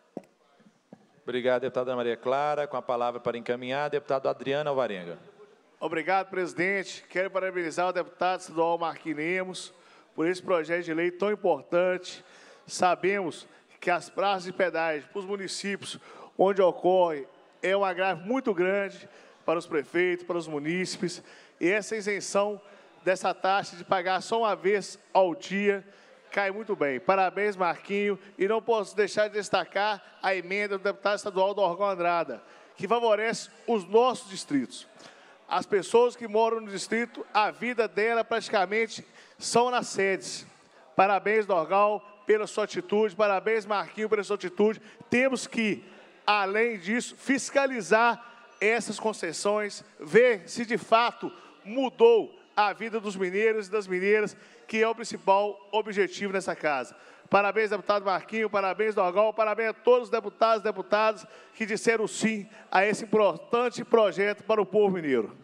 Obrigado, deputada Maria Clara. Com a palavra para encaminhar, deputado Adriano Alvarenga. Obrigado, presidente. Quero parabenizar o deputado estadual Marquinhos Lemos por esse projeto de lei tão importante. Sabemos que as praças de pedágio para os municípios onde ocorre é um agravo muito grande para os prefeitos, para os munícipes, e essa isenção dessa taxa de pagar só uma vez ao dia cai muito bem. Parabéns, Marquinhos, e não posso deixar de destacar a emenda do deputado estadual Doorgal Andrada, que favorece os nossos distritos. As pessoas que moram no distrito, a vida dela praticamente são nas sedes. Parabéns, Doorgal, pela sua atitude. Parabéns, Marquinhos, pela sua atitude. Temos que, além disso, fiscalizar essas concessões, ver se de fato mudou a vida dos mineiros e das mineiras, que é o principal objetivo nessa casa. Parabéns, deputado Marquinhos, parabéns, Doorgal, parabéns a todos os deputados e deputadas que disseram sim a esse importante projeto para o povo mineiro.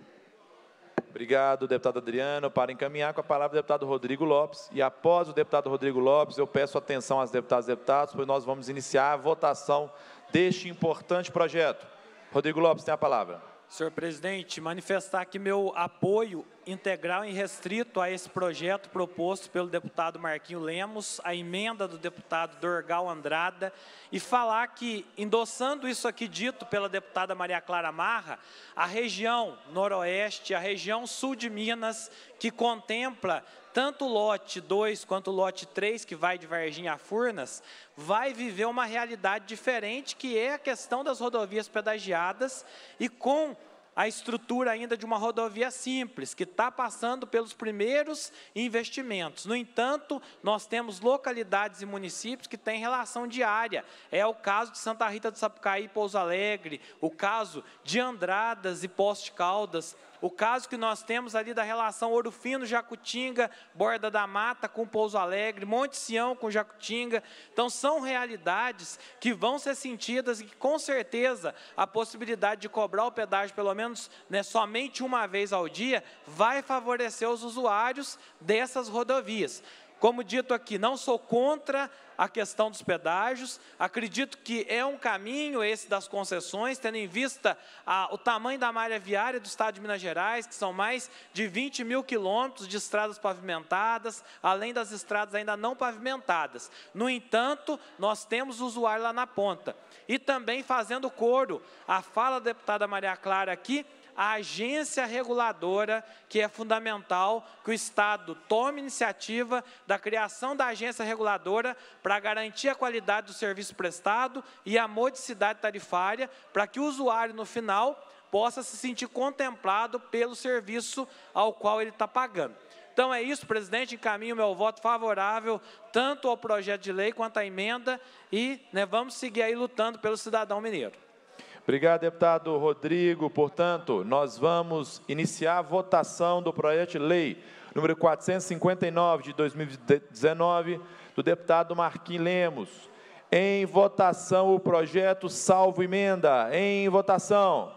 Obrigado, deputado Adriano. Para encaminhar, com a palavra, o deputado Rodrigo Lopes. E após o deputado Rodrigo Lopes, eu peço atenção às deputadas e deputados, pois nós vamos iniciar a votação deste importante projeto. Rodrigo Lopes, tem a palavra. Senhor presidente, manifestar aqui meu apoio integral e restrito a esse projeto proposto pelo deputado Marquinhos Lemos, a emenda do deputado Doorgal Andrada, e falar que, endossando isso aqui dito pela deputada Maria Clara Marra, a região noroeste, a região sul de Minas, que contempla tanto o lote 2 quanto o lote 3, que vai de Varginha a Furnas, vai viver uma realidade diferente, que é a questão das rodovias pedagiadas, e com a estrutura ainda de uma rodovia simples, que está passando pelos primeiros investimentos. No entanto, nós temos localidades e municípios que têm relação diária. É o caso de Santa Rita do Sapucaí e Pouso Alegre, o caso de Andradas e Poços de Caldas, o caso que nós temos ali da relação Ouro Fino, Jacutinga, Borda da Mata com Pouso Alegre, Monte Sião com Jacutinga. Então, são realidades que vão ser sentidas e que, com certeza, a possibilidade de cobrar o pedágio, pelo menos somente uma vez ao dia, vai favorecer os usuários dessas rodovias. Como dito aqui, não sou contra a questão dos pedágios, acredito que é um caminho esse das concessões, tendo em vista o tamanho da malha viária do Estado de Minas Gerais, que são mais de 20 mil quilômetros de estradas pavimentadas, além das estradas ainda não pavimentadas. No entanto, nós temos o usuário lá na ponta. E também fazendo coro à fala da deputada Maria Clara aqui, a agência reguladora, que é fundamental que o Estado tome iniciativa da criação da agência reguladora para garantir a qualidade do serviço prestado e a modicidade tarifária, para que o usuário, no final, possa se sentir contemplado pelo serviço ao qual ele está pagando. Então é isso, presidente, encaminho meu voto favorável tanto ao projeto de lei quanto à emenda e vamos seguir aí lutando pelo cidadão mineiro. Obrigado, deputado Rodrigo. Portanto, nós vamos iniciar a votação do projeto de lei número 459 de 2019, do deputado Marquinhos Lemos. Em votação, o projeto salvo emenda. Em votação.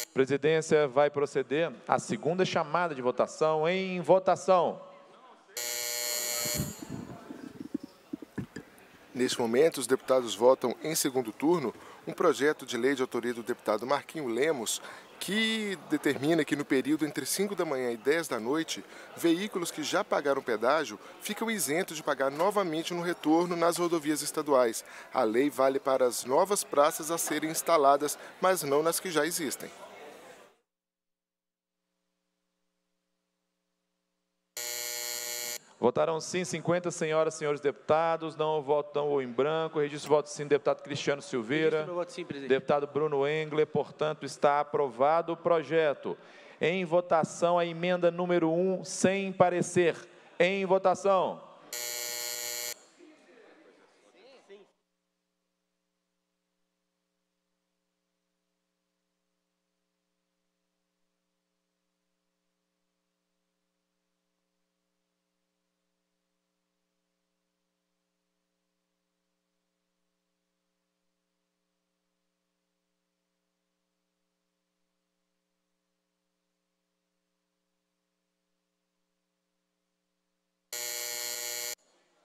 A presidência vai proceder à segunda chamada de votação. Em votação. Neste momento, os deputados votam em segundo turno um projeto de lei de autoria do deputado Marquinhos Lemos, que determina que no período entre 5 da manhã e 10 da noite, veículos que já pagaram pedágio ficam isentos de pagar novamente no retorno nas rodovias estaduais. A lei vale para as novas praças a serem instaladas, mas não nas que já existem. Votaram sim 50 senhoras e senhores deputados, não votam ou em branco. Registro voto sim, deputado Cristiano Silveira. Registro voto sim, presidente. Deputado Bruno Engler, portanto, está aprovado o projeto. Em votação, a emenda número 1, sem parecer. Em votação.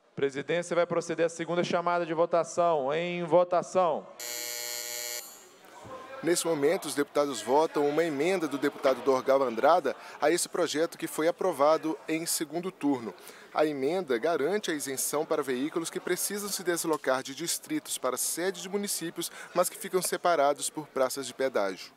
A presidência vai proceder à segunda chamada de votação. Em votação. Nesse momento, os deputados votam uma emenda do deputado Doorgal Andrada a esse projeto que foi aprovado em segundo turno. A emenda garante a isenção para veículos que precisam se deslocar de distritos para sede de municípios, mas que ficam separados por praças de pedágio.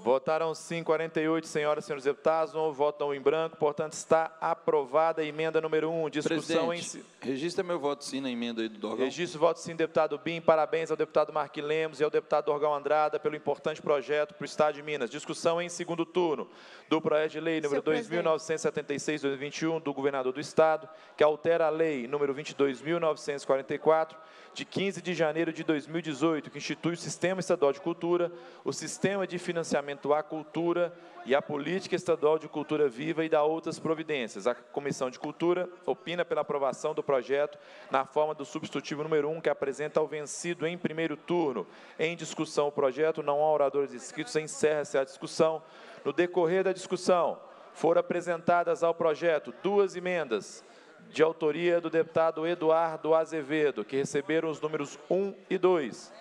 Votaram sim 48 senhoras e senhores deputados, não votam em branco, portanto está aprovada a emenda número 1. Discussão presidente, em... registra meu voto sim na emenda aí do Doorgal. Registro voto sim, deputado Bim. Parabéns ao deputado Marquinhos Lemos e ao deputado Doorgal Andrada pelo importante projeto para o Estado de Minas. Discussão em segundo turno do projeto de lei número 2976/2021 do governador do Estado, que altera a lei número 22.944, de 15 de janeiro de 2018, que institui o Sistema Estadual de Cultura, o Sistema de Financiamento à Cultura e a Política Estadual de Cultura Viva e dá outras providências. A Comissão de Cultura opina pela aprovação do projeto na forma do substitutivo número 1, que apresenta ao vencido em primeiro turno. Em discussão o projeto, não há oradores inscritos, encerra-se a discussão. No decorrer da discussão, Foram apresentadas ao projeto duas emendas de autoria do deputado Eduardo Azevedo, que receberam os números 1 e 2.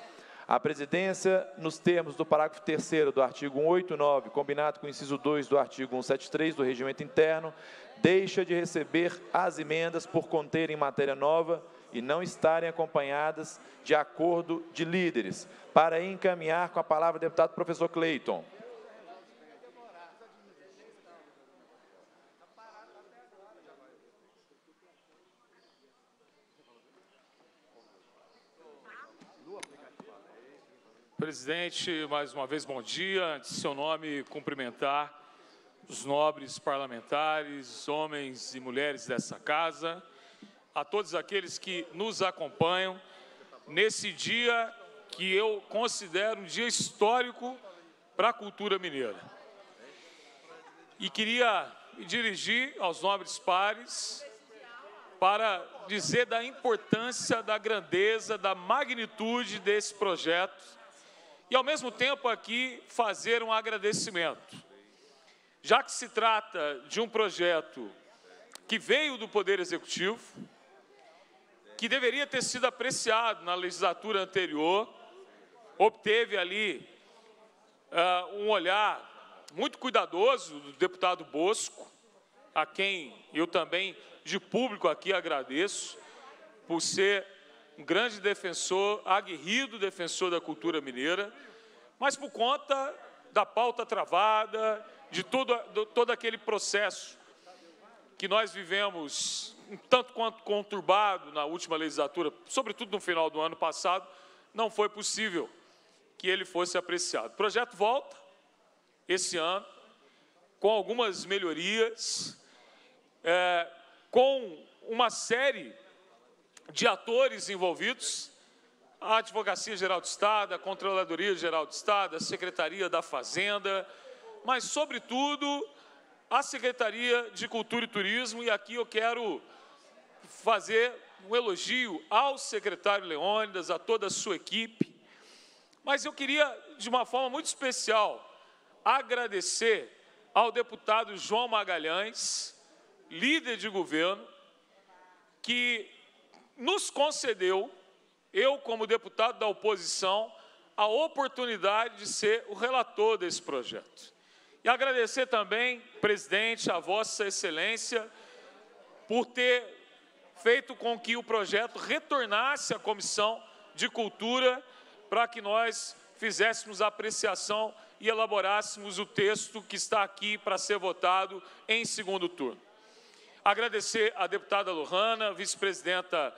A presidência, nos termos do parágrafo 3º do artigo 189, combinado com o inciso 2 do artigo 173 do Regimento Interno, deixa de receber as emendas por conterem matéria nova e não estarem acompanhadas de acordo de líderes. Para encaminhar com a palavra o deputado professor Cleiton. Presidente, mais uma vez, bom dia. Antes de seu nome, cumprimentar os nobres parlamentares, homens e mulheres dessa casa, a todos aqueles que nos acompanham nesse dia que eu considero um dia histórico para a cultura mineira. E queria me dirigir aos nobres pares para dizer da importância, da grandeza, da magnitude desse projeto, e, ao mesmo tempo, aqui fazer um agradecimento. Já que se trata de um projeto que veio do Poder Executivo, que deveria ter sido apreciado na legislatura anterior, obteve ali um olhar muito cuidadoso do deputado Bosco, a quem eu também, de público aqui, agradeço, por ser um grande defensor, aguerrido defensor da cultura mineira, mas por conta da pauta travada, de todo aquele processo que nós vivemos, um tanto quanto conturbado na última legislatura, sobretudo no final do ano passado, não foi possível que ele fosse apreciado. O projeto volta esse ano, com algumas melhorias, com uma série de atores envolvidos, a Advocacia-Geral do Estado, a Controladoria-Geral do Estado, a Secretaria da Fazenda, mas, sobretudo, a Secretaria de Cultura e Turismo, e aqui eu quero fazer um elogio ao secretário Leônidas, a toda a sua equipe, mas eu queria, de uma forma muito especial, agradecer ao deputado João Magalhães, líder de governo, que nos concedeu, eu como deputado da oposição, a oportunidade de ser o relator desse projeto. E agradecer também, presidente, a Vossa Excelência, por ter feito com que o projeto retornasse à Comissão de Cultura para que nós fizéssemos a apreciação e elaborássemos o texto que está aqui para ser votado em segundo turno. Agradecer à deputada Lohana, vice-presidenta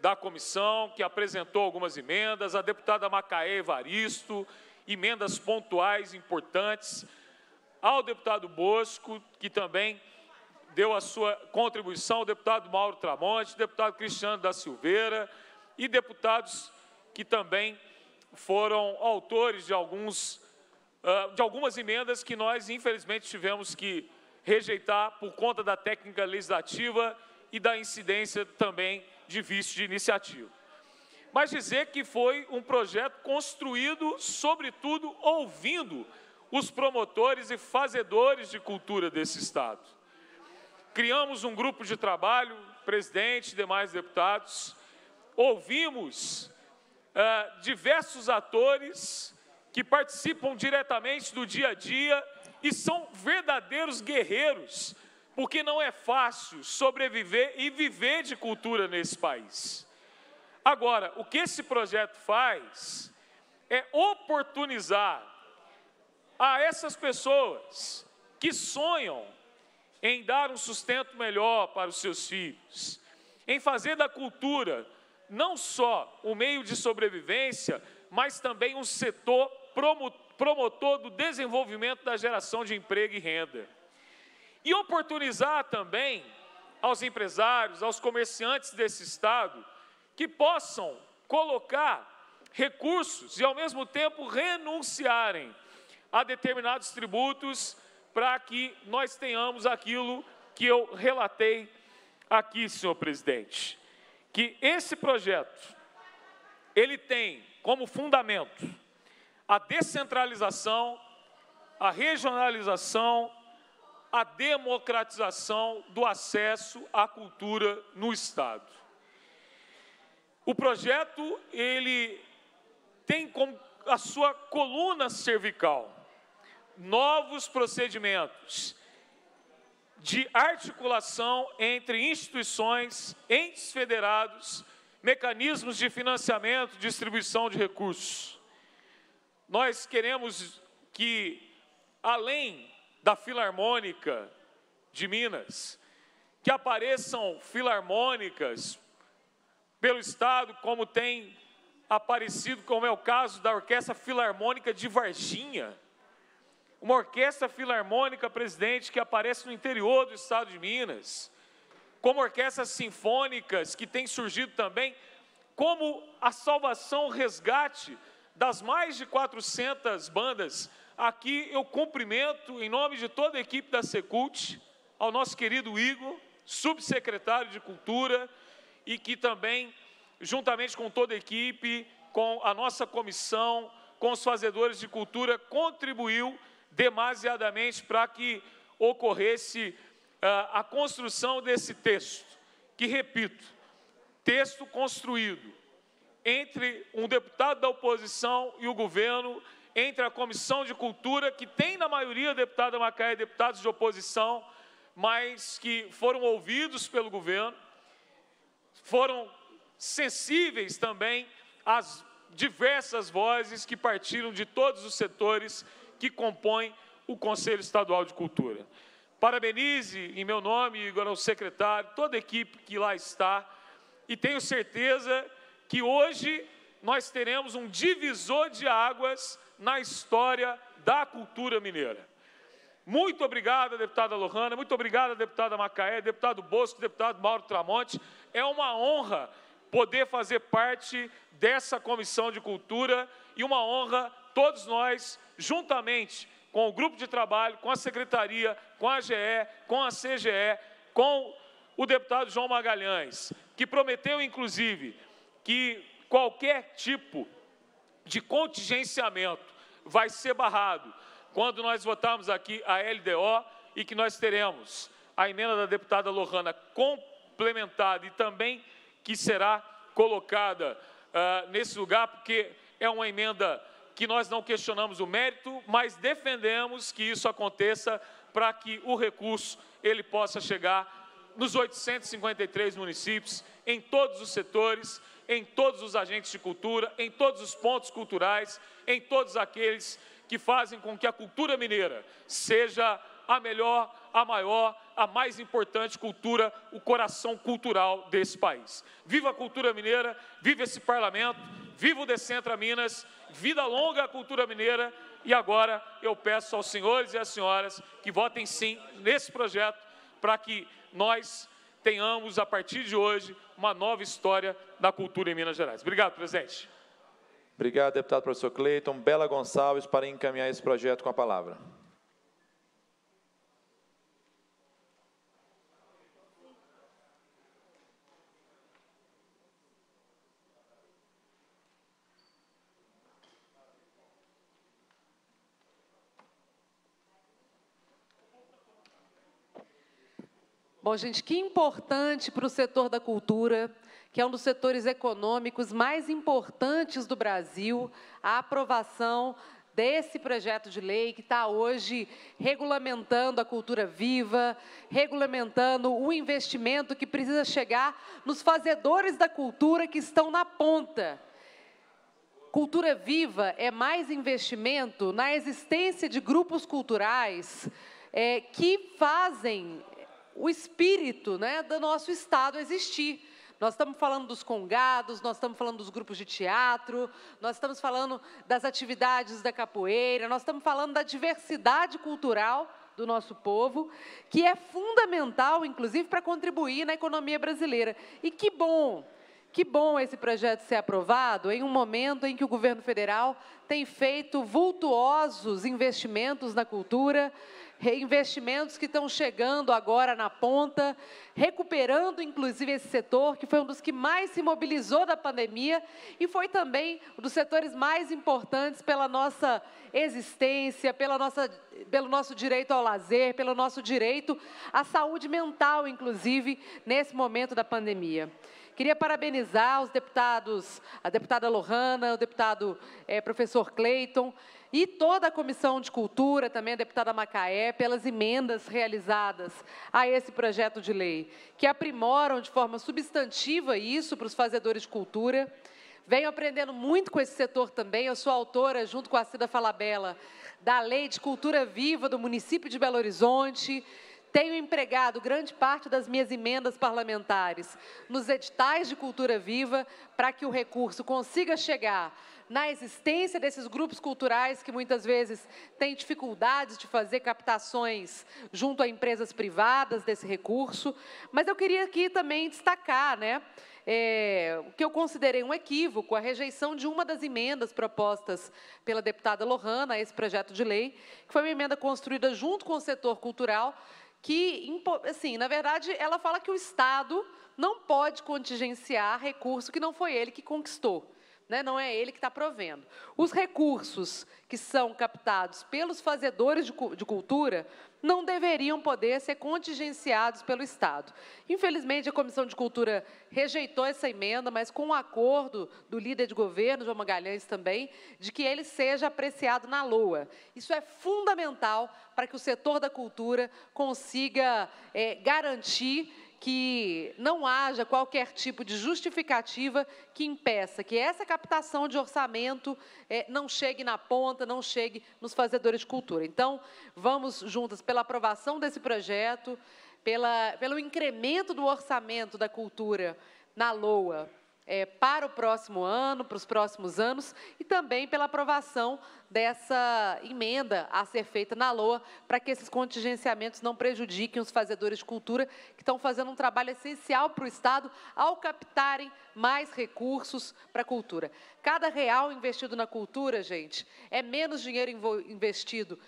da comissão, que apresentou algumas emendas, a deputada Macaé Evaristo, emendas pontuais importantes, ao deputado Bosco, que também deu a sua contribuição, ao deputado Mauro Tramonte, deputado Cristiano da Silveira e deputados que também foram autores de algumas emendas que nós, infelizmente, tivemos que rejeitar por conta da técnica legislativa e da incidência também de vício de iniciativa. Mas dizer que foi um projeto construído, sobretudo, ouvindo os promotores e fazedores de cultura desse Estado. Criamos um grupo de trabalho, presidente e demais deputados, ouvimos diversos atores que participam diretamente do dia a dia e são verdadeiros guerreiros, porque não é fácil sobreviver e viver de cultura nesse país. Agora, o que esse projeto faz é oportunizar a essas pessoas que sonham em dar um sustento melhor para os seus filhos, em fazer da cultura não só um meio de sobrevivência, mas também um setor promotor do desenvolvimento da geração de emprego e renda. E oportunizar também aos empresários, aos comerciantes desse Estado, que possam colocar recursos e, ao mesmo tempo, renunciarem a determinados tributos para que nós tenhamos aquilo que eu relatei aqui, senhor presidente. Que esse projeto, ele tem como fundamento a descentralização, a regionalização, a democratização do acesso à cultura no Estado. O projeto ele tem como a sua coluna cervical novos procedimentos de articulação entre instituições, entes federados, mecanismos de financiamento e distribuição de recursos. Nós queremos que, além da Filarmônica de Minas, que apareçam filarmônicas pelo Estado, como tem aparecido, como é o caso da Orquestra Filarmônica de Varginha, uma orquestra filarmônica, presidente, que aparece no interior do Estado de Minas, como orquestras sinfônicas que têm surgido também, como a salvação, o resgate das mais de 400 bandas. Aqui eu cumprimento, em nome de toda a equipe da Secult, ao nosso querido Igor, subsecretário de Cultura, e que também, juntamente com toda a equipe, com a nossa comissão, com os fazedores de cultura, contribuiu demasiadamente para que ocorresse a construção desse texto, que, repito, texto construído entre um deputado da oposição e o governo, entre a Comissão de Cultura, que tem na maioria deputada Macaé, deputados de oposição, mas que foram ouvidos pelo governo, foram sensíveis também às diversas vozes que partiram de todos os setores que compõem o Conselho Estadual de Cultura. Parabenize, em meu nome, Igor, ao secretário, toda a equipe que lá está, e tenho certeza que hoje nós teremos um divisor de águas na história da cultura mineira. Muito obrigado, deputada Lohana, muito obrigado, deputada Macaé, deputado Bosco, deputado Mauro Tramonte. É uma honra poder fazer parte dessa Comissão de Cultura e uma honra todos nós, juntamente com o grupo de trabalho, com a Secretaria, com a AGE, com a CGE, com o deputado João Magalhães, que prometeu, inclusive, que qualquer tipo de contingenciamento vai ser barrado quando nós votarmos aqui a LDO e que nós teremos a emenda da deputada Lohana complementada e também que será colocada nesse lugar, porque é uma emenda que nós não questionamos o mérito, mas defendemos que isso aconteça para que o recurso ele possa chegar nos 853 municípios, em todos os setores, em todos os agentes de cultura, em todos os pontos culturais, em todos aqueles que fazem com que a cultura mineira seja a melhor, a maior, a mais importante cultura, o coração cultural desse país. Viva a cultura mineira, viva esse parlamento, viva o Decentra Minas, vida longa à cultura mineira. E agora eu peço aos senhores e às senhoras que votem sim nesse projeto para que nós tenhamos, a partir de hoje, uma nova história da cultura em Minas Gerais. Obrigado, presidente. Obrigado, deputado professor Cleiton. Bella Gonçalves, para encaminhar esse projeto com a palavra. Bom, gente, que importante para o setor da cultura, que é um dos setores econômicos mais importantes do Brasil, a aprovação desse projeto de lei que está hoje regulamentando a cultura viva, regulamentando o investimento que precisa chegar nos fazedores da cultura que estão na ponta. Cultura viva é mais investimento na existência de grupos culturais que fazem o espírito, né, do nosso Estado existir. Nós estamos falando dos congados, nós estamos falando dos grupos de teatro, nós estamos falando das atividades da capoeira, nós estamos falando da diversidade cultural do nosso povo, que é fundamental, inclusive, para contribuir na economia brasileira. E que bom Que bom esse projeto ser aprovado em um momento em que o governo federal tem feito vultuosos investimentos na cultura, reinvestimentos que estão chegando agora na ponta, recuperando, inclusive, esse setor, que foi um dos que mais se mobilizou da pandemia e foi também um dos setores mais importantes pela nossa existência, pelo nosso direito ao lazer, pelo nosso direito à saúde mental, inclusive, nesse momento da pandemia. Queria parabenizar os deputados, a deputada Lohana, o deputado professor Cleiton e toda a Comissão de Cultura, também a deputada Macaé, pelas emendas realizadas a esse projeto de lei, que aprimoram de forma substantiva isso para os fazedores de cultura. Venho aprendendo muito com esse setor também. Eu sou autora, junto com a Cida Falabella, da Lei de Cultura Viva do município de Belo Horizonte. Tenho empregado grande parte das minhas emendas parlamentares nos editais de cultura viva para que o recurso consiga chegar na existência desses grupos culturais que muitas vezes têm dificuldades de fazer captações junto a empresas privadas desse recurso. Mas eu queria aqui também destacar, né, o que eu considerei um equívoco, a rejeição de uma das emendas propostas pela deputada Lohana a esse projeto de lei, que foi uma emenda construída junto com o setor cultural, que, assim, na verdade, ela fala que o Estado não pode contingenciar recurso que não foi ele que conquistou, né? Não é ele que está provendo. Os recursos que são captados pelos fazedores de cultura não deveriam poder ser contingenciados pelo Estado. Infelizmente, a Comissão de Cultura rejeitou essa emenda, mas com o acordo do líder de governo, João Magalhães, também, de que ele seja apreciado na LOA. Isso é fundamental para que o setor da cultura consiga garantir que não haja qualquer tipo de justificativa que impeça que essa captação de orçamento não chegue na ponta, não chegue nos fazedores de cultura. Então, vamos juntas pela aprovação desse projeto, pelo incremento do orçamento da cultura na LOA, para o próximo ano, para os próximos anos, e também pela aprovação dessa emenda a ser feita na LOA, para que esses contingenciamentos não prejudiquem os fazedores de cultura, que estão fazendo um trabalho essencial para o Estado ao captarem mais recursos para a cultura. Cada real investido na cultura, gente, é menos dinheiro investido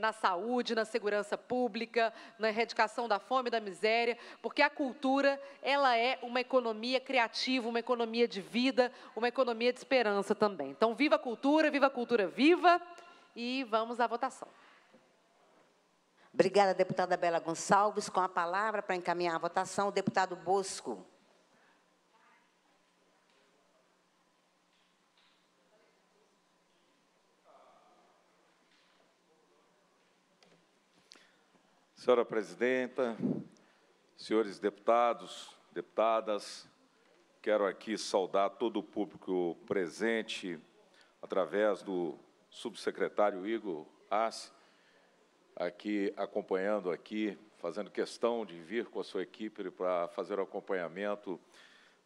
na saúde, na segurança pública, na erradicação da fome e da miséria, porque a cultura, ela é uma economia criativa, uma economia de vida, uma economia de esperança também. Então, viva a cultura viva, e vamos à votação. Obrigada, deputada Bella Gonçalves. Com a palavra, para encaminhar a votação, o deputado Bosco. Senhora presidenta, senhores deputados, deputadas, quero aqui saudar todo o público presente, através do subsecretário Igor Assi, aqui acompanhando aqui, fazendo questão de vir com a sua equipe para fazer o acompanhamento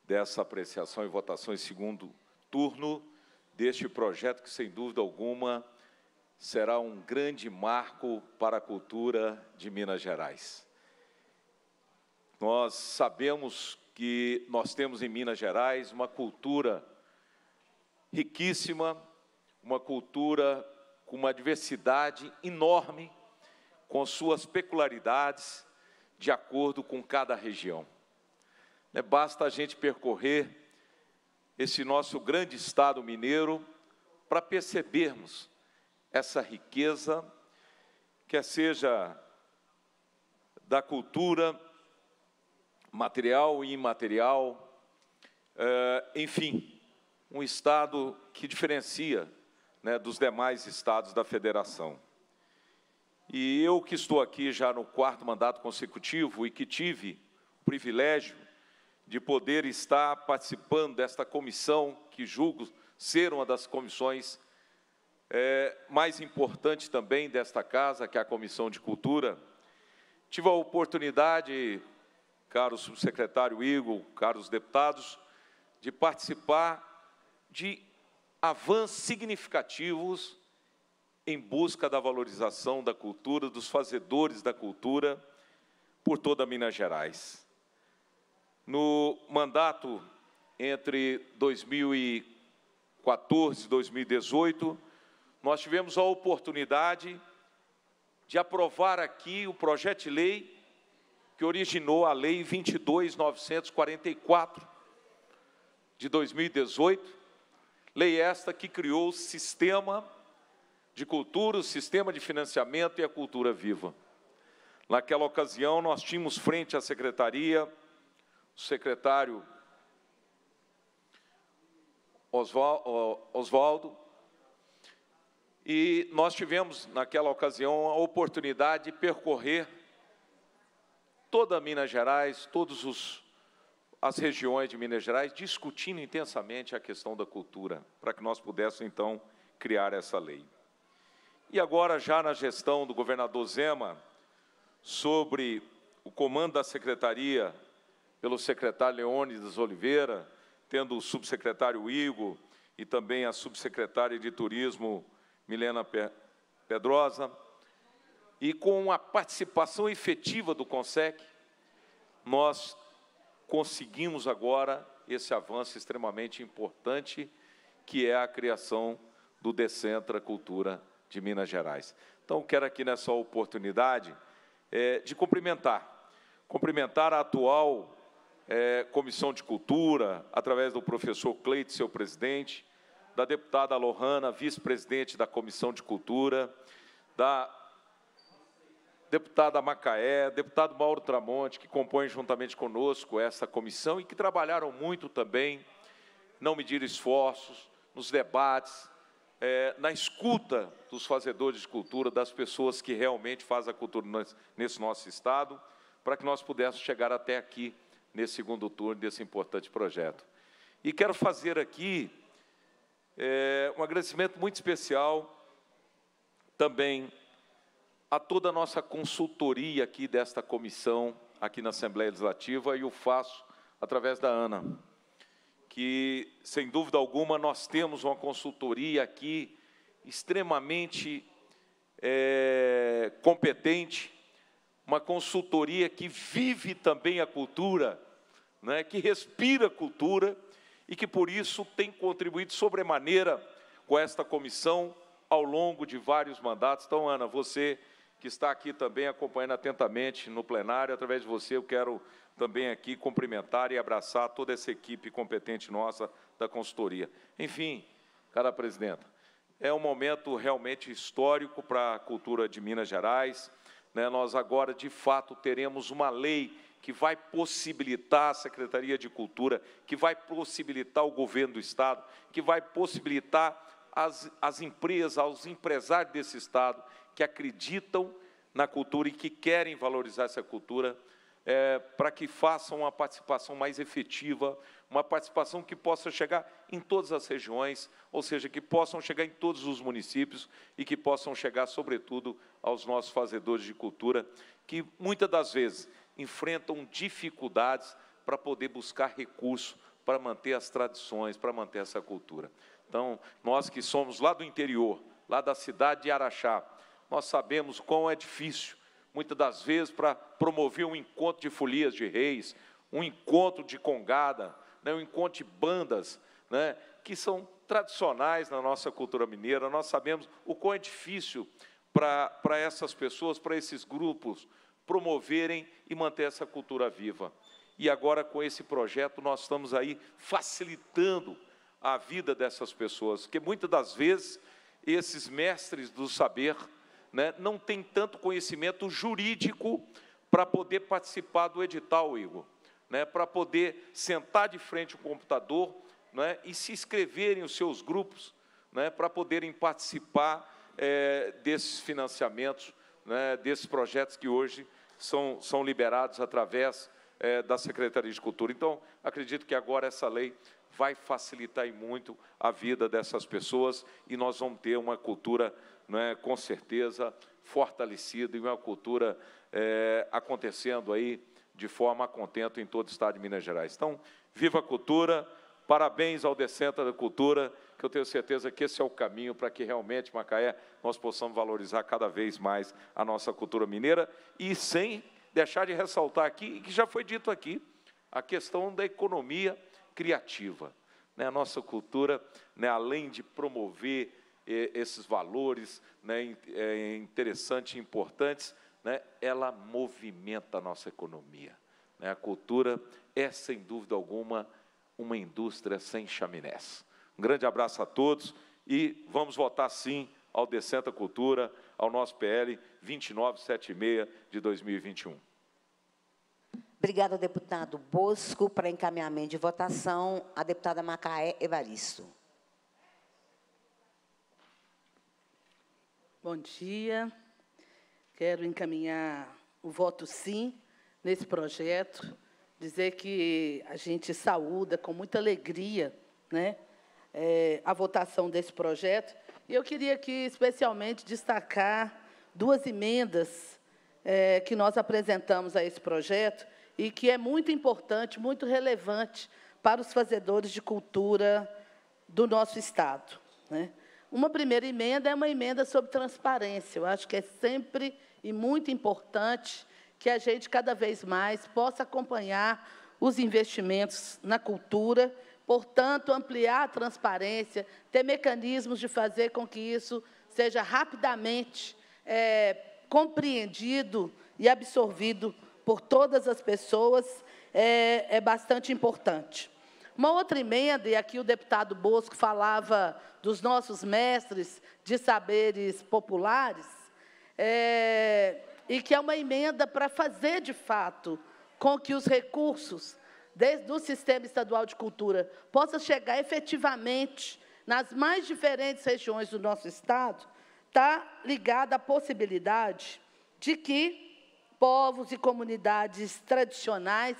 dessa apreciação e votação em segundo turno deste projeto que, sem dúvida alguma, será um grande marco para a cultura de Minas Gerais. Nós sabemos que nós temos em Minas Gerais uma cultura riquíssima, uma cultura com uma diversidade enorme, com suas peculiaridades, de acordo com cada região. Basta a gente percorrer esse nosso grande estado mineiro para percebermos essa riqueza, quer seja da cultura material e imaterial, enfim, um Estado que diferencia, né, dos demais Estados da Federação. E eu, que estou aqui já no quarto mandato consecutivo e que tive o privilégio de poder estar participando desta comissão, que julgo ser uma das comissões mais importantes também desta casa, que é a Comissão de Cultura, tive a oportunidade, caro subsecretário Igor, caros deputados, de participar de avanços significativos em busca da valorização da cultura, dos fazedores da cultura, por toda Minas Gerais. No mandato entre 2014 e 2018, nós tivemos a oportunidade de aprovar aqui o projeto de lei que originou a Lei 22.944, de 2018, lei esta que criou o sistema de cultura, o sistema de financiamento e a cultura viva. Naquela ocasião, nós tínhamos frente à secretaria o secretário Oswaldo, e nós tivemos, naquela ocasião, a oportunidade de percorrer toda Minas Gerais, todas as regiões de Minas Gerais, discutindo intensamente a questão da cultura, para que nós pudéssemos, então, criar essa lei. E agora, já na gestão do governador Zema, sobre o comando da secretaria pelo secretário Leônidas Oliveira, tendo o subsecretário Igor e também a subsecretária de Turismo, Milena Pedrosa, e com a participação efetiva do CONSEC, nós conseguimos agora esse avanço extremamente importante, que é a criação do Decentra Cultura de Minas Gerais. Então, quero aqui, nessa oportunidade, de cumprimentar a atual Comissão de Cultura, através do professor Cleiton, seu presidente, da deputada Lohana, vice-presidente da Comissão de Cultura, da deputada Macaé, deputado Mauro Tramonte, que compõem juntamente conosco essa comissão e que trabalharam muito também, não mediram esforços, nos debates, na escuta dos fazedores de cultura, das pessoas que realmente fazem a cultura nesse nosso Estado, para que nós pudéssemos chegar até aqui, nesse segundo turno desse importante projeto. E quero fazer aqui um agradecimento muito especial também a toda a nossa consultoria aqui desta comissão, aqui na Assembleia Legislativa, e o faço através da Ana, que, sem dúvida alguma, nós temos uma consultoria aqui extremamente competente, uma consultoria que vive também a cultura, né, que respira a cultura e que, por isso, tem contribuído sobremaneira com esta comissão ao longo de vários mandatos. Então, Ana, você que está aqui também acompanhando atentamente no plenário, através de você eu quero também aqui cumprimentar e abraçar toda essa equipe competente nossa da consultoria. Enfim, cara presidenta, é um momento realmente histórico para a cultura de Minas Gerais. Nós agora, de fato, teremos uma lei que vai possibilitar a Secretaria de Cultura, que vai possibilitar o governo do Estado, que vai possibilitar as empresas, aos empresários desse Estado que acreditam na cultura e que querem valorizar essa cultura, para que façam uma participação mais efetiva, uma participação que possa chegar em todas as regiões, ou seja, que possam chegar em todos os municípios e que possam chegar, sobretudo, aos nossos fazedores de cultura, que, muitas das vezes, enfrentam dificuldades para poder buscar recursos, para manter as tradições, para manter essa cultura. Então, nós que somos lá do interior, lá da cidade de Araxá, nós sabemos quão é difícil, muitas das vezes, para promover um encontro de folias de reis, um encontro de congada, né, um encontro de bandas, né, que são tradicionais na nossa cultura mineira. Nós sabemos o quão é difícil para essas pessoas, para esses grupos, promoverem e manter essa cultura viva. E agora, com esse projeto, nós estamos aí facilitando a vida dessas pessoas, porque, muitas das vezes, esses mestres do saber, né, não têm tanto conhecimento jurídico para poder participar do edital, Igor, né, para poder sentar de frente ao computador, né, e se inscreverem os seus grupos, né, para poderem participar desses financiamentos, né, desses projetos que hoje são liberados através da Secretaria de Cultura. Então, acredito que agora essa lei vai facilitar muito a vida dessas pessoas e nós vamos ter uma cultura, né, com certeza, fortalecida e uma cultura acontecendo aí de forma a contento em todo o Estado de Minas Gerais. Então, viva a cultura, parabéns ao Decentra da Cultura, que eu tenho certeza que esse é o caminho para que realmente, Macaé, nós possamos valorizar cada vez mais a nossa cultura mineira e sem deixar de ressaltar aqui, e que já foi dito aqui, a questão da economia, criativa. A nossa cultura, além de promover esses valores interessantes e importantes, ela movimenta a nossa economia. A cultura é, sem dúvida alguma, uma indústria sem chaminés. Um grande abraço a todos e vamos votar sim ao Decenta Cultura, ao nosso PL 2976 de 2021. Obrigada, deputado Bosco. Para encaminhamento de votação, a deputada Macaé Evaristo. Bom dia. Quero encaminhar o voto sim nesse projeto, dizer que a gente saúda com muita alegria, a votação desse projeto. E eu queria aqui especialmente destacar duas emendas que nós apresentamos a esse projeto, e que é muito importante, muito relevante para os fazedores de cultura do nosso Estado. Uma primeira emenda é uma emenda sobre transparência. Eu acho que é sempre e muito importante que a gente, cada vez mais, possa acompanhar os investimentos na cultura, portanto, ampliar a transparência, ter mecanismos de fazer com que isso seja rapidamente compreendido e absorvido por todas as pessoas, é bastante importante. Uma outra emenda, e aqui o deputado Bosco falava dos nossos mestres de saberes populares, e que é uma emenda para fazer, de fato, com que os recursos do Sistema Estadual de Cultura possam chegar efetivamente nas mais diferentes regiões do nosso Estado, está ligada à possibilidade de que povos e comunidades tradicionais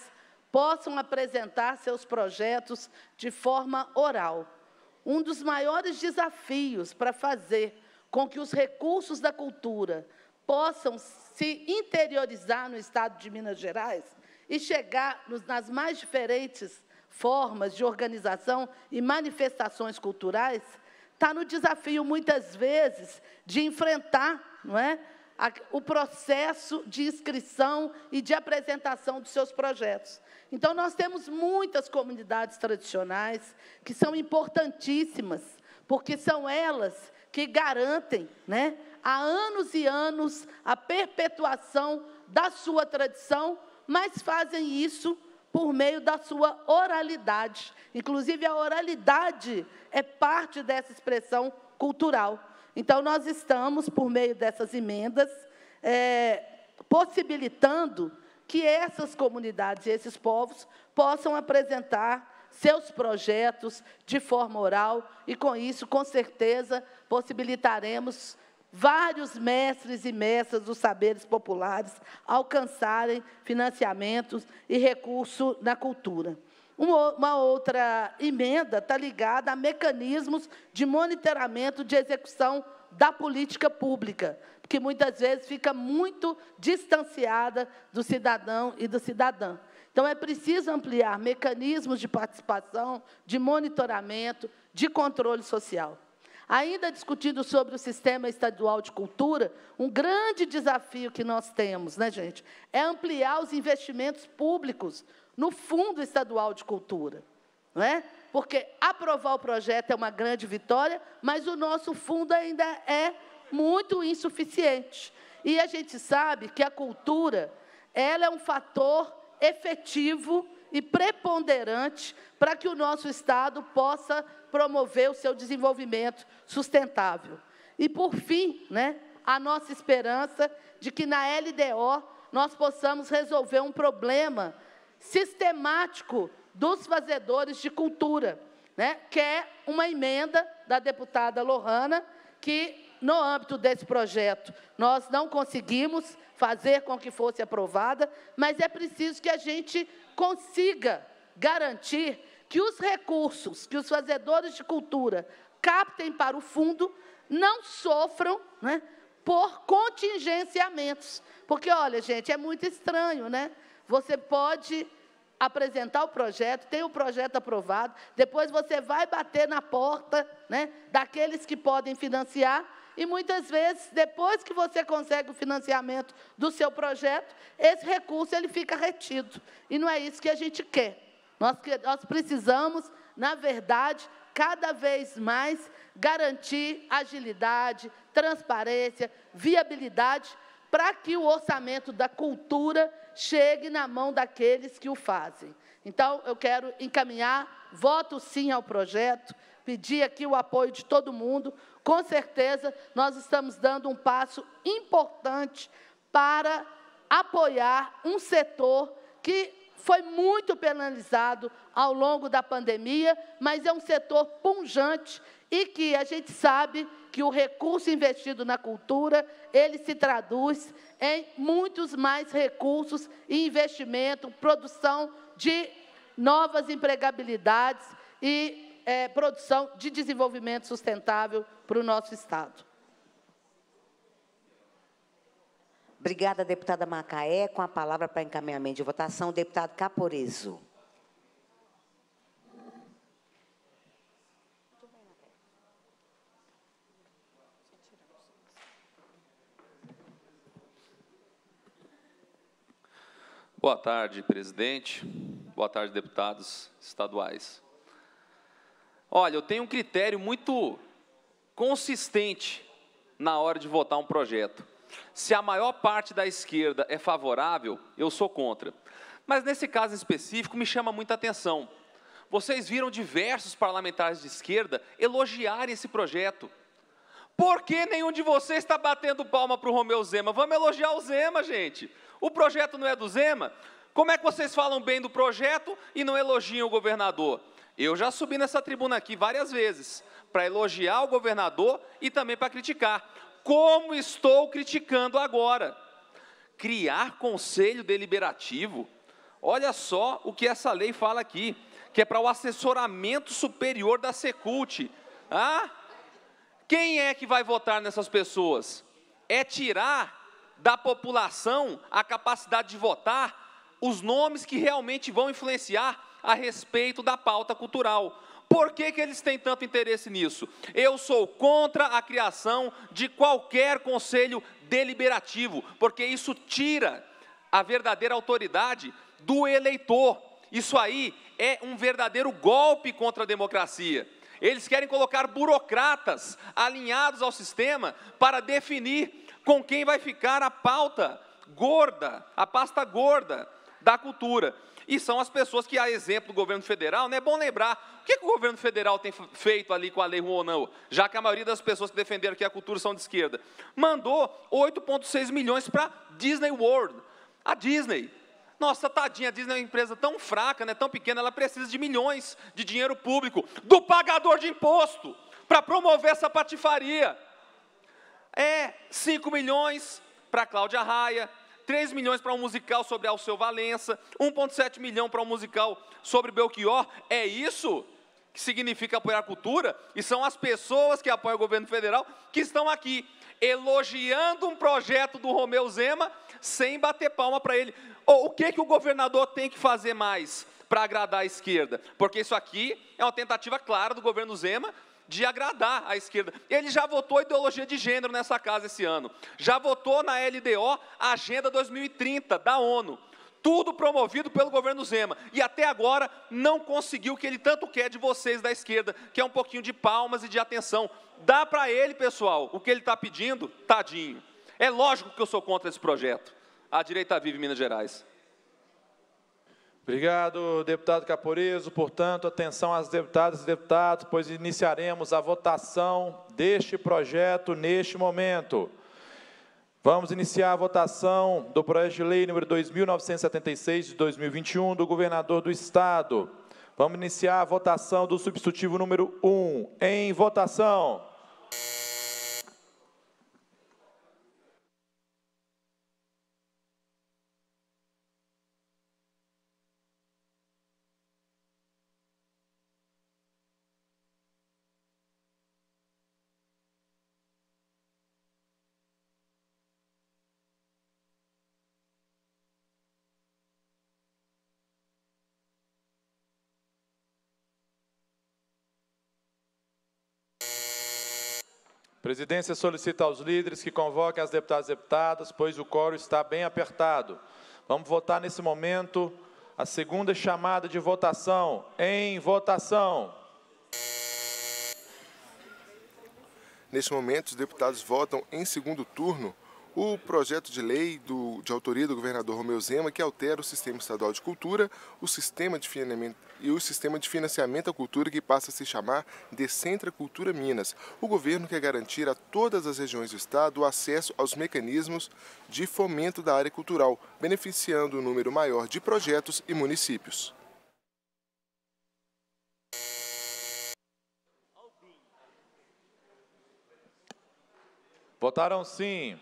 possam apresentar seus projetos de forma oral. Um dos maiores desafios para fazer com que os recursos da cultura possam se interiorizar no Estado de Minas Gerais e chegar nas mais diferentes formas de organização e manifestações culturais, está no desafio, muitas vezes, de enfrentar, o processo de inscrição e de apresentação dos seus projetos. Então, nós temos muitas comunidades tradicionais que são importantíssimas, porque são elas que garantem, há anos e anos, a perpetuação da sua tradição, mas fazem isso por meio da sua oralidade. Inclusive, a oralidade é parte dessa expressão cultural. Então, nós estamos, por meio dessas emendas, possibilitando que essas comunidades e esses povos possam apresentar seus projetos de forma oral e, com isso, com certeza, possibilitaremos vários mestres e mestras dos saberes populares alcançarem financiamentos e recurso na cultura. Uma outra emenda está ligada a mecanismos de monitoramento de execução da política pública, que muitas vezes fica muito distanciada do cidadão e do cidadã. Então, é preciso ampliar mecanismos de participação, de monitoramento, de controle social. Ainda discutindo sobre o Sistema Estadual de Cultura, um grande desafio que nós temos, gente, é ampliar os investimentos públicos no Fundo Estadual de Cultura, porque aprovar o projeto é uma grande vitória, mas o nosso fundo ainda é muito insuficiente. E a gente sabe que a cultura é um fator efetivo e preponderante para que o nosso Estado possa promover o seu desenvolvimento sustentável. E, por fim, a nossa esperança de que, na LDO, nós possamos resolver um problema sistemático dos fazedores de cultura, que é uma emenda da deputada Lohana, que, no âmbito desse projeto, nós não conseguimos fazer com que fosse aprovada, mas é preciso que a gente consiga garantir que os recursos que os fazedores de cultura captem para o fundo não sofram, por contingenciamentos. Porque, olha, gente, é muito estranho, Você pode apresentar o projeto, tem o projeto aprovado, depois você vai bater na porta, daqueles que podem financiar, e, muitas vezes, depois que você consegue o financiamento do seu projeto, esse recurso ele fica retido. E não é isso que a gente quer. Nós precisamos, na verdade, cada vez mais garantir agilidade, transparência, viabilidade, para que o orçamento da cultura chegue na mão daqueles que o fazem. Então, eu quero encaminhar, voto sim ao projeto, pedir aqui o apoio de todo mundo. Com certeza, nós estamos dando um passo importante para apoiar um setor que foi muito penalizado ao longo da pandemia, mas é um setor pungente e que a gente sabe que o recurso investido na cultura, ele se traduz em muitos mais recursos e investimento, produção de novas empregabilidades e produção de desenvolvimento sustentável para o nosso Estado. Obrigada, deputada Macaé. Com a palavra para encaminhamento de votação, o deputado Caporezzo. Boa tarde, presidente. Boa tarde, deputados estaduais. Olha, eu tenho um critério muito consistente na hora de votar um projeto. Se a maior parte da esquerda é favorável, eu sou contra. Mas, nesse caso específico, me chama muita atenção. Vocês viram diversos parlamentares de esquerda elogiarem esse projeto. Por que nenhum de vocês está batendo palma para o Romeu Zema? Vamos elogiar o Zema, gente. O projeto não é do Zema? Como é que vocês falam bem do projeto e não elogiam o governador? Eu já subi nessa tribuna aqui várias vezes para elogiar o governador e também para criticar. Como estou criticando agora? Criar conselho deliberativo? Olha só o que essa lei fala aqui, que é para o assessoramento superior da Secult. Ah? Quem é que vai votar nessas pessoas? É tirar da população a capacidade de votar os nomes que realmente vão influenciar a respeito da pauta cultural. Por que que eles têm tanto interesse nisso? Eu sou contra a criação de qualquer conselho deliberativo, porque isso tira a verdadeira autoridade do eleitor. Isso aí é um verdadeiro golpe contra a democracia. Eles querem colocar burocratas alinhados ao sistema para definir com quem vai ficar a pauta gorda, a pasta gorda da cultura. E são as pessoas que, a exemplo do governo federal, né, é bom lembrar, o que o governo federal tem feito ali com a lei Rouanet, já que a maioria das pessoas que defenderam aqui a cultura são de esquerda? Mandou 8,6 milhões para Disney World, a Disney. Nossa, tadinha, a Disney é uma empresa tão fraca, né, tão pequena, ela precisa de milhões de dinheiro público, do pagador de imposto, para promover essa patifaria. 5 milhões para Cláudia Raia, 3 milhões para um musical sobre Alceu Valença, 1,7 milhão para um musical sobre Belchior. É isso que significa apoiar a cultura? E são as pessoas que apoiam o governo federal que estão aqui, elogiando um projeto do Romeu Zema, sem bater palma para ele. O que o governador tem que fazer mais para agradar a esquerda? Porque isso aqui é uma tentativa clara do governo Zema de agradar a esquerda. Ele já votou ideologia de gênero nessa casa esse ano, já votou na LDO a Agenda 2030 da ONU, tudo promovido pelo governo Zema, e até agora não conseguiu o que ele tanto quer de vocês da esquerda, que é um pouquinho de palmas e de atenção. Dá para ele, pessoal, o que ele está pedindo? Tadinho. É lógico que eu sou contra esse projeto. A direita vive em Minas Gerais. Obrigado, deputado Caporezzo. Portanto, atenção às deputadas e deputados, pois iniciaremos a votação deste projeto neste momento. Vamos iniciar a votação do projeto de lei número 2.976, de 2021, do governador do Estado. Vamos iniciar a votação do substitutivo número 1. Em votação. A presidência solicita aos líderes que convoquem as deputadas e deputados, pois o quórum está bem apertado. Vamos votar nesse momento A segunda chamada de votação. Em votação. Neste momento, os deputados votam em segundo turno o projeto de lei de autoria do governador Romeu Zema, que altera o sistema estadual de cultura, o sistema de financiamento e o sistema de financiamento à cultura, que passa a se chamar Decentra Cultura Minas. O governo quer garantir a todas as regiões do estado o acesso aos mecanismos de fomento da área cultural, beneficiando um número maior de projetos e municípios. Votaram sim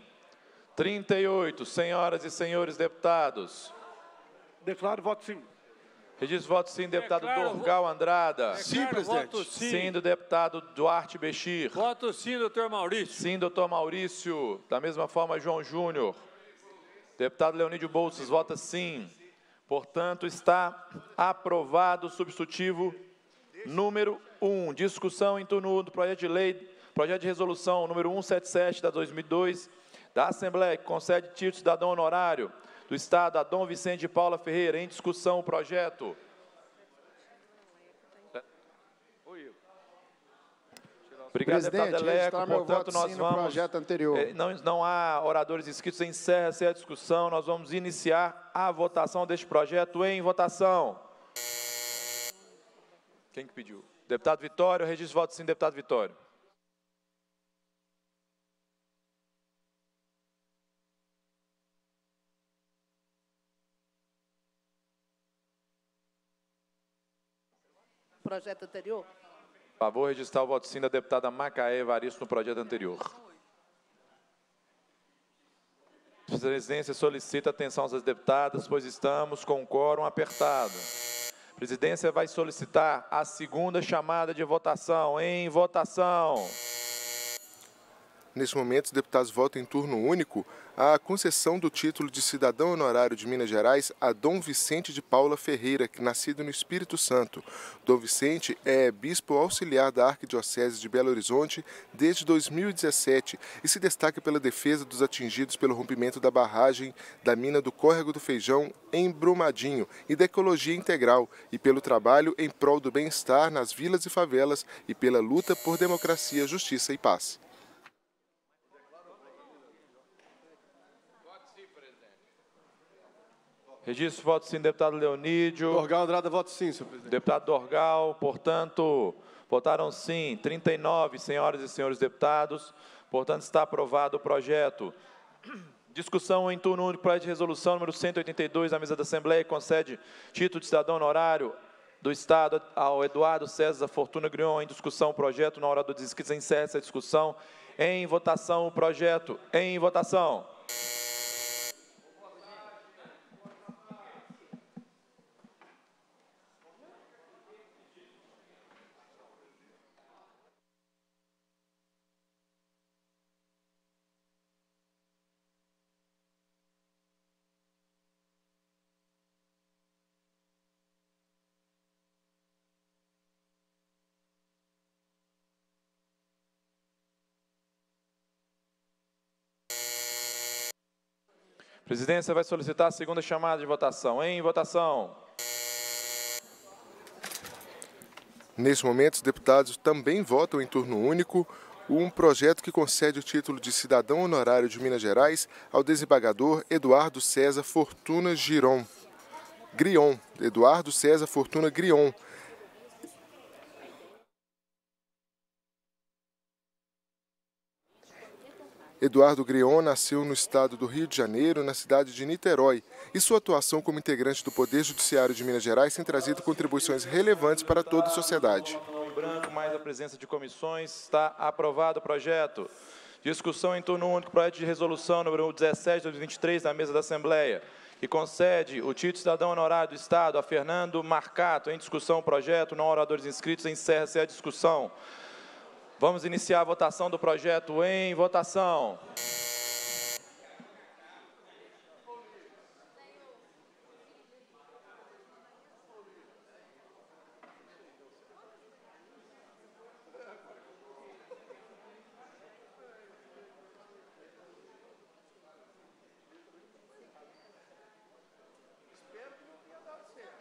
38, senhoras e senhores deputados. Declaro voto sim. Registro voto sim, deputado Doorgal Andrada. Sim, presidente. Voto sim. Sim, do deputado Duarte Bechir. Voto sim, doutor Maurício. Sim, doutor Maurício. Da mesma forma, João Júnior. Deputado Leonídio Bouças vota sim. Portanto, está aprovado o substitutivo número 1. Discussão em turno do projeto de lei, projeto de resolução número 177 da 2002, da Assembleia, que concede título de cidadão honorário do Estado a Dom Vicente de Paula Ferreira. Em discussão, o projeto. Obrigado, presidente, deputado Leleco. Portanto, nós vamos... projeto anterior. Não há oradores inscritos, encerra-se a discussão. Nós vamos iniciar a votação deste projeto. Em votação. Quem que pediu? Deputado Vitório. Registro voto sim, deputado Vitório. Projeto anterior. Por favor, registrar o voto sim da deputada Macaé Evaristo no projeto anterior. A presidência solicita atenção das deputadas, pois estamos com o quórum apertado. A presidência vai solicitar a segunda chamada de votação. Em votação. Neste momento, os deputados votam em turno único a concessão do título de cidadão honorário de Minas Gerais a Dom Vicente de Paula Ferreira, nascido no Espírito Santo. Dom Vicente é bispo auxiliar da Arquidiocese de Belo Horizonte desde 2017 e se destaca pela defesa dos atingidos pelo rompimento da barragem da mina do Córrego do Feijão em Brumadinho e da ecologia integral, e pelo trabalho em prol do bem-estar nas vilas e favelas e pela luta por democracia, justiça e paz. Registro voto sim, deputado Leonídio. Doorgal Andrada, voto sim, senhor presidente. Deputado Doorgal, portanto, votaram sim 39, senhoras e senhores deputados. Portanto, está aprovado o projeto. Discussão em turno único do projeto de resolução número 182 da mesa da Assembleia, que concede título de cidadão honorário do Estado ao Eduardo César Fortuna Grion. Em discussão, o projeto. Na hora do desquite, encerra essa discussão. Em votação, o projeto. Em votação. A presidência vai solicitar a segunda chamada de votação. Em votação. Neste momento, os deputados também votam em turno único um projeto que concede o título de cidadão honorário de Minas Gerais ao desembargador Eduardo César Fortuna Grion. Eduardo César Fortuna Grion. Eduardo Grion nasceu no estado do Rio de Janeiro, na cidade de Niterói, e sua atuação como integrante do Poder Judiciário de Minas Gerais tem trazido contribuições relevantes para toda a sociedade. Branco, mais a presença de comissões, está aprovado o projeto. Discussão em turno único, projeto de resolução número 17 de 2023 da mesa da Assembleia, que concede o título de cidadão honorário do Estado a Fernando Marcato. Em discussão, o projeto. Não há oradores inscritos, encerra-se a discussão. Vamos iniciar a votação do projeto. Em votação. Espero que não tenha dado certo.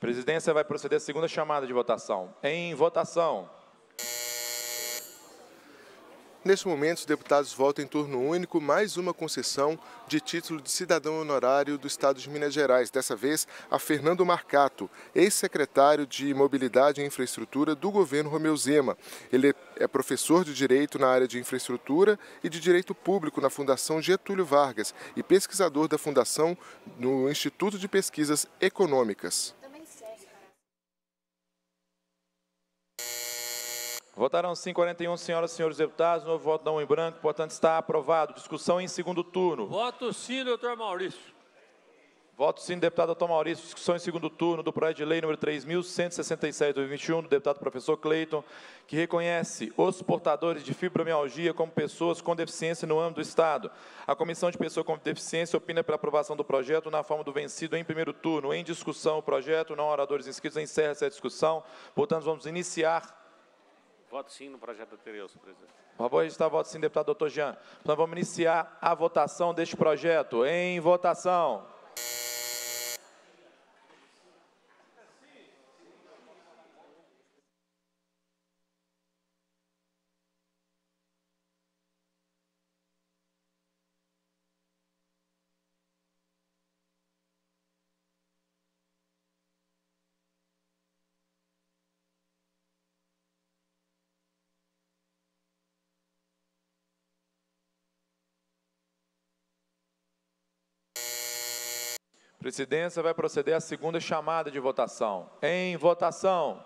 Presidência vai proceder à segunda chamada de votação. Em votação. Neste momento, os deputados votam em turno único mais uma concessão de título de cidadão honorário do Estado de Minas Gerais, dessa vez a Fernando Marcato, ex-secretário de Mobilidade e Infraestrutura do governo Romeu Zema. Ele é professor de Direito na área de Infraestrutura e de Direito Público na Fundação Getúlio Vargas e pesquisador da Fundação no Instituto de Pesquisas Econômicas. Votarão 541, senhoras e senhores deputados. Novo voto não em branco, portanto está aprovado. Discussão em segundo turno. Voto sim, doutor Maurício. Voto sim, deputado doutor Maurício. Discussão em segundo turno do projeto de lei número 3.167/2021 do deputado professor Cleiton, que reconhece os portadores de fibromialgia como pessoas com deficiência no âmbito do Estado. A Comissão de Pessoa com Deficiência opina pela aprovação do projeto na forma do vencido em primeiro turno. Em discussão o projeto, não há oradores inscritos, encerra essa discussão. Portanto, vamos iniciar. Voto sim no projeto anterior, senhor presidente. Por favor, registrar voto sim, deputado doutor Jean. Então, vamos iniciar a votação deste projeto. Em votação. Presidência vai proceder à segunda chamada de votação. Em votação.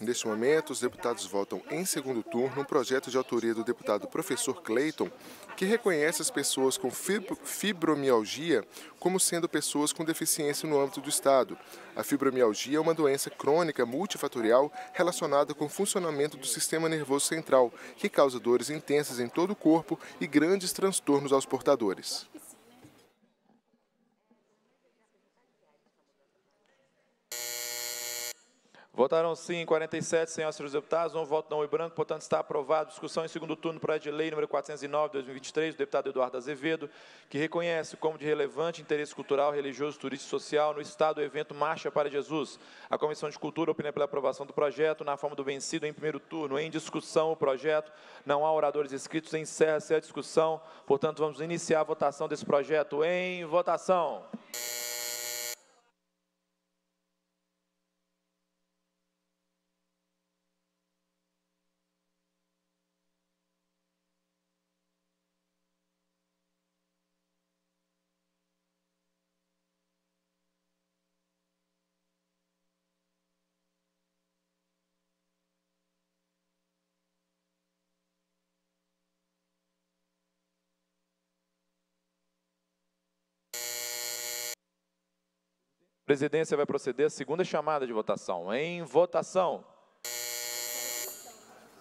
Neste momento, os deputados votam em segundo turno um projeto de autoria do deputado professor Cleiton, que reconhece as pessoas com fibromialgia como sendo pessoas com deficiência no âmbito do Estado. A fibromialgia é uma doença crônica multifatorial relacionada com o funcionamento do sistema nervoso central, que causa dores intensas em todo o corpo e grandes transtornos aos portadores. Votaram sim 47, senhoras e senhores deputados, um voto não e branco, portanto está aprovado. Discussão em segundo turno, projeto de lei número 409/2023, do deputado Eduardo Azevedo, que reconhece como de relevante interesse cultural, religioso, turístico e social no Estado o evento Marcha para Jesus. A Comissão de Cultura opina pela aprovação do projeto na forma do vencido em primeiro turno. Em discussão o projeto, não há oradores inscritos, encerra-se a discussão. Portanto, vamos iniciar a votação desse projeto. Em votação. Presidência vai proceder à segunda chamada de votação. Em votação.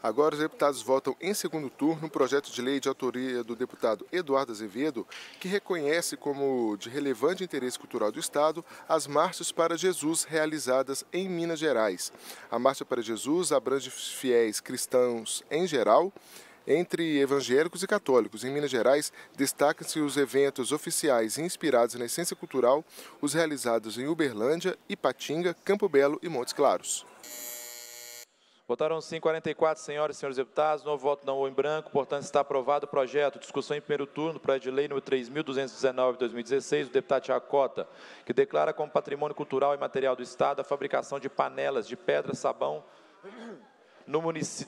Agora os deputados votam em segundo turno um projeto de lei de autoria do deputado Eduardo Azevedo, que reconhece como de relevante interesse cultural do Estado as marchas para Jesus realizadas em Minas Gerais. A Marcha para Jesus abrange fiéis cristãos em geral, entre evangélicos e católicos. Em Minas Gerais, destacam-se os eventos oficiais inspirados na essência cultural, os realizados em Uberlândia, Ipatinga, Campo Belo e Montes Claros. Votaram sim 44, senhoras e senhores deputados. Novo voto não em branco, portanto está aprovado o projeto. Discussão em primeiro turno, projeto de lei número 3.219/2016, do deputado Tiago Cota, que declara como patrimônio cultural e material do Estado a fabricação de panelas de pedra, sabão,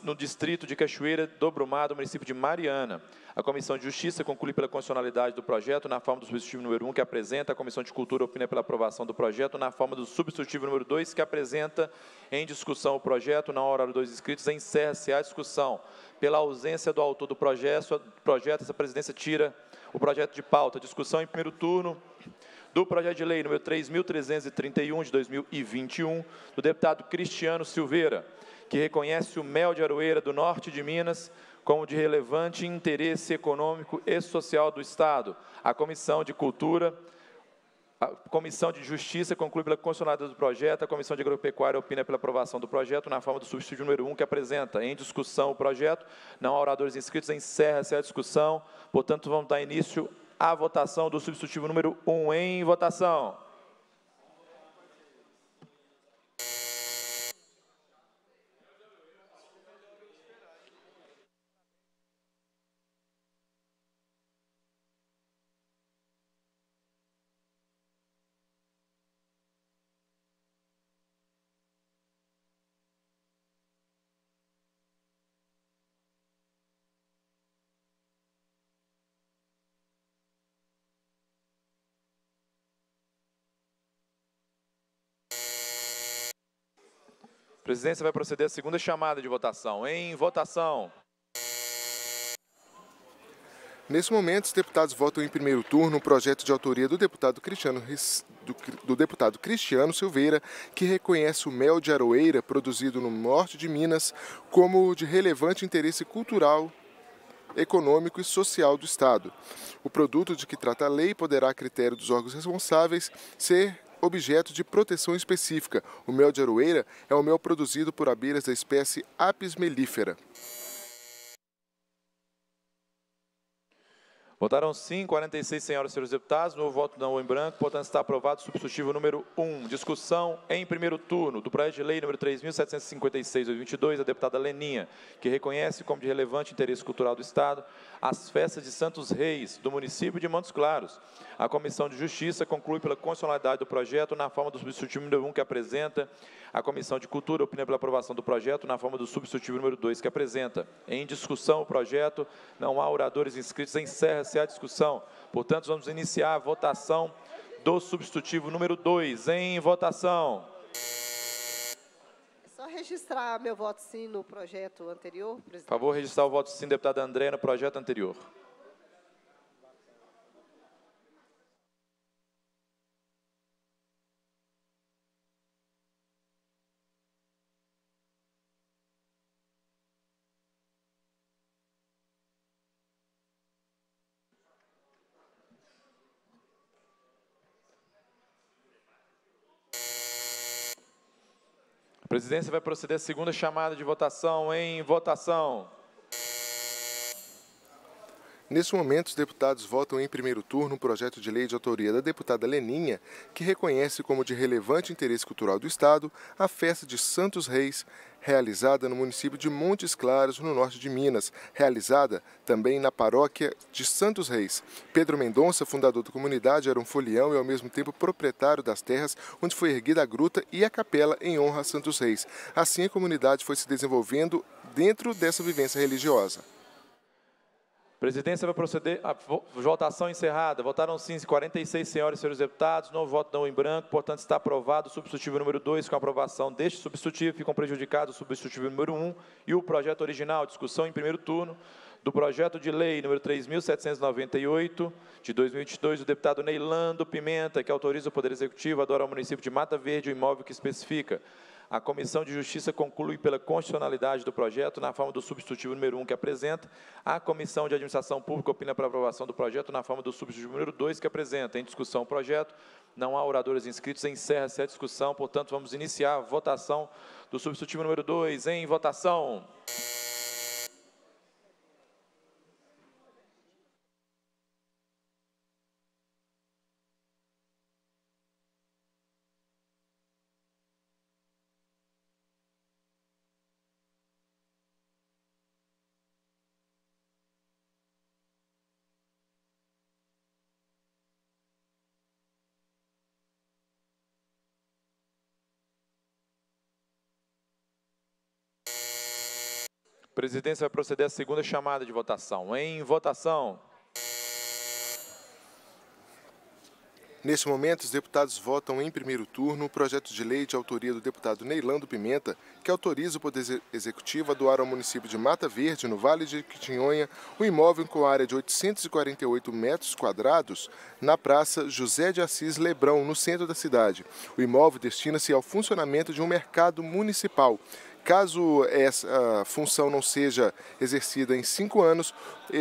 no distrito de Cachoeira do Brumado, município de Mariana. A Comissão de Justiça conclui pela constitucionalidade do projeto na forma do substitutivo número 1, que apresenta. A Comissão de Cultura opina pela aprovação do projeto na forma do substitutivo número 2, que apresenta. Em discussão o projeto, na hora dos inscritos, encerra-se a discussão. Pela ausência do autor do projeto, essa presidência tira o projeto de pauta. Discussão em primeiro turno do projeto de lei número 3.331, de 2021, do deputado Cristiano Silveira, que reconhece o mel de aroeira do norte de Minas como de relevante interesse econômico e social do Estado. A Comissão de Cultura, a Comissão de Justiça conclui pela constitucionalidade do projeto, a Comissão de Agropecuária opina pela aprovação do projeto na forma do substituto número 1 que apresenta. Em discussão o projeto, não há oradores inscritos, encerra-se a discussão, portanto vamos dar início à votação do substitutivo número 1. Em votação. A presidência vai proceder à segunda chamada de votação. Em votação. Nesse momento, os deputados votam em primeiro turno o projeto de autoria do deputado Cristiano Silveira, que reconhece o mel de aroeira produzido no norte de Minas como de relevante interesse cultural, econômico e social do Estado. O produto de que trata a lei poderá, a critério dos órgãos responsáveis, ser objeto de proteção específica. O mel de aroeira é o mel produzido por abelhas da espécie Apis mellifera. Votaram sim, 46 senhoras e senhores deputados, no voto não em branco, portanto está aprovado o substitutivo número 1. Discussão em primeiro turno do projeto de lei número 3.756/22, da deputada Leninha, que reconhece como de relevante interesse cultural do Estado as festas de Santos Reis, do município de Montes Claros. A Comissão de Justiça conclui pela constitucionalidade do projeto na forma do substitutivo número 1 que apresenta. A Comissão de Cultura opina pela aprovação do projeto na forma do substitutivo número 2 que apresenta. Em discussão o projeto, não há oradores inscritos, encerra a discussão. Portanto, vamos iniciar a votação do substitutivo número 2. Em votação. É só registrar meu voto sim no projeto anterior, presidente. Por favor, registrar o voto sim, deputada André, no projeto anterior. A presidência vai proceder à segunda chamada de votação. Em votação. Nesse momento, os deputados votam em primeiro turno o projeto de lei de autoria da deputada Leninha, que reconhece como de relevante interesse cultural do Estado a festa de Santos Reis, realizada no município de Montes Claros, no norte de Minas, realizada também na paróquia de Santos Reis. Pedro Mendonça, fundador da comunidade, era um folião e ao mesmo tempo proprietário das terras onde foi erguida a gruta e a capela em honra a Santos Reis. Assim, a comunidade foi se desenvolvendo dentro dessa vivência religiosa. Presidência vai proceder à votação encerrada. Votaram sim 46 senhoras e senhores deputados, não voto não em branco, portanto está aprovado o substitutivo número 2, com a aprovação deste substitutivo ficam prejudicados o substitutivo número 1 e o projeto original. Discussão em primeiro turno do projeto de lei número 3.798, de 2022, do deputado Neilando Pimenta, que autoriza o Poder Executivo a doar ao município de Mata Verde o imóvel que especifica. A Comissão de Justiça conclui pela constitucionalidade do projeto na forma do substitutivo número 1 que apresenta. A Comissão de Administração Pública opina pela aprovação do projeto na forma do substitutivo número 2 que apresenta. Em discussão o projeto, não há oradores inscritos, encerra-se a discussão, portanto vamos iniciar a votação do substitutivo número 2. Em votação. A presidência vai proceder à segunda chamada de votação. Em votação. Neste momento, os deputados votam em primeiro turno o projeto de lei de autoria do deputado Neilando Pimenta, que autoriza o Poder Executivo a doar ao município de Mata Verde, no Vale de Quitinhonha, um imóvel com área de 848 metros quadrados na Praça José de Assis Lebrão, no centro da cidade. O imóvel destina-se ao funcionamento de um mercado municipal. Caso essa função não seja exercida em 5 anos,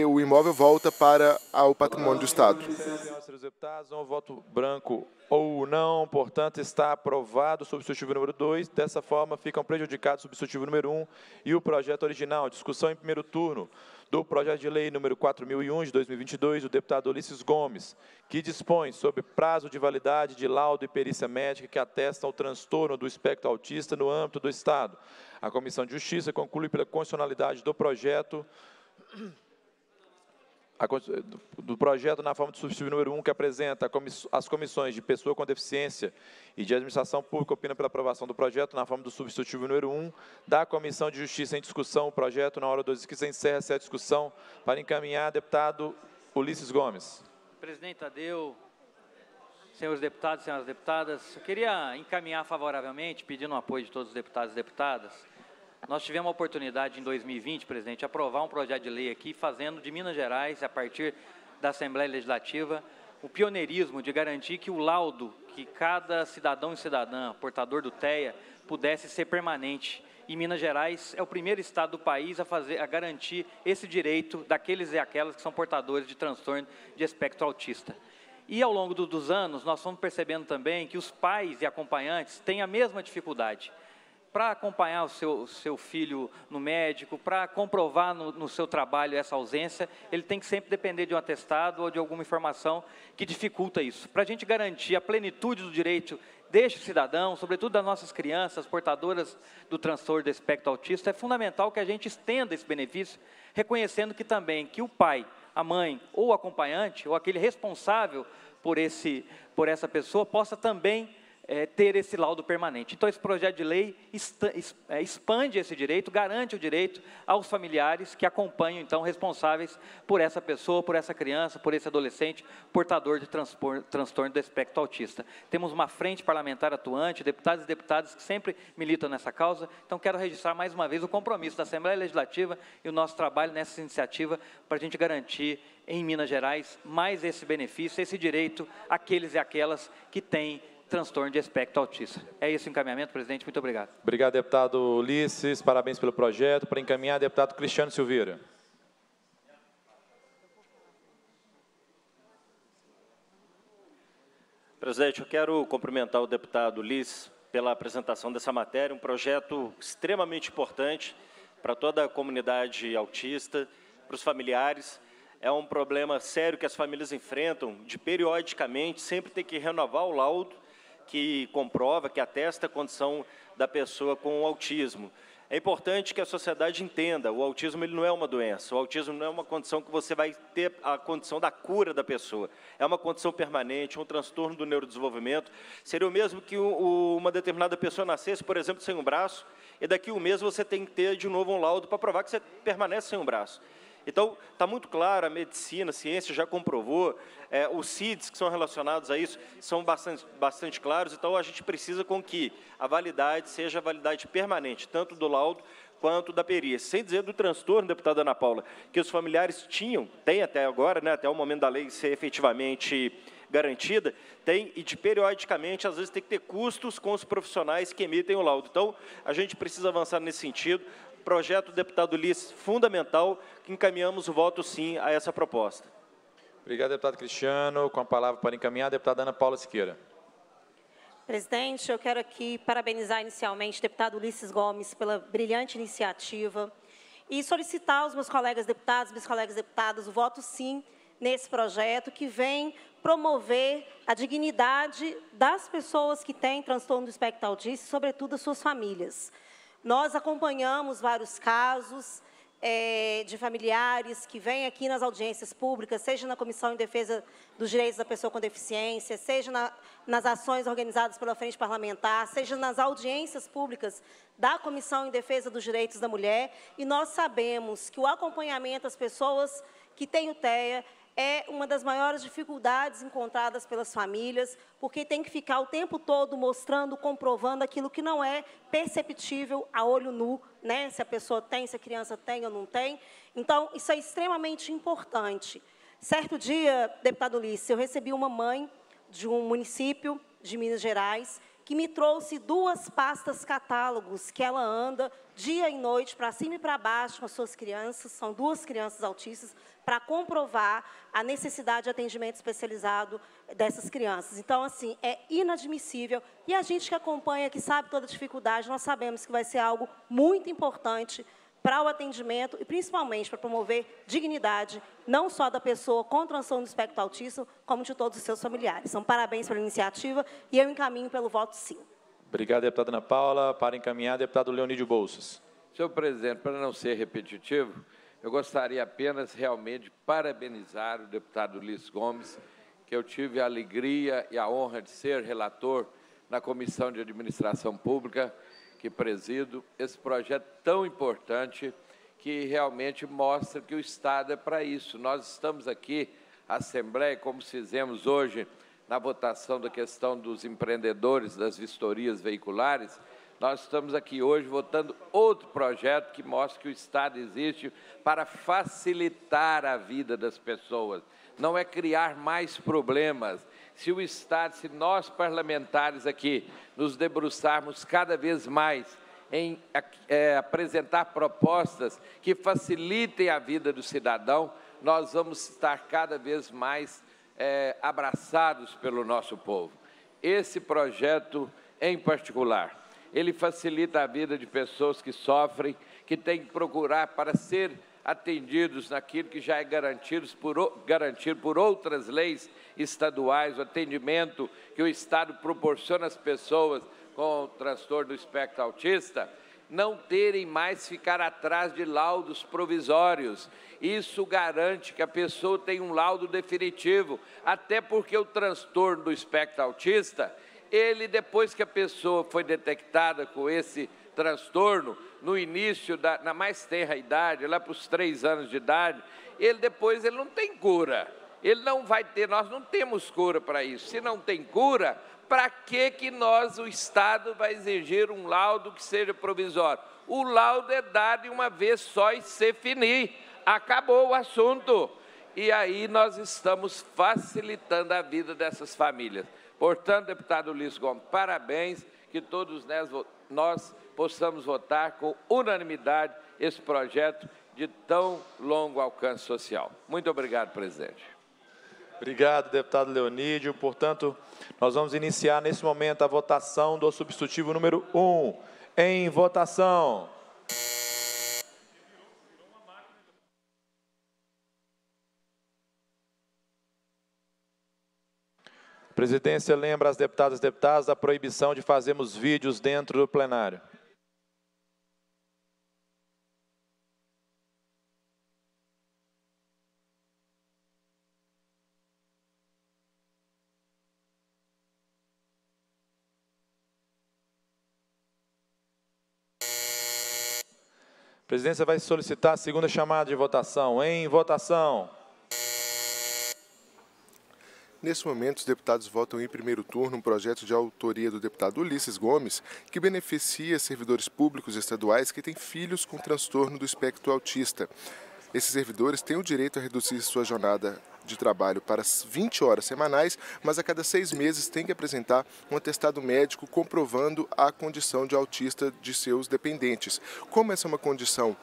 o imóvel volta para o patrimônio do Estado. Senhores deputados, não voto branco ou não, portanto está aprovado o substitutivo número 2. Dessa forma, ficam prejudicados o substitutivo número 1 e o projeto original. Discussão em primeiro turno do projeto de lei número 4.001, de 2022, do deputado Ulysses Gomes, que dispõe sobre prazo de validade de laudo e perícia médica que atestam o transtorno do espectro autista no âmbito do Estado. A Comissão de Justiça conclui pela constitucionalidade do projeto, na forma do substitutivo número 1 que apresenta. As comissões de pessoa com deficiência e de administração pública opinam pela aprovação do projeto na forma do substitutivo número 1 da Comissão de Justiça. Em discussão, o projeto na hora 2 que se encerra essa discussão para encaminhar deputado Ulysses Gomes. Presidente Tadeu, senhores deputados, senhoras deputadas, eu queria encaminhar favoravelmente, pedindo o apoio de todos os deputados e deputadas. Nós tivemos a oportunidade em 2020, presidente, de aprovar um projeto de lei aqui, fazendo de Minas Gerais, a partir da Assembleia Legislativa, o pioneirismo de garantir que o laudo que cada cidadão e cidadã, portador do TEA, pudesse ser permanente. E Minas Gerais é o primeiro estado do país a garantir esse direito daqueles e aquelas que são portadores de transtorno de espectro autista. E, ao longo dos anos, nós fomos percebendo também que os pais e acompanhantes têm a mesma dificuldade para acompanhar o seu filho no médico, para comprovar no seu trabalho essa ausência. Ele tem que sempre depender de um atestado ou de alguma informação que dificulta isso. Para a gente garantir a plenitude do direito deste cidadão, sobretudo das nossas crianças portadoras do transtorno do espectro autista, é fundamental que a gente estenda esse benefício, reconhecendo que também que o pai, a mãe ou o acompanhante, ou aquele responsável por essa pessoa, possa também ter esse laudo permanente. Então, esse projeto de lei expande esse direito, garante o direito aos familiares que acompanham, então, responsáveis por essa pessoa, por essa criança, por esse adolescente portador de transtorno do espectro autista. Temos uma frente parlamentar atuante, deputados e deputadas que sempre militam nessa causa, então quero registrar mais uma vez o compromisso da Assembleia Legislativa e o nosso trabalho nessa iniciativa para a gente garantir em Minas Gerais mais esse benefício, esse direito àqueles e aquelas que têm transtorno de espectro autista. É isso o encaminhamento, presidente. Muito obrigado. Obrigado, deputado Ulysses. Parabéns pelo projeto. Para encaminhar, deputado Cristiano Silveira. Presidente, eu quero cumprimentar o deputado Ulysses pela apresentação dessa matéria, um projeto extremamente importante para toda a comunidade autista, para os familiares. É um problema sério que as famílias enfrentam de, periodicamente, sempre ter que renovar o laudo que comprova, que atesta a condição da pessoa com o autismo. É importante que a sociedade entenda, o autismo ele não é uma doença, o autismo não é uma condição que você vai ter a condição da cura da pessoa, é uma condição permanente, um transtorno do neurodesenvolvimento. Seria o mesmo que uma determinada pessoa nascesse, por exemplo, sem um braço, e daqui a um mês você tem que ter de novo um laudo para provar que você permanece sem um braço. Então, está muito claro, a medicina, a ciência já comprovou, os CIDs que são relacionados a isso são bastante claros, então a gente precisa com que a validade seja a validade permanente, tanto do laudo quanto da perícia. Sem dizer do transtorno, deputada Ana Paula, que os familiares têm até agora, né, até o momento da lei ser efetivamente garantida, tem e de periodicamente, às vezes, tem que ter custos com os profissionais que emitem o laudo. Então, a gente precisa avançar nesse sentido. Projeto do deputado Ulysses, fundamental, que encaminhamos o voto sim a essa proposta. Obrigado, deputado Cristiano. Com a palavra para encaminhar, a deputada Ana Paula Siqueira. Presidente, eu quero aqui parabenizar inicialmente o deputado Ulysses Gomes pela brilhante iniciativa e solicitar aos meus colegas deputados, minhas colegas deputadas, o voto sim nesse projeto que vem promover a dignidade das pessoas que têm transtorno do espectro autista, sobretudo as suas famílias. Nós acompanhamos vários casos de familiares que vêm aqui nas audiências públicas, seja na Comissão em Defesa dos Direitos da Pessoa com Deficiência, seja nas ações organizadas pela Frente Parlamentar, seja nas audiências públicas da Comissão em Defesa dos Direitos da Mulher. E nós sabemos que o acompanhamento às pessoas que têm o TEA é uma das maiores dificuldades encontradas pelas famílias, porque tem que ficar o tempo todo mostrando, comprovando aquilo que não é perceptível a olho nu, né? Se a pessoa tem, se a criança tem ou não tem. Então, isso é extremamente importante. Certo dia, deputado Ulysses, eu recebi uma mãe de um município de Minas Gerais que me trouxe duas pastas catálogos que ela anda dia e noite, para cima e para baixo, com as suas crianças, são duas crianças autistas, para comprovar a necessidade de atendimento especializado dessas crianças. Então, assim, é inadmissível. E a gente que acompanha, que sabe toda a dificuldade, nós sabemos que vai ser algo muito importante para o atendimento e, principalmente, para promover dignidade, não só da pessoa com transtorno do espectro autista, como de todos os seus familiares. Então, parabéns pela iniciativa e eu encaminho pelo voto sim. Obrigado, deputada Ana Paula. Para encaminhar, deputado Leonídio Bouças. Senhor presidente, para não ser repetitivo, eu gostaria apenas realmente de parabenizar o deputado Ulysses Gomes, que eu tive a alegria e a honra de ser relator na Comissão de Administração Pública, que presido, esse projeto tão importante que realmente mostra que o Estado é para isso. Nós estamos aqui, a Assembleia, como fizemos hoje na votação da questão dos empreendedores, das vistorias veiculares, nós estamos aqui hoje votando outro projeto que mostra que o Estado existe para facilitar a vida das pessoas, não é criar mais problemas. Se o Estado, se nós parlamentares aqui nos debruçarmos cada vez mais em apresentar propostas que facilitem a vida do cidadão, nós vamos estar cada vez mais abraçados pelo nosso povo. Esse projeto, em particular, ele facilita a vida de pessoas que sofrem, que têm que procurar para ser atendidos naquilo que já é garantido por outras leis estaduais, o atendimento que o Estado proporciona às pessoas com o transtorno do espectro autista, não terem mais ficar atrás de laudos provisórios. Isso garante que a pessoa tenha um laudo definitivo, até porque o transtorno do espectro autista, ele, depois que a pessoa foi detectada com esse transtorno, no início, na mais tenra idade, lá para os 3 anos de idade, depois ele não tem cura. Ele não vai ter, nós não temos cura para isso. Se não tem cura, para que nós, o Estado, vai exigir um laudo que seja provisório? O laudo é dado uma vez só e se finir. Acabou o assunto. E aí nós estamos facilitando a vida dessas famílias. Portanto, deputado Ulysses Gomes, parabéns, que todos nós possamos votar com unanimidade esse projeto de tão longo alcance social. Muito obrigado, presidente. Obrigado, deputado Leonídio. Portanto, nós vamos iniciar nesse momento a votação do substitutivo número 1. Em votação. A presidência lembra às deputadas e deputados da proibição de fazermos vídeos dentro do plenário. A presidência vai solicitar a segunda chamada de votação. Em votação. Nesse momento, os deputados votam em primeiro turno um projeto de autoria do deputado Ulysses Gomes, que beneficia servidores públicos estaduais que têm filhos com transtorno do espectro autista. Esses servidores têm o direito a reduzir sua jornada de trabalho para 20 horas semanais, mas a cada 6 meses tem que apresentar um atestado médico comprovando a condição de autista de seus dependentes. Como essa é uma condição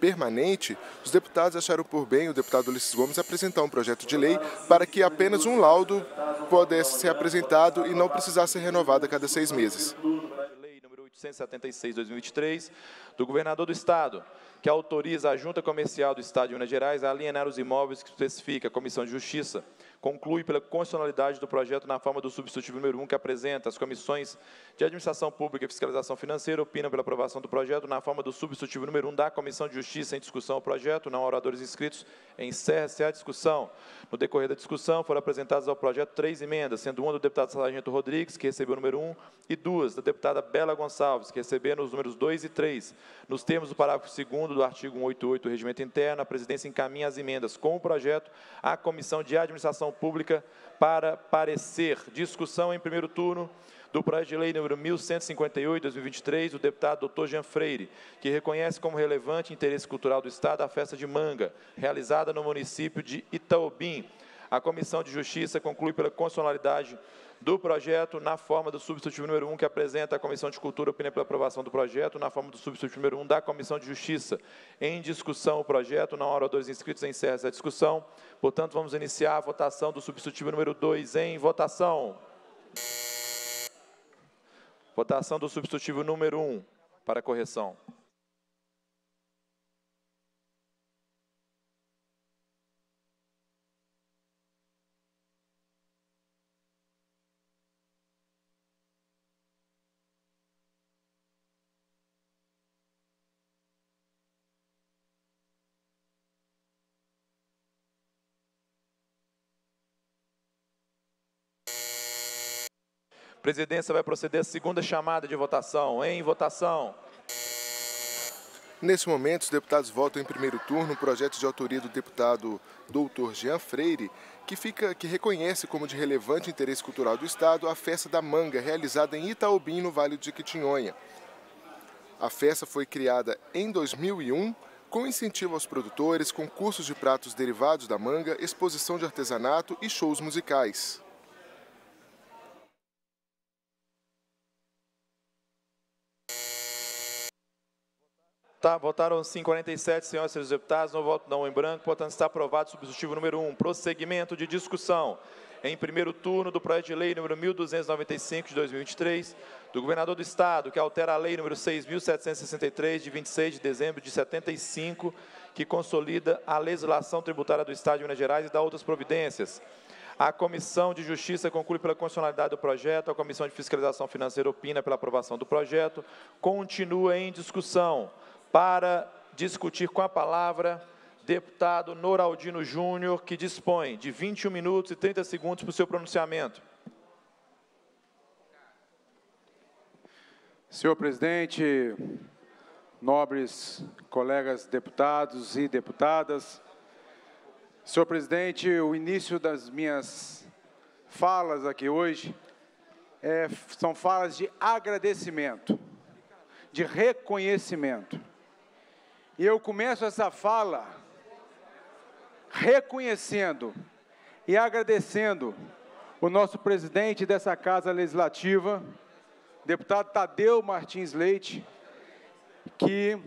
permanente, os deputados acharam por bem o deputado Ulysses Gomes apresentar um projeto de lei para que apenas um laudo pudesse ser apresentado e não precisasse ser renovado a cada 6 meses. Lei número 876/2023 do governador do Estado, que autoriza a Junta Comercial do Estado de Minas Gerais a alienar os imóveis que especifica a Comissão de Justiça, conclui pela constitucionalidade do projeto na forma do substitutivo número 1, que apresenta as comissões de Administração Pública e Fiscalização Financeira, opinam pela aprovação do projeto na forma do substitutivo número 1 da Comissão de Justiça. Em discussão ao projeto, não há oradores inscritos, encerra-se a discussão. No decorrer da discussão, foram apresentadas ao projeto 3 emendas, sendo uma do deputado Sargento Rodrigues, que recebeu o número 1, e 2 da deputada Bella Gonçalves, que receberam os números 2 e 3. Nos termos do parágrafo 2º do artigo 188 do Regimento Interno, a presidência encaminha as emendas com o projeto à Comissão de Administração Pública para parecer. Discussão em primeiro turno do projeto de lei número 1158/2023, do deputado Dr. Jean Freire, que reconhece como relevante interesse cultural do Estado a festa de Manga, realizada no município de Itaobim. A Comissão de Justiça conclui pela constitucionalidade do projeto na forma do substitutivo número 1, que apresenta a Comissão de Cultura, opina pela aprovação do projeto na forma do substitutivo número 1 da Comissão de Justiça. Em discussão o projeto, não há oradores inscritos, encerra-se a discussão. Portanto, vamos iniciar a votação do substitutivo número 2. Em votação. Votação do substitutivo número 1 para correção. A presidência vai proceder à segunda chamada de votação. Em votação. Nesse momento, os deputados votam em primeiro turno o projeto de autoria do deputado Dr. Jean Freire, que reconhece como de relevante interesse cultural do Estado a Festa da Manga, realizada em Itaobim, no Vale de Quitinhonha. A festa foi criada em 2001, com incentivo aos produtores, concursos de pratos derivados da manga, exposição de artesanato e shows musicais. Tá, votaram 547, senhoras e senhores deputados, não voto não em branco, portanto está aprovado o substitutivo número 1. Prosseguimento de discussão em primeiro turno do projeto de lei número 1295 de 2023, do governador do Estado, que altera a lei número 6.763 de 26 de dezembro de 75, que consolida a legislação tributária do Estado de Minas Gerais e dá outras providências. A Comissão de Justiça conclui pela constitucionalidade do projeto, a Comissão de Fiscalização Financeira opina pela aprovação do projeto, continua em discussão. Para discutir com a palavra, deputado Noraldino Júnior, que dispõe de 21 minutos e 30 segundos para o seu pronunciamento. Senhor presidente, nobres colegas deputados e deputadas, senhor presidente, o início das minhas falas aqui hoje são falas de agradecimento, de reconhecimento. E eu começo essa fala reconhecendo e agradecendo o nosso presidente dessa Casa Legislativa, deputado Tadeu Martins Leite, que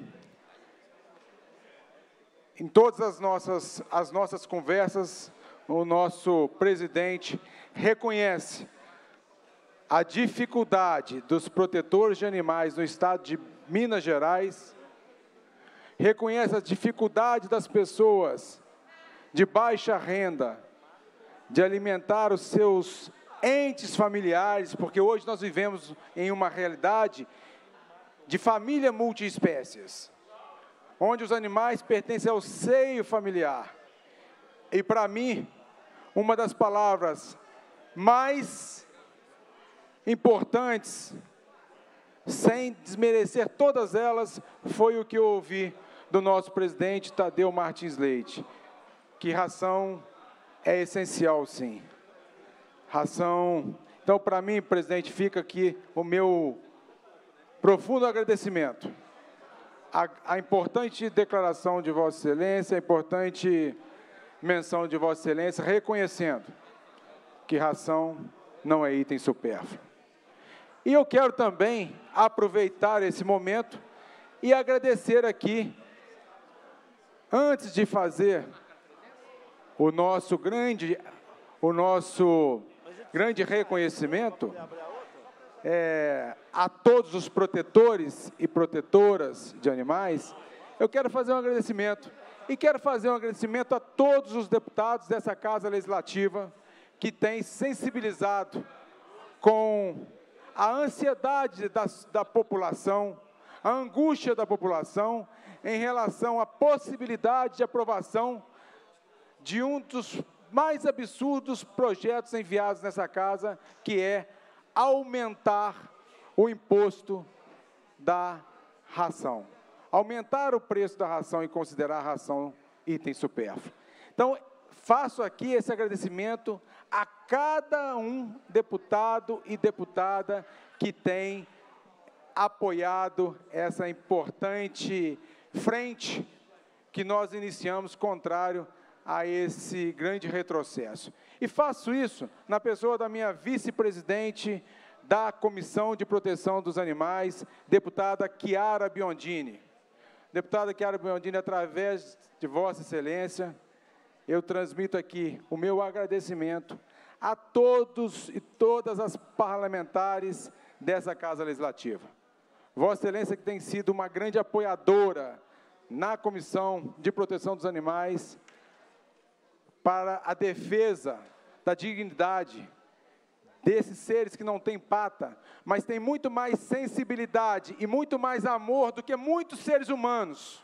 em todas as nossas conversas, o nosso presidente reconhece a dificuldade dos protetores de animais no Estado de Minas Gerais, reconhece a dificuldade das pessoas de baixa renda de alimentar os seus entes familiares, porque hoje nós vivemos em uma realidade de família multiespécies, onde os animais pertencem ao seio familiar. E, para mim, uma das palavras mais importantes, sem desmerecer todas elas, foi o que eu ouvi do nosso presidente Tadeu Martins Leite, que ração é essencial, sim. Ração. Então, para mim, presidente, fica aqui o meu profundo agradecimento. A importante declaração de Vossa Excelência, a importante menção de Vossa Excelência, reconhecendo que ração não é item supérfluo. E eu quero também aproveitar esse momento e agradecer aqui, antes de fazer o nosso grande reconhecimento a todos os protetores e protetoras de animais, eu quero fazer um agradecimento. E quero fazer um agradecimento a todos os deputados dessa Casa Legislativa que têm sensibilizado com a ansiedade da população, a angústia da população em relação à possibilidade de aprovação de um dos mais absurdos projetos enviados nessa casa, que é aumentar o imposto da ração, aumentar o preço da ração e considerar a ração item supérfluo. Então, faço aqui esse agradecimento a cada um deputado e deputada que tem apoiado essa importante frente que nós iniciamos contrário a esse grande retrocesso. E faço isso na pessoa da minha vice-presidente da Comissão de Proteção dos Animais, deputada Chiara Biondini. Deputada Chiara Biondini, através de Vossa Excelência, eu transmito aqui o meu agradecimento a todos e todas as parlamentares dessa Casa Legislativa. Vossa Excelência, que tem sido uma grande apoiadora na Comissão de Proteção dos Animais para a defesa da dignidade desses seres que não têm pata, mas têm muito mais sensibilidade e muito mais amor do que muitos seres humanos.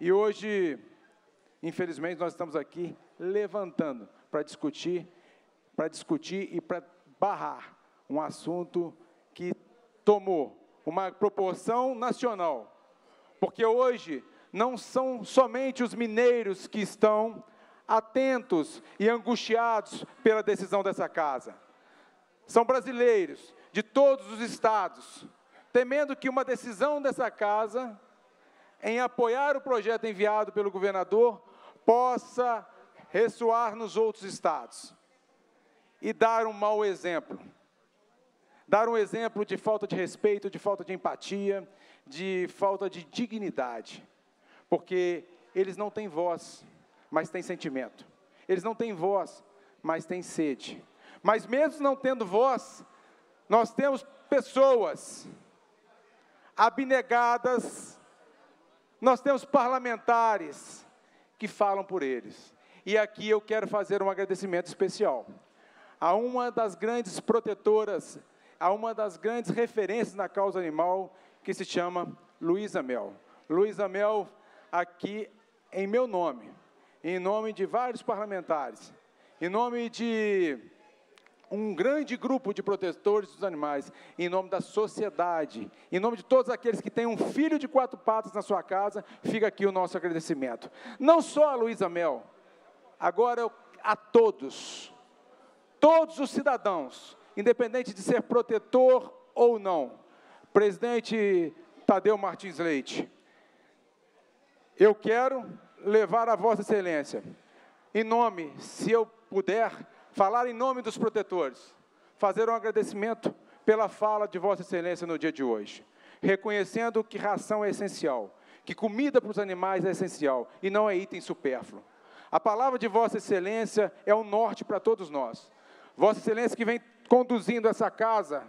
E hoje, infelizmente, nós estamos aqui levantando para discutir e para barrar um assunto que tomou uma proporção nacional, porque hoje não são somente os mineiros que estão atentos e angustiados pela decisão dessa casa. São brasileiros de todos os estados, temendo que uma decisão dessa casa, em apoiar o projeto enviado pelo governador, possa ressoar nos outros estados e dar um mau exemplo. Dar um exemplo de falta de respeito, de falta de empatia, de falta de dignidade, porque eles não têm voz, mas têm sentimento. Eles não têm voz, mas têm sede. Mas mesmo não tendo voz, nós temos pessoas abnegadas, nós temos parlamentares que falam por eles. E aqui eu quero fazer um agradecimento especial a uma das grandes protetoras, a uma das grandes referências na causa animal, que se chama Luísa Mel. Luísa Mel, aqui em meu nome, em nome de vários parlamentares, em nome de um grande grupo de protetores dos animais, em nome da sociedade, em nome de todos aqueles que têm um filho de quatro patas na sua casa, fica aqui o nosso agradecimento. Não só a Luísa Mel, agora a todos, todos os cidadãos, independente de ser protetor ou não. Presidente Tadeu Martins Leite, eu quero levar a Vossa Excelência, em nome, se eu puder, falar em nome dos protetores, fazer um agradecimento pela fala de Vossa Excelência no dia de hoje, reconhecendo que ração é essencial, que comida para os animais é essencial e não é item supérfluo. A palavra de Vossa Excelência é um norte para todos nós. Vossa Excelência que vem conduzindo essa casa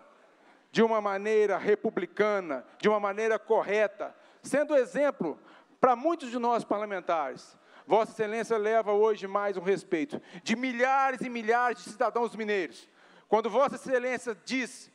de uma maneira republicana, de uma maneira correta, sendo exemplo para muitos de nós parlamentares. Vossa Excelência leva hoje mais um respeito de milhares e milhares de cidadãos mineiros. Quando Vossa Excelência diz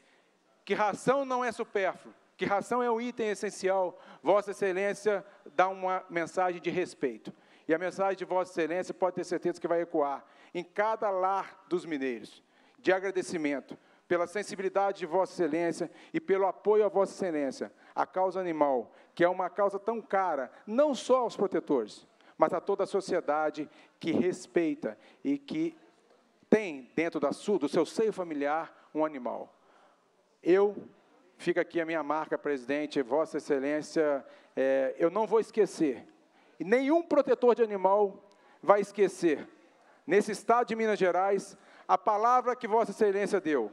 que ração não é supérfluo, que ração é um item essencial, Vossa Excelência dá uma mensagem de respeito. E a mensagem de Vossa Excelência pode ter certeza que vai ecoar em cada lar dos mineiros, de agradecimento pela sensibilidade de Vossa Excelência e pelo apoio a Vossa Excelência, à causa animal, que é uma causa tão cara, não só aos protetores, mas a toda a sociedade que respeita e que tem dentro do seu seio familiar um animal. Fica aqui a minha marca, presidente, Vossa Excelência, eu não vou esquecer, e nenhum protetor de animal vai esquecer, nesse estado de Minas Gerais, a palavra que Vossa Excelência deu.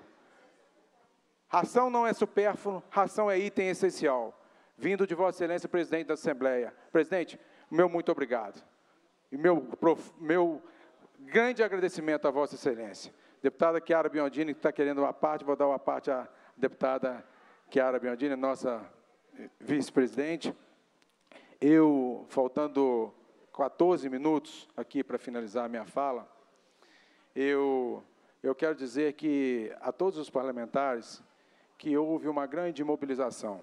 Ração não é supérfluo, ração é item essencial. Vindo de Vossa Excelência, presidente da Assembleia. Presidente, meu muito obrigado. E meu grande agradecimento a Vossa Excelência. Deputada Chiara Biondini, que está querendo uma parte, vou dar uma parte à deputada Chiara Biondini, nossa vice-presidente. Faltando 14 minutos aqui para finalizar a minha fala, eu quero dizer que a todos os parlamentares que houve uma grande mobilização.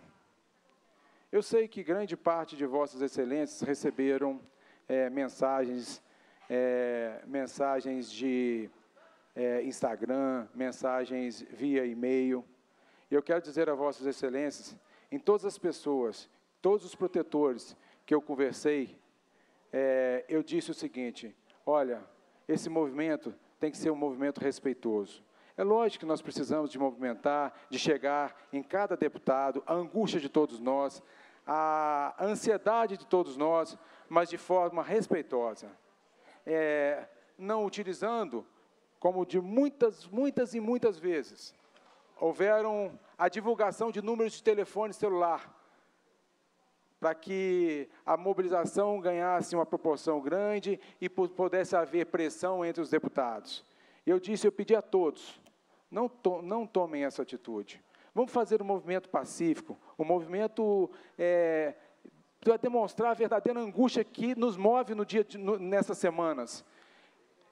Eu sei que grande parte de Vossas Excelências receberam mensagens de Instagram, mensagens via e-mail. E eu quero dizer a Vossas Excelências, em todas as pessoas, todos os protetores que eu conversei, eu disse o seguinte: olha, esse movimento tem que ser um movimento respeitoso. É lógico que nós precisamos de movimentar, de chegar em cada deputado, a angústia de todos nós, a ansiedade de todos nós, mas de forma respeitosa. Não utilizando, como de muitas vezes, houveram a divulgação de números de telefone celular, para que a mobilização ganhasse uma proporção grande e pudesse haver pressão entre os deputados. Eu pedi a todos, não tomem essa atitude. Vamos fazer um movimento pacífico, um movimento para demonstrar a verdadeira angústia que nos move nessas semanas.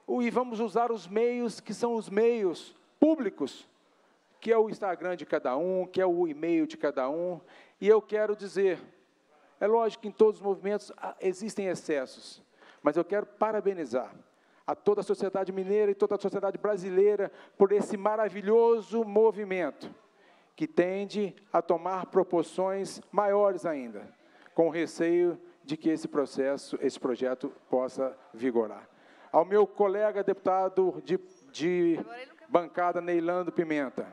E vamos usar os meios que são os meios públicos, que é o Instagram de cada um, que é o e-mail de cada um. E eu quero dizer, é lógico que em todos os movimentos existem excessos, mas eu quero parabenizar a toda a sociedade mineira e toda a sociedade brasileira por esse maravilhoso movimento, que tende a tomar proporções maiores ainda, com receio de que esse projeto possa vigorar. Ao meu colega deputado de bancada, Neilando Pimenta,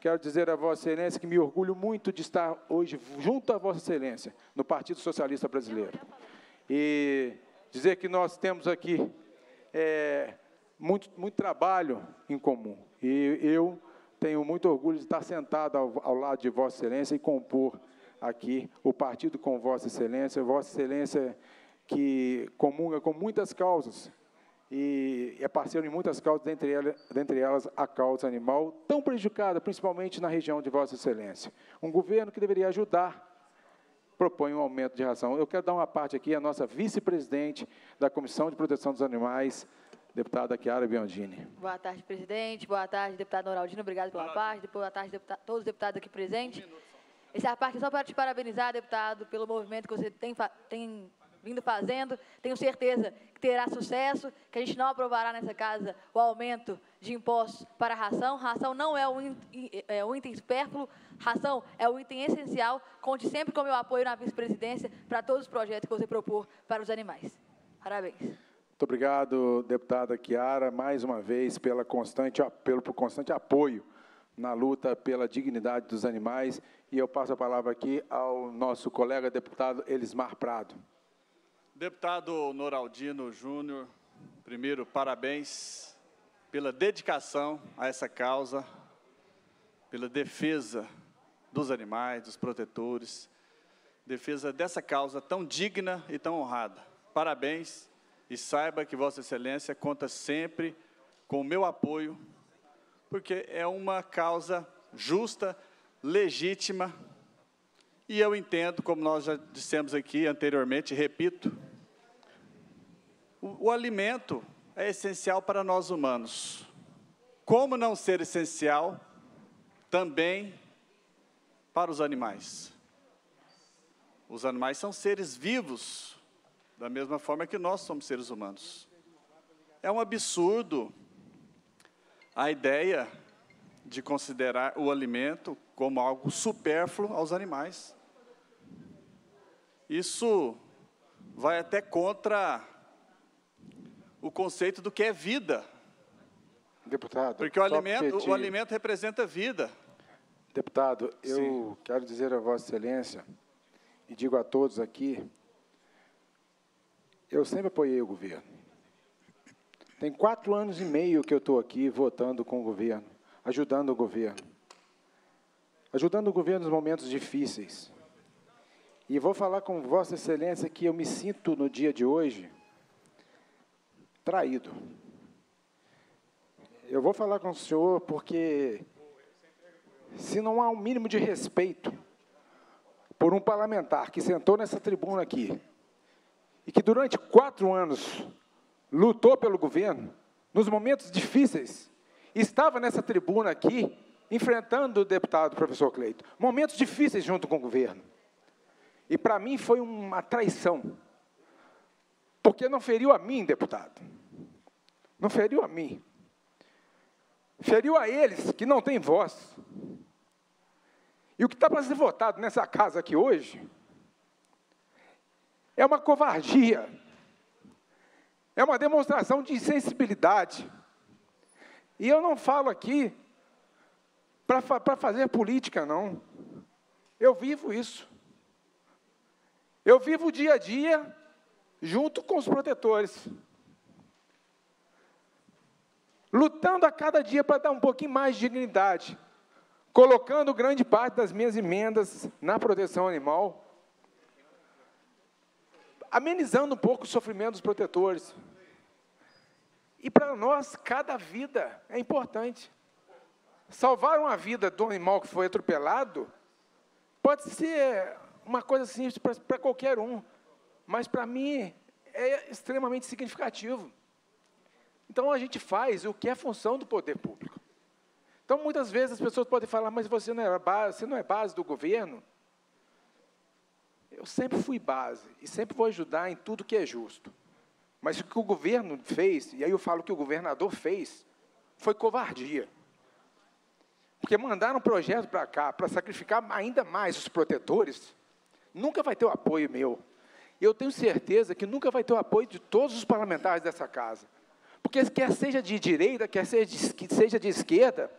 quero dizer a Vossa Excelência que me orgulho muito de estar hoje junto a Vossa Excelência, no Partido Socialista Brasileiro. E dizer que nós temos aqui muito trabalho em comum. E eu tenho muito orgulho de estar sentado ao lado de Vossa Excelência e compor aqui o partido com Vossa Excelência. Vossa Excelência que comunga com muitas causas e é parceiro em muitas causas, dentre elas a causa animal, tão prejudicada, principalmente na região de Vossa Excelência. Um governo que deveria ajudar propõe um aumento de ração. Eu quero dar uma parte aqui à nossa vice-presidente da Comissão de Proteção dos Animais, deputada Chiara Biondini. Boa tarde, presidente. Boa tarde, deputado Noraldino. Obrigado pela parte. Boa tarde, deputado, todos os deputados aqui presentes. Essa parte é só para te parabenizar, deputado, pelo movimento que você tem vindo fazendo. Tenho certeza que terá sucesso, que a gente não aprovará nessa casa o aumento de impostos para a ração. Ração não é um item supérfluo, ração é um item essencial. Conte sempre com o meu apoio na vice-presidência para todos os projetos que você propor para os animais. Parabéns. Muito obrigado, deputada Chiara, mais uma vez, pelo constante apoio na luta pela dignidade dos animais. E eu passo a palavra aqui ao nosso colega deputado Elismar Prado. Deputado Noraldino Júnior, primeiro, parabéns pela dedicação a essa causa, pela defesa dos animais, dos protetores, defesa dessa causa tão digna e tão honrada. Parabéns. E saiba que Vossa Excelência conta sempre com o meu apoio, porque é uma causa justa, legítima, e eu entendo, como nós já dissemos aqui anteriormente, repito, o alimento é essencial para nós humanos. Como não ser essencial também para os animais? Os animais são seres vivos, da mesma forma que nós somos seres humanos. É um absurdo a ideia de considerar o alimento como algo supérfluo aos animais. Isso vai até contra o conceito do que é vida. Deputado, porque o alimento representa vida. Deputado, eu quero dizer a Vossa Excelência, e digo a todos aqui, eu sempre apoiei o governo. Tem 4 anos e meio que eu estou aqui votando com o governo, ajudando o governo. Ajudando o governo nos momentos difíceis. E vou falar com Vossa Excelência que eu me sinto, no dia de hoje, traído. Eu vou falar com o senhor porque, se não há um mínimo de respeito por um parlamentar que sentou nessa tribuna aqui, e que durante 4 anos lutou pelo governo, nos momentos difíceis, estava nessa tribuna aqui, enfrentando o deputado professor Cleiton. Momentos difíceis junto com o governo. E, para mim, foi uma traição. Porque não feriu a mim, deputado. Não feriu a mim. Feriu a eles, que não têm voz. E o que está para ser votado nessa casa aqui hoje é uma covardia, é uma demonstração de insensibilidade. E eu não falo aqui para fazer política, não. Eu vivo isso. Eu vivo o dia a dia junto com os protetores, lutando a cada dia para dar um pouquinho mais de dignidade, colocando grande parte das minhas emendas na proteção animal, amenizando um pouco o sofrimento dos protetores. E, para nós, cada vida é importante. Salvar uma vida do animal que foi atropelado pode ser uma coisa simples para qualquer um, mas, para mim, é extremamente significativo. Então, a gente faz o que é função do poder público. Então, muitas vezes, as pessoas podem falar, mas você não é base do governo. Eu sempre fui base e sempre vou ajudar em tudo que é justo. Mas o que o governo fez, e aí eu falo que o governador fez, foi covardia. Porque mandar um projeto para cá, para sacrificar ainda mais os protetores, nunca vai ter o apoio meu. Eu tenho certeza que nunca vai ter o apoio de todos os parlamentares dessa casa. Porque quer seja de direita, quer seja de esquerda,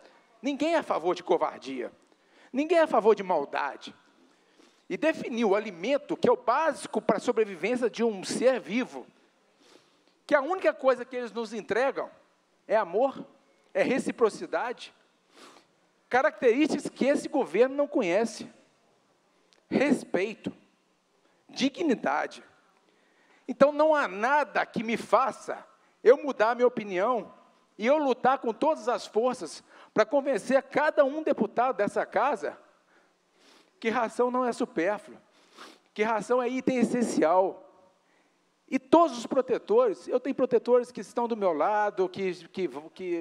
ninguém é a favor de covardia. Ninguém é a favor de maldade. E definir o alimento, que é o básico para a sobrevivência de um ser vivo, que a única coisa que eles nos entregam é amor, é reciprocidade, características que esse governo não conhece. Respeito, dignidade. Então, não há nada que me faça eu mudar a minha opinião e eu lutar com todas as forças para convencer a cada um deputado dessa casa que ração não é supérflua, que ração é item essencial. E todos os protetores, eu tenho protetores que estão do meu lado, que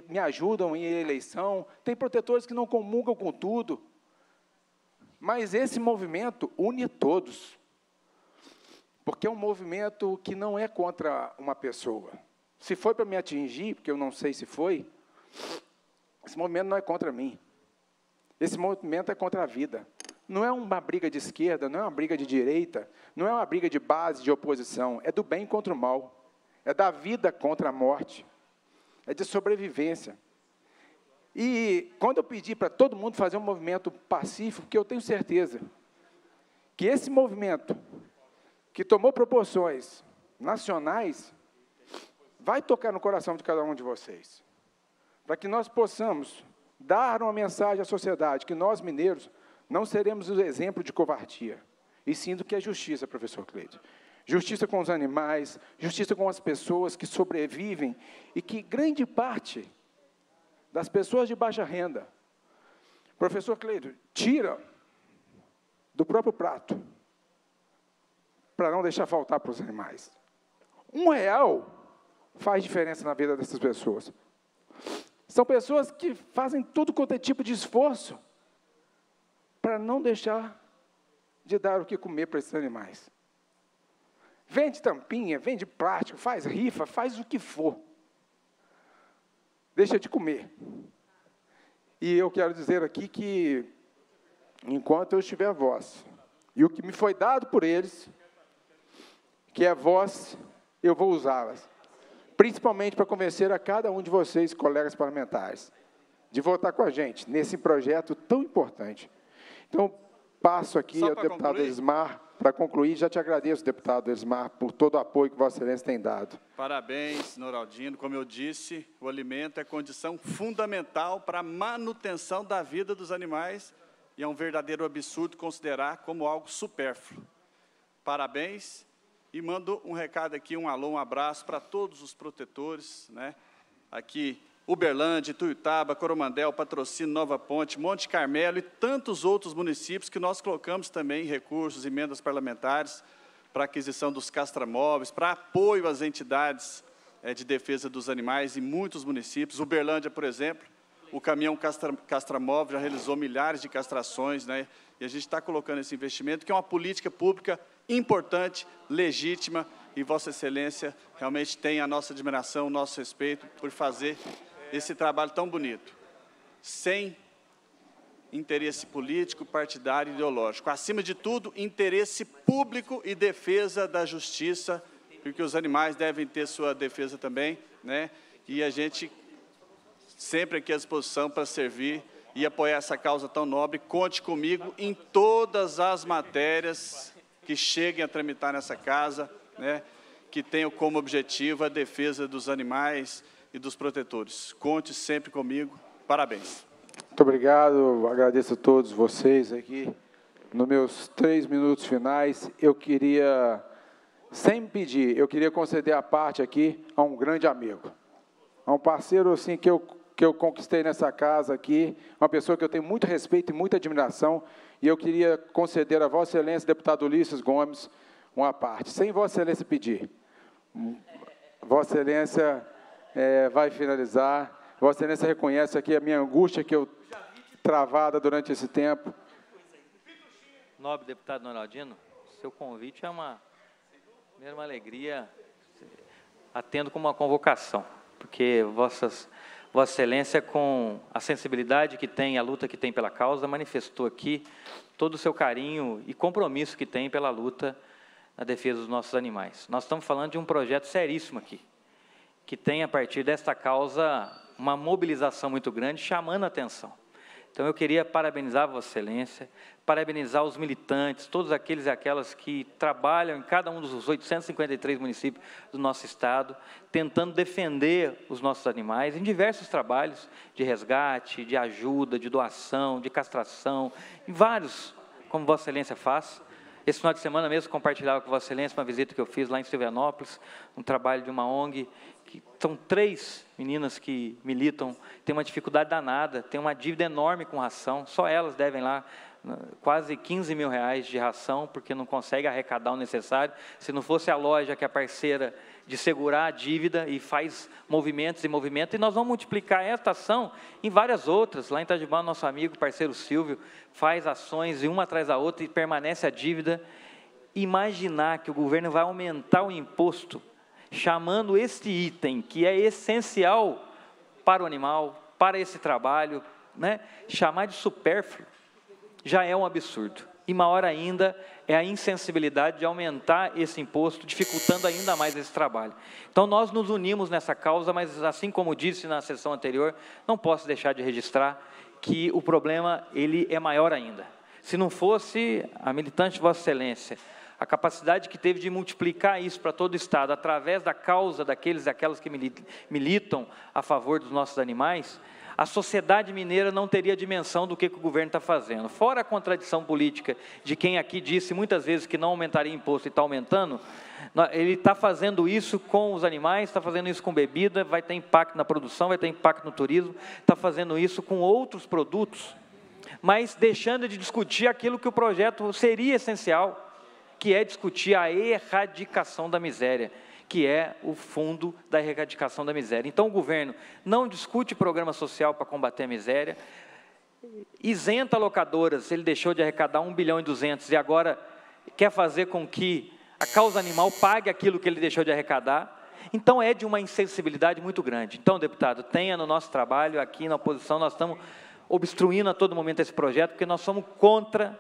me ajudam em eleição, tem protetores que não comungam com tudo, mas esse movimento une todos, porque é um movimento que não é contra uma pessoa. Se foi para me atingir, porque eu não sei se foi, esse movimento não é contra mim, esse movimento é contra a vida. Não é uma briga de esquerda, não é uma briga de direita, não é uma briga de base, de oposição, é do bem contra o mal, é da vida contra a morte, é de sobrevivência. E, quando eu pedi para todo mundo fazer um movimento pacífico, porque eu tenho certeza que esse movimento, que tomou proporções nacionais, vai tocar no coração de cada um de vocês, para que nós possamos dar uma mensagem à sociedade, que nós, mineiros, não seremos o exemplo de covardia, e sim do que é justiça, professor Cleiton. Justiça com os animais, justiça com as pessoas que sobrevivem e que grande parte das pessoas de baixa renda, professor Cleiton, tira do próprio prato para não deixar faltar para os animais. R$1 faz diferença na vida dessas pessoas. São pessoas que fazem tudo quanto é tipo de esforço para não deixar de dar o que comer para esses animais. Vende tampinha, vende plástico, faz rifa, faz o que for. Deixa de comer. E eu quero dizer aqui que, enquanto eu estiver a voz, e o que me foi dado por eles, que é a voz, eu vou usá-las. Principalmente para convencer a cada um de vocês, colegas parlamentares, de votar com a gente nesse projeto tão importante. Então, passo aqui ao deputado Elismar, para concluir. Já te agradeço, deputado Elismar, por todo o apoio que Vossa Excelência tem dado. Parabéns, Noraldino. Como eu disse, o alimento é condição fundamental para a manutenção da vida dos animais e é um verdadeiro absurdo considerar como algo supérfluo. Parabéns e mando um recado aqui, um alô, um abraço para todos os protetores, né? Aqui, Uberlândia, Ituiutaba, Coromandel, Patrocínio, Nova Ponte, Monte Carmelo e tantos outros municípios que nós colocamos também recursos, emendas parlamentares para aquisição dos castramóveis, para apoio às entidades de defesa dos animais em muitos municípios. Uberlândia, por exemplo, o caminhão castramóvel já realizou milhares de castrações, né? E a gente está colocando esse investimento, que é uma política pública importante, legítima, e Vossa Excelência realmente tem a nossa admiração, o nosso respeito por fazer esse trabalho tão bonito, sem interesse político, partidário e ideológico. Acima de tudo, interesse público e defesa da justiça, porque os animais devem ter sua defesa também, né? E a gente sempre aqui à disposição para servir e apoiar essa causa tão nobre. Conte comigo em todas as matérias que cheguem a tramitar nessa casa, né? Que tenham como objetivo a defesa dos animais e dos protetores. Conte sempre comigo. Parabéns. Muito obrigado. Agradeço a todos vocês aqui. Nos meus 3 minutos finais, eu queria, sem pedir, eu queria conceder a parte aqui a um grande amigo, a um parceiro assim que eu conquistei nessa casa aqui, uma pessoa que eu tenho muito respeito e muita admiração, e eu queria conceder a Vossa Excelência, deputado Ulysses Gomes, uma parte, sem Vossa Excelência pedir. Vossa Excelência vai finalizar. Vossa Excelência reconhece aqui a minha angústia que eu travada durante esse tempo. Nobre deputado Noraldino, seu convite é uma alegria, atendo como uma convocação, porque vossas Vossa Excelência, com a sensibilidade que tem, a luta que tem pela causa, manifestou aqui todo o seu carinho e compromisso que tem pela luta na defesa dos nossos animais. Nós estamos falando de um projeto seríssimo aqui, que tem, a partir desta causa, uma mobilização muito grande, chamando a atenção. Então, eu queria parabenizar Vossa Excelência, parabenizar os militantes, todos aqueles e aquelas que trabalham em cada um dos 853 municípios do nosso Estado, tentando defender os nossos animais em diversos trabalhos de resgate, de ajuda, de doação, de castração, em vários, como Vossa Excelência faz. Esse final de semana mesmo compartilhava com Vossa Excelência uma visita que eu fiz lá em Silvianópolis, um trabalho de uma ONG, que são 3 meninas que militam, têm uma dificuldade danada, têm uma dívida enorme com ração, só elas devem lá quase 15 mil reais de ração, porque não conseguem arrecadar o necessário. Se não fosse a loja que é parceira de segurar a dívida e faz movimentos e movimentos, e nós vamos multiplicar esta ação em várias outras. Lá em Itajubá, nosso amigo, parceiro Silvio, faz ações e uma atrás da outra e permanece a dívida. Imaginar que o governo vai aumentar o imposto chamando este item, que é essencial para o animal, para esse trabalho, né? Chamar de supérfluo já é um absurdo. E maior ainda é a insensibilidade de aumentar esse imposto, dificultando ainda mais esse trabalho. Então, nós nos unimos nessa causa, mas, assim como disse na sessão anterior, não posso deixar de registrar que o problema ele é maior ainda. Se não fosse a militante Vossa Excelência, a capacidade que teve de multiplicar isso para todo o Estado, através da causa daqueles e daquelas que militam a favor dos nossos animais, a sociedade mineira não teria dimensão do que o governo está fazendo. Fora a contradição política de quem aqui disse muitas vezes que não aumentaria imposto e está aumentando, ele está fazendo isso com os animais, está fazendo isso com bebida, vai ter impacto na produção, vai ter impacto no turismo, está fazendo isso com outros produtos, mas deixando de discutir aquilo que o projeto seria essencial, que é discutir a erradicação da miséria, que é o fundo da erradicação da miséria. Então, o governo não discute programa social para combater a miséria, isenta locadoras, ele deixou de arrecadar 1 bilhão e 200 e agora quer fazer com que a causa animal pague aquilo que ele deixou de arrecadar. Então, é de uma insensibilidade muito grande. Então, deputado, tenha no nosso trabalho, aqui na oposição, nós estamos obstruindo a todo momento esse projeto, porque nós somos contra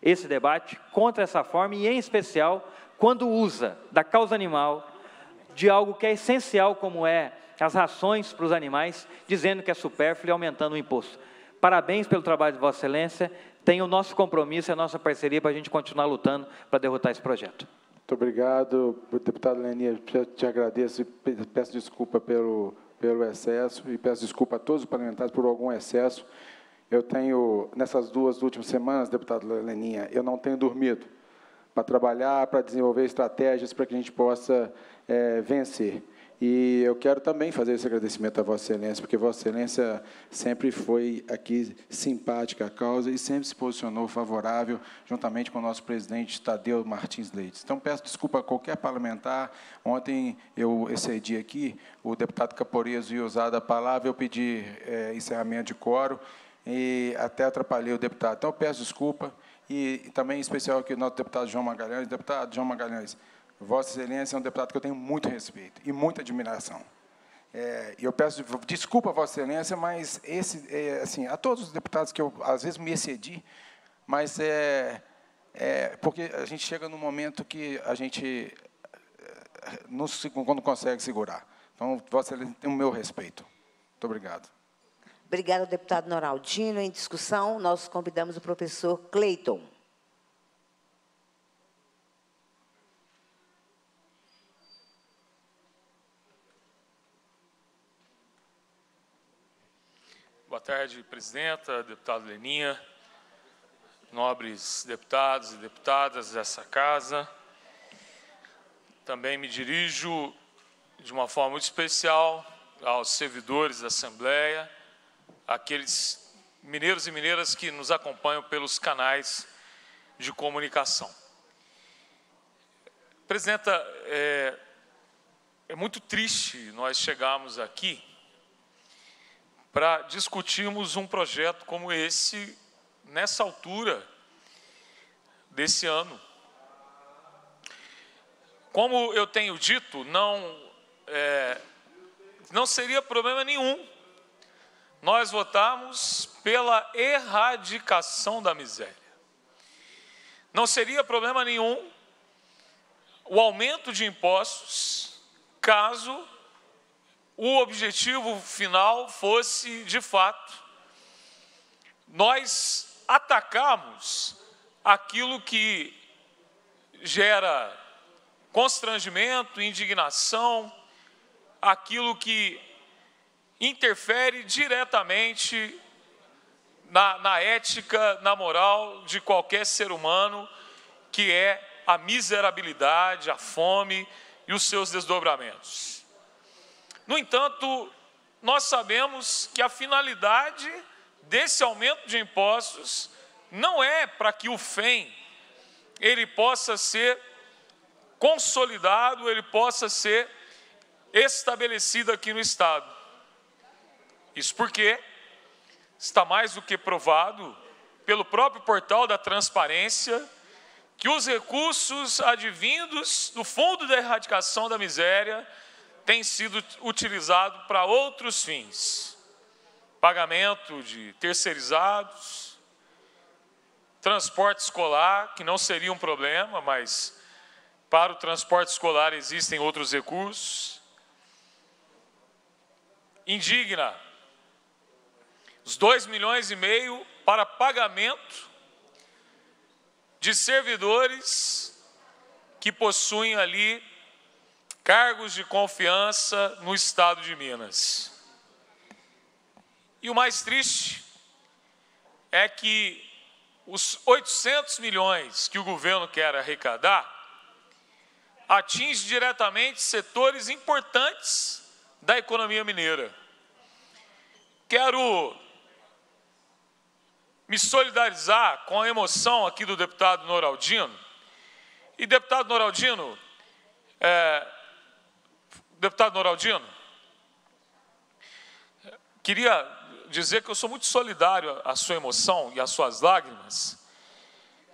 esse debate, contra essa forma, e em especial quando usa da causa animal, de algo que é essencial, como é as rações para os animais, dizendo que é supérfluo e aumentando o imposto. Parabéns pelo trabalho de Vossa Excelência, tem o nosso compromisso e a nossa parceria para a gente continuar lutando para derrotar esse projeto. Muito obrigado, deputado Leninha, te agradeço e peço desculpa pelo excesso, e peço desculpa a todos os parlamentares por algum excesso. Eu tenho, nessas duas últimas semanas, deputado Leninha, eu não tenho dormido para trabalhar, para desenvolver estratégias para que a gente possa vencer. E eu quero também fazer esse agradecimento a Vossa Excelência, porque Vossa Excelência sempre foi aqui simpática à causa e sempre se posicionou favorável, juntamente com o nosso presidente Tadeu Martins Leite. Então, peço desculpa a qualquer parlamentar. Ontem eu excedi aqui, o deputado Caporezzo ia usar a palavra, eu pedi encerramento de quórum, e até atrapalhei o deputado. Então, eu peço desculpa, e também em especial aqui o nosso deputado João Magalhães. Deputado João Magalhães, Vossa Excelência é um deputado que eu tenho muito respeito e muita admiração. Eu peço desculpa, Vossa Excelência, mas assim, a todos os deputados que eu, às vezes, me excedi, mas porque a gente chega num momento que a gente não consegue segurar. Então, Vossa Excelência tem o meu respeito. Muito obrigado. Obrigada, deputado Noraldino. Em discussão, nós convidamos o professor Cleiton. Boa tarde, presidenta, deputado Leninha, nobres deputados e deputadas dessa casa. Também me dirijo de uma forma muito especial aos servidores da Assembleia, aqueles mineiros e mineiras que nos acompanham pelos canais de comunicação. Presidenta, é muito triste nós chegarmos aqui para discutirmos um projeto como esse, nessa altura desse ano. Como eu tenho dito, não seria problema nenhum nós votamos pela erradicação da miséria. Não seria problema nenhum o aumento de impostos, caso o objetivo final fosse, de fato, nós atacarmos aquilo que gera constrangimento, indignação, aquilo que interfere diretamente na ética, na moral de qualquer ser humano, que é a miserabilidade, a fome e os seus desdobramentos. No entanto, nós sabemos que a finalidade desse aumento de impostos não é para que o FEM ele possa ser consolidado, ele possa ser estabelecido aqui no Estado. Isso porque está mais do que provado pelo próprio portal da transparência que os recursos advindos do Fundo da Erradicação da Miséria têm sido utilizados para outros fins. Pagamento de terceirizados, transporte escolar, que não seria um problema, mas para o transporte escolar existem outros recursos. Indigna, os 2,5 milhões para pagamento de servidores que possuem ali cargos de confiança no Estado de Minas. E o mais triste é que os 800 milhões que o governo quer arrecadar atinge diretamente setores importantes da economia mineira. Quero me solidarizar com a emoção aqui do deputado Noraldino. E, deputado Noraldino, queria dizer que eu sou muito solidário à sua emoção e às suas lágrimas,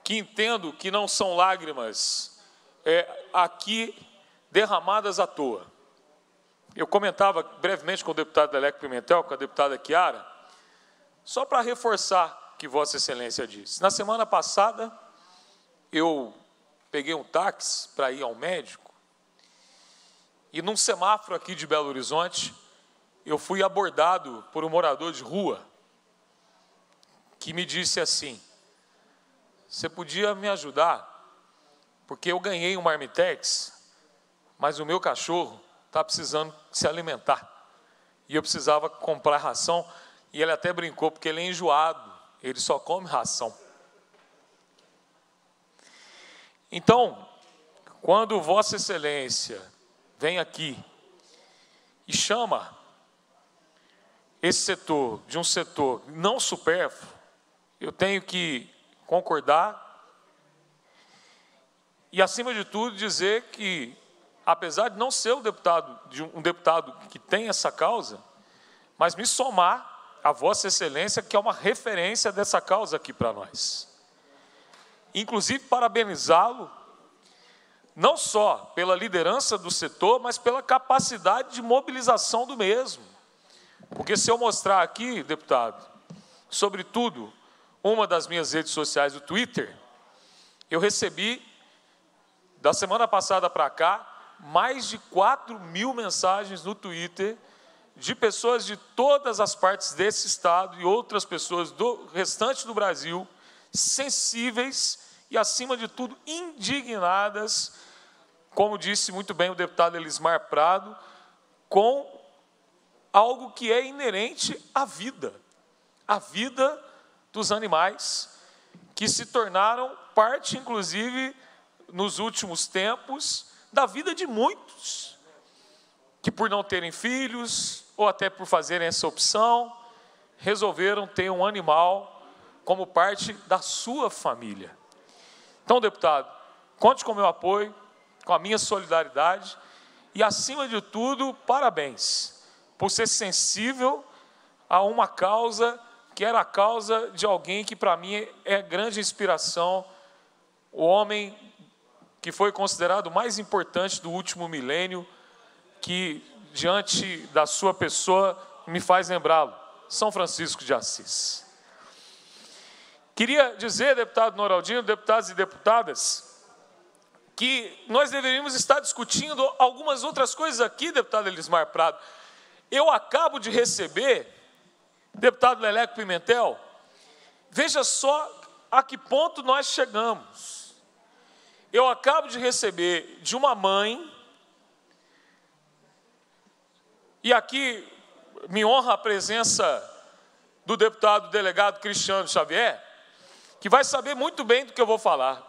que entendo que não são lágrimas aqui derramadas à toa. Eu comentava brevemente com o deputado Leleco Pimentel, com a deputada Chiara, só para reforçar o que Vossa Excelência disse. Na semana passada, eu peguei um táxi para ir ao médico e, num semáforo aqui de Belo Horizonte, eu fui abordado por um morador de rua que me disse assim: você podia me ajudar, porque eu ganhei um marmitex, mas o meu cachorro está precisando se alimentar. E eu precisava comprar ração, e ele até brincou, porque ele é enjoado, ele só come ração. Então, quando Vossa Excelência vem aqui e chama esse setor de um setor não supérfluo, eu tenho que concordar e, acima de tudo, dizer que, apesar de não ser o deputado, de um deputado que tem essa causa, mas me somar a Vossa Excelência, que é uma referência dessa causa aqui para nós. Inclusive, parabenizá-lo, não só pela liderança do setor, mas pela capacidade de mobilização do mesmo. Porque se eu mostrar aqui, deputado, sobretudo, uma das minhas redes sociais do Twitter, eu recebi, da semana passada para cá, mais de 4.000 mensagens no Twitter de pessoas de todas as partes desse Estado e outras pessoas do restante do Brasil, sensíveis e, acima de tudo, indignadas, como disse muito bem o deputado Elismar Prado, com algo que é inerente à vida dos animais, que se tornaram parte, inclusive, nos últimos tempos, da vida de muitos, que por não terem filhos, ou até por fazerem essa opção, resolveram ter um animal como parte da sua família. Então, deputado, conte com o meu apoio, com a minha solidariedade e, acima de tudo, parabéns por ser sensível a uma causa que era a causa de alguém que, para mim, é grande inspiração, o homem que foi considerado o mais importante do último milênio, que, diante da sua pessoa, me faz lembrá-lo. São Francisco de Assis. Queria dizer, deputado Noraldino, deputados e deputadas, que nós deveríamos estar discutindo algumas outras coisas aqui, deputado Elismar Prado. Eu acabo de receber, deputado Leleco Pimentel, veja só a que ponto nós chegamos. Eu acabo de receber de uma mãe, e aqui me honra a presença do deputado delegado Cristiano Xavier, que vai saber muito bem do que eu vou falar.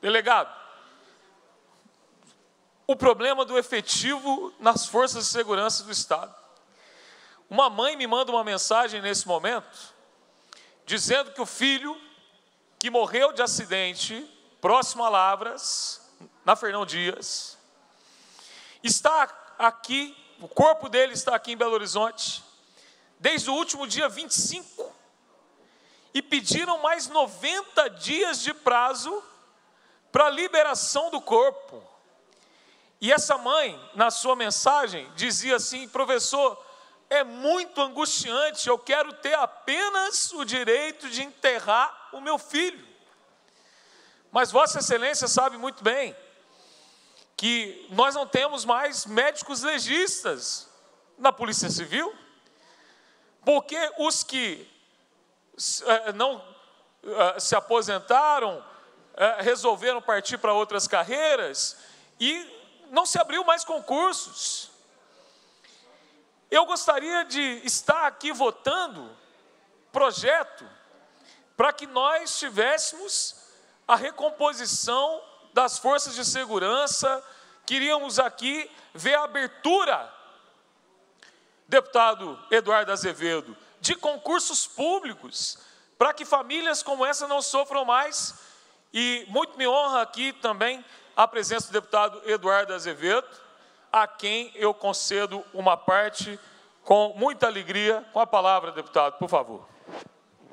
Delegado, o problema do efetivo nas forças de segurança do Estado. Uma mãe me manda uma mensagem nesse momento, dizendo que o filho que morreu de acidente, próximo a Lavras, na Fernão Dias, está aqui, o corpo dele está aqui em Belo Horizonte, desde o último dia 25, e pediram mais 90 dias de prazo para a liberação do corpo. E essa mãe, na sua mensagem, dizia assim: professor, é muito angustiante, eu quero ter apenas o direito de enterrar o meu filho. Mas Vossa Excelência sabe muito bem que nós não temos mais médicos legistas na Polícia Civil, porque os que não se aposentaram, resolveram partir para outras carreiras e não se abriu mais concursos. Eu gostaria de estar aqui votando projeto para que nós tivéssemos a recomposição das forças de segurança, queríamos aqui ver a abertura, deputado Eduardo Azevedo, de concursos públicos, para que famílias como essa não sofram mais. E muito me honra aqui também a presença do deputado Eduardo Azevedo, a quem eu concedo uma parte com muita alegria. Com a palavra, deputado, por favor.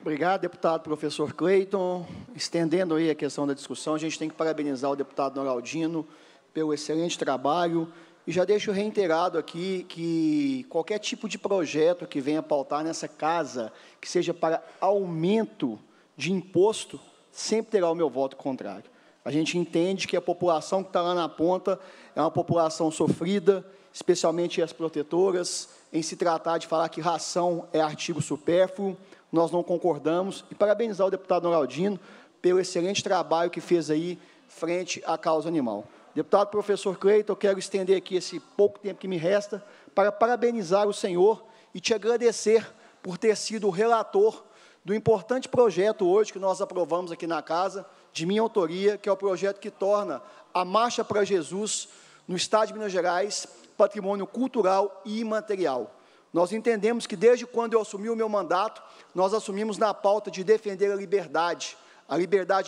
Obrigado, deputado professor Cleiton. Estendendo aí a questão da discussão, a gente tem que parabenizar o deputado Noraldino pelo excelente trabalho. E já deixo reiterado aqui que qualquer tipo de projeto que venha pautar nessa casa, que seja para aumento de imposto, sempre terá o meu voto contrário. A gente entende que a população que está lá na ponta é uma população sofrida, especialmente as protetoras, em se tratar de falar que ração é artigo supérfluo. Nós não concordamos. E parabenizar o deputado Noraldino pelo excelente trabalho que fez aí frente à causa animal. Deputado professor Cleiton, eu quero estender aqui esse pouco tempo que me resta para parabenizar o senhor e te agradecer por ter sido o relator do importante projeto hoje que nós aprovamos aqui na casa, de minha autoria, que é o projeto que torna a Marcha para Jesus no Estado de Minas Gerais patrimônio cultural e imaterial. Nós entendemos que, desde quando eu assumi o meu mandato, nós assumimos na pauta de defender a liberdade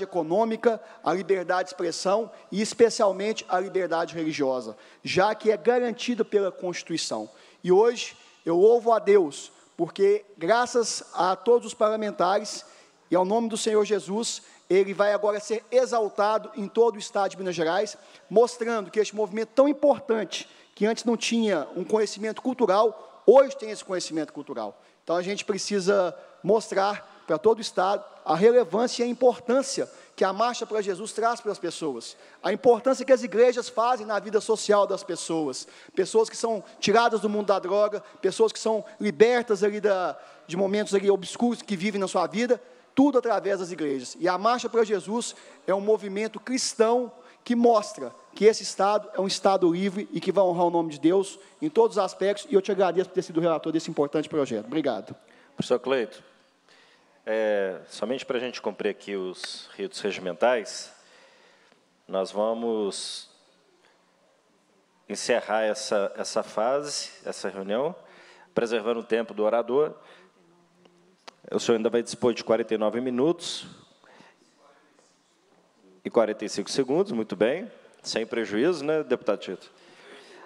econômica, a liberdade de expressão e, especialmente, a liberdade religiosa, já que é garantida pela Constituição. E hoje eu louvo a Deus, porque, graças a todos os parlamentares e ao nome do Senhor Jesus, ele vai agora ser exaltado em todo o Estado de Minas Gerais, mostrando que este movimento tão importante, que antes não tinha um conhecimento cultural, hoje tem esse conhecimento cultural. Então, a gente precisa mostrar para todo o Estado a relevância e a importância que a Marcha para Jesus traz para as pessoas, a importância que as igrejas fazem na vida social das pessoas, pessoas que são tiradas do mundo da droga, pessoas que são libertas ali de momentos ali obscuros que vivem na sua vida, tudo através das igrejas. E a Marcha para Jesus é um movimento cristão que mostra que esse Estado é um Estado livre e que vai honrar o nome de Deus em todos os aspectos, e eu te agradeço por ter sido relator desse importante projeto. Obrigado. Professor Cleiton, somente para a gente cumprir aqui os ritos regimentais, nós vamos encerrar essa fase, essa reunião, preservando o tempo do orador. O senhor ainda vai dispor de 49 minutos, e 45 segundos, muito bem, sem prejuízo, né, deputado Tito?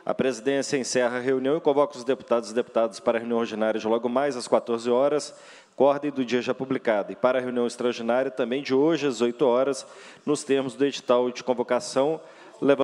A presidência encerra a reunião e convoca os deputados e deputadas para a reunião ordinária de logo mais, às 14 horas, com a ordem do dia já publicada, e para a reunião extraordinária também de hoje, às 8 horas, nos termos do edital de convocação, levando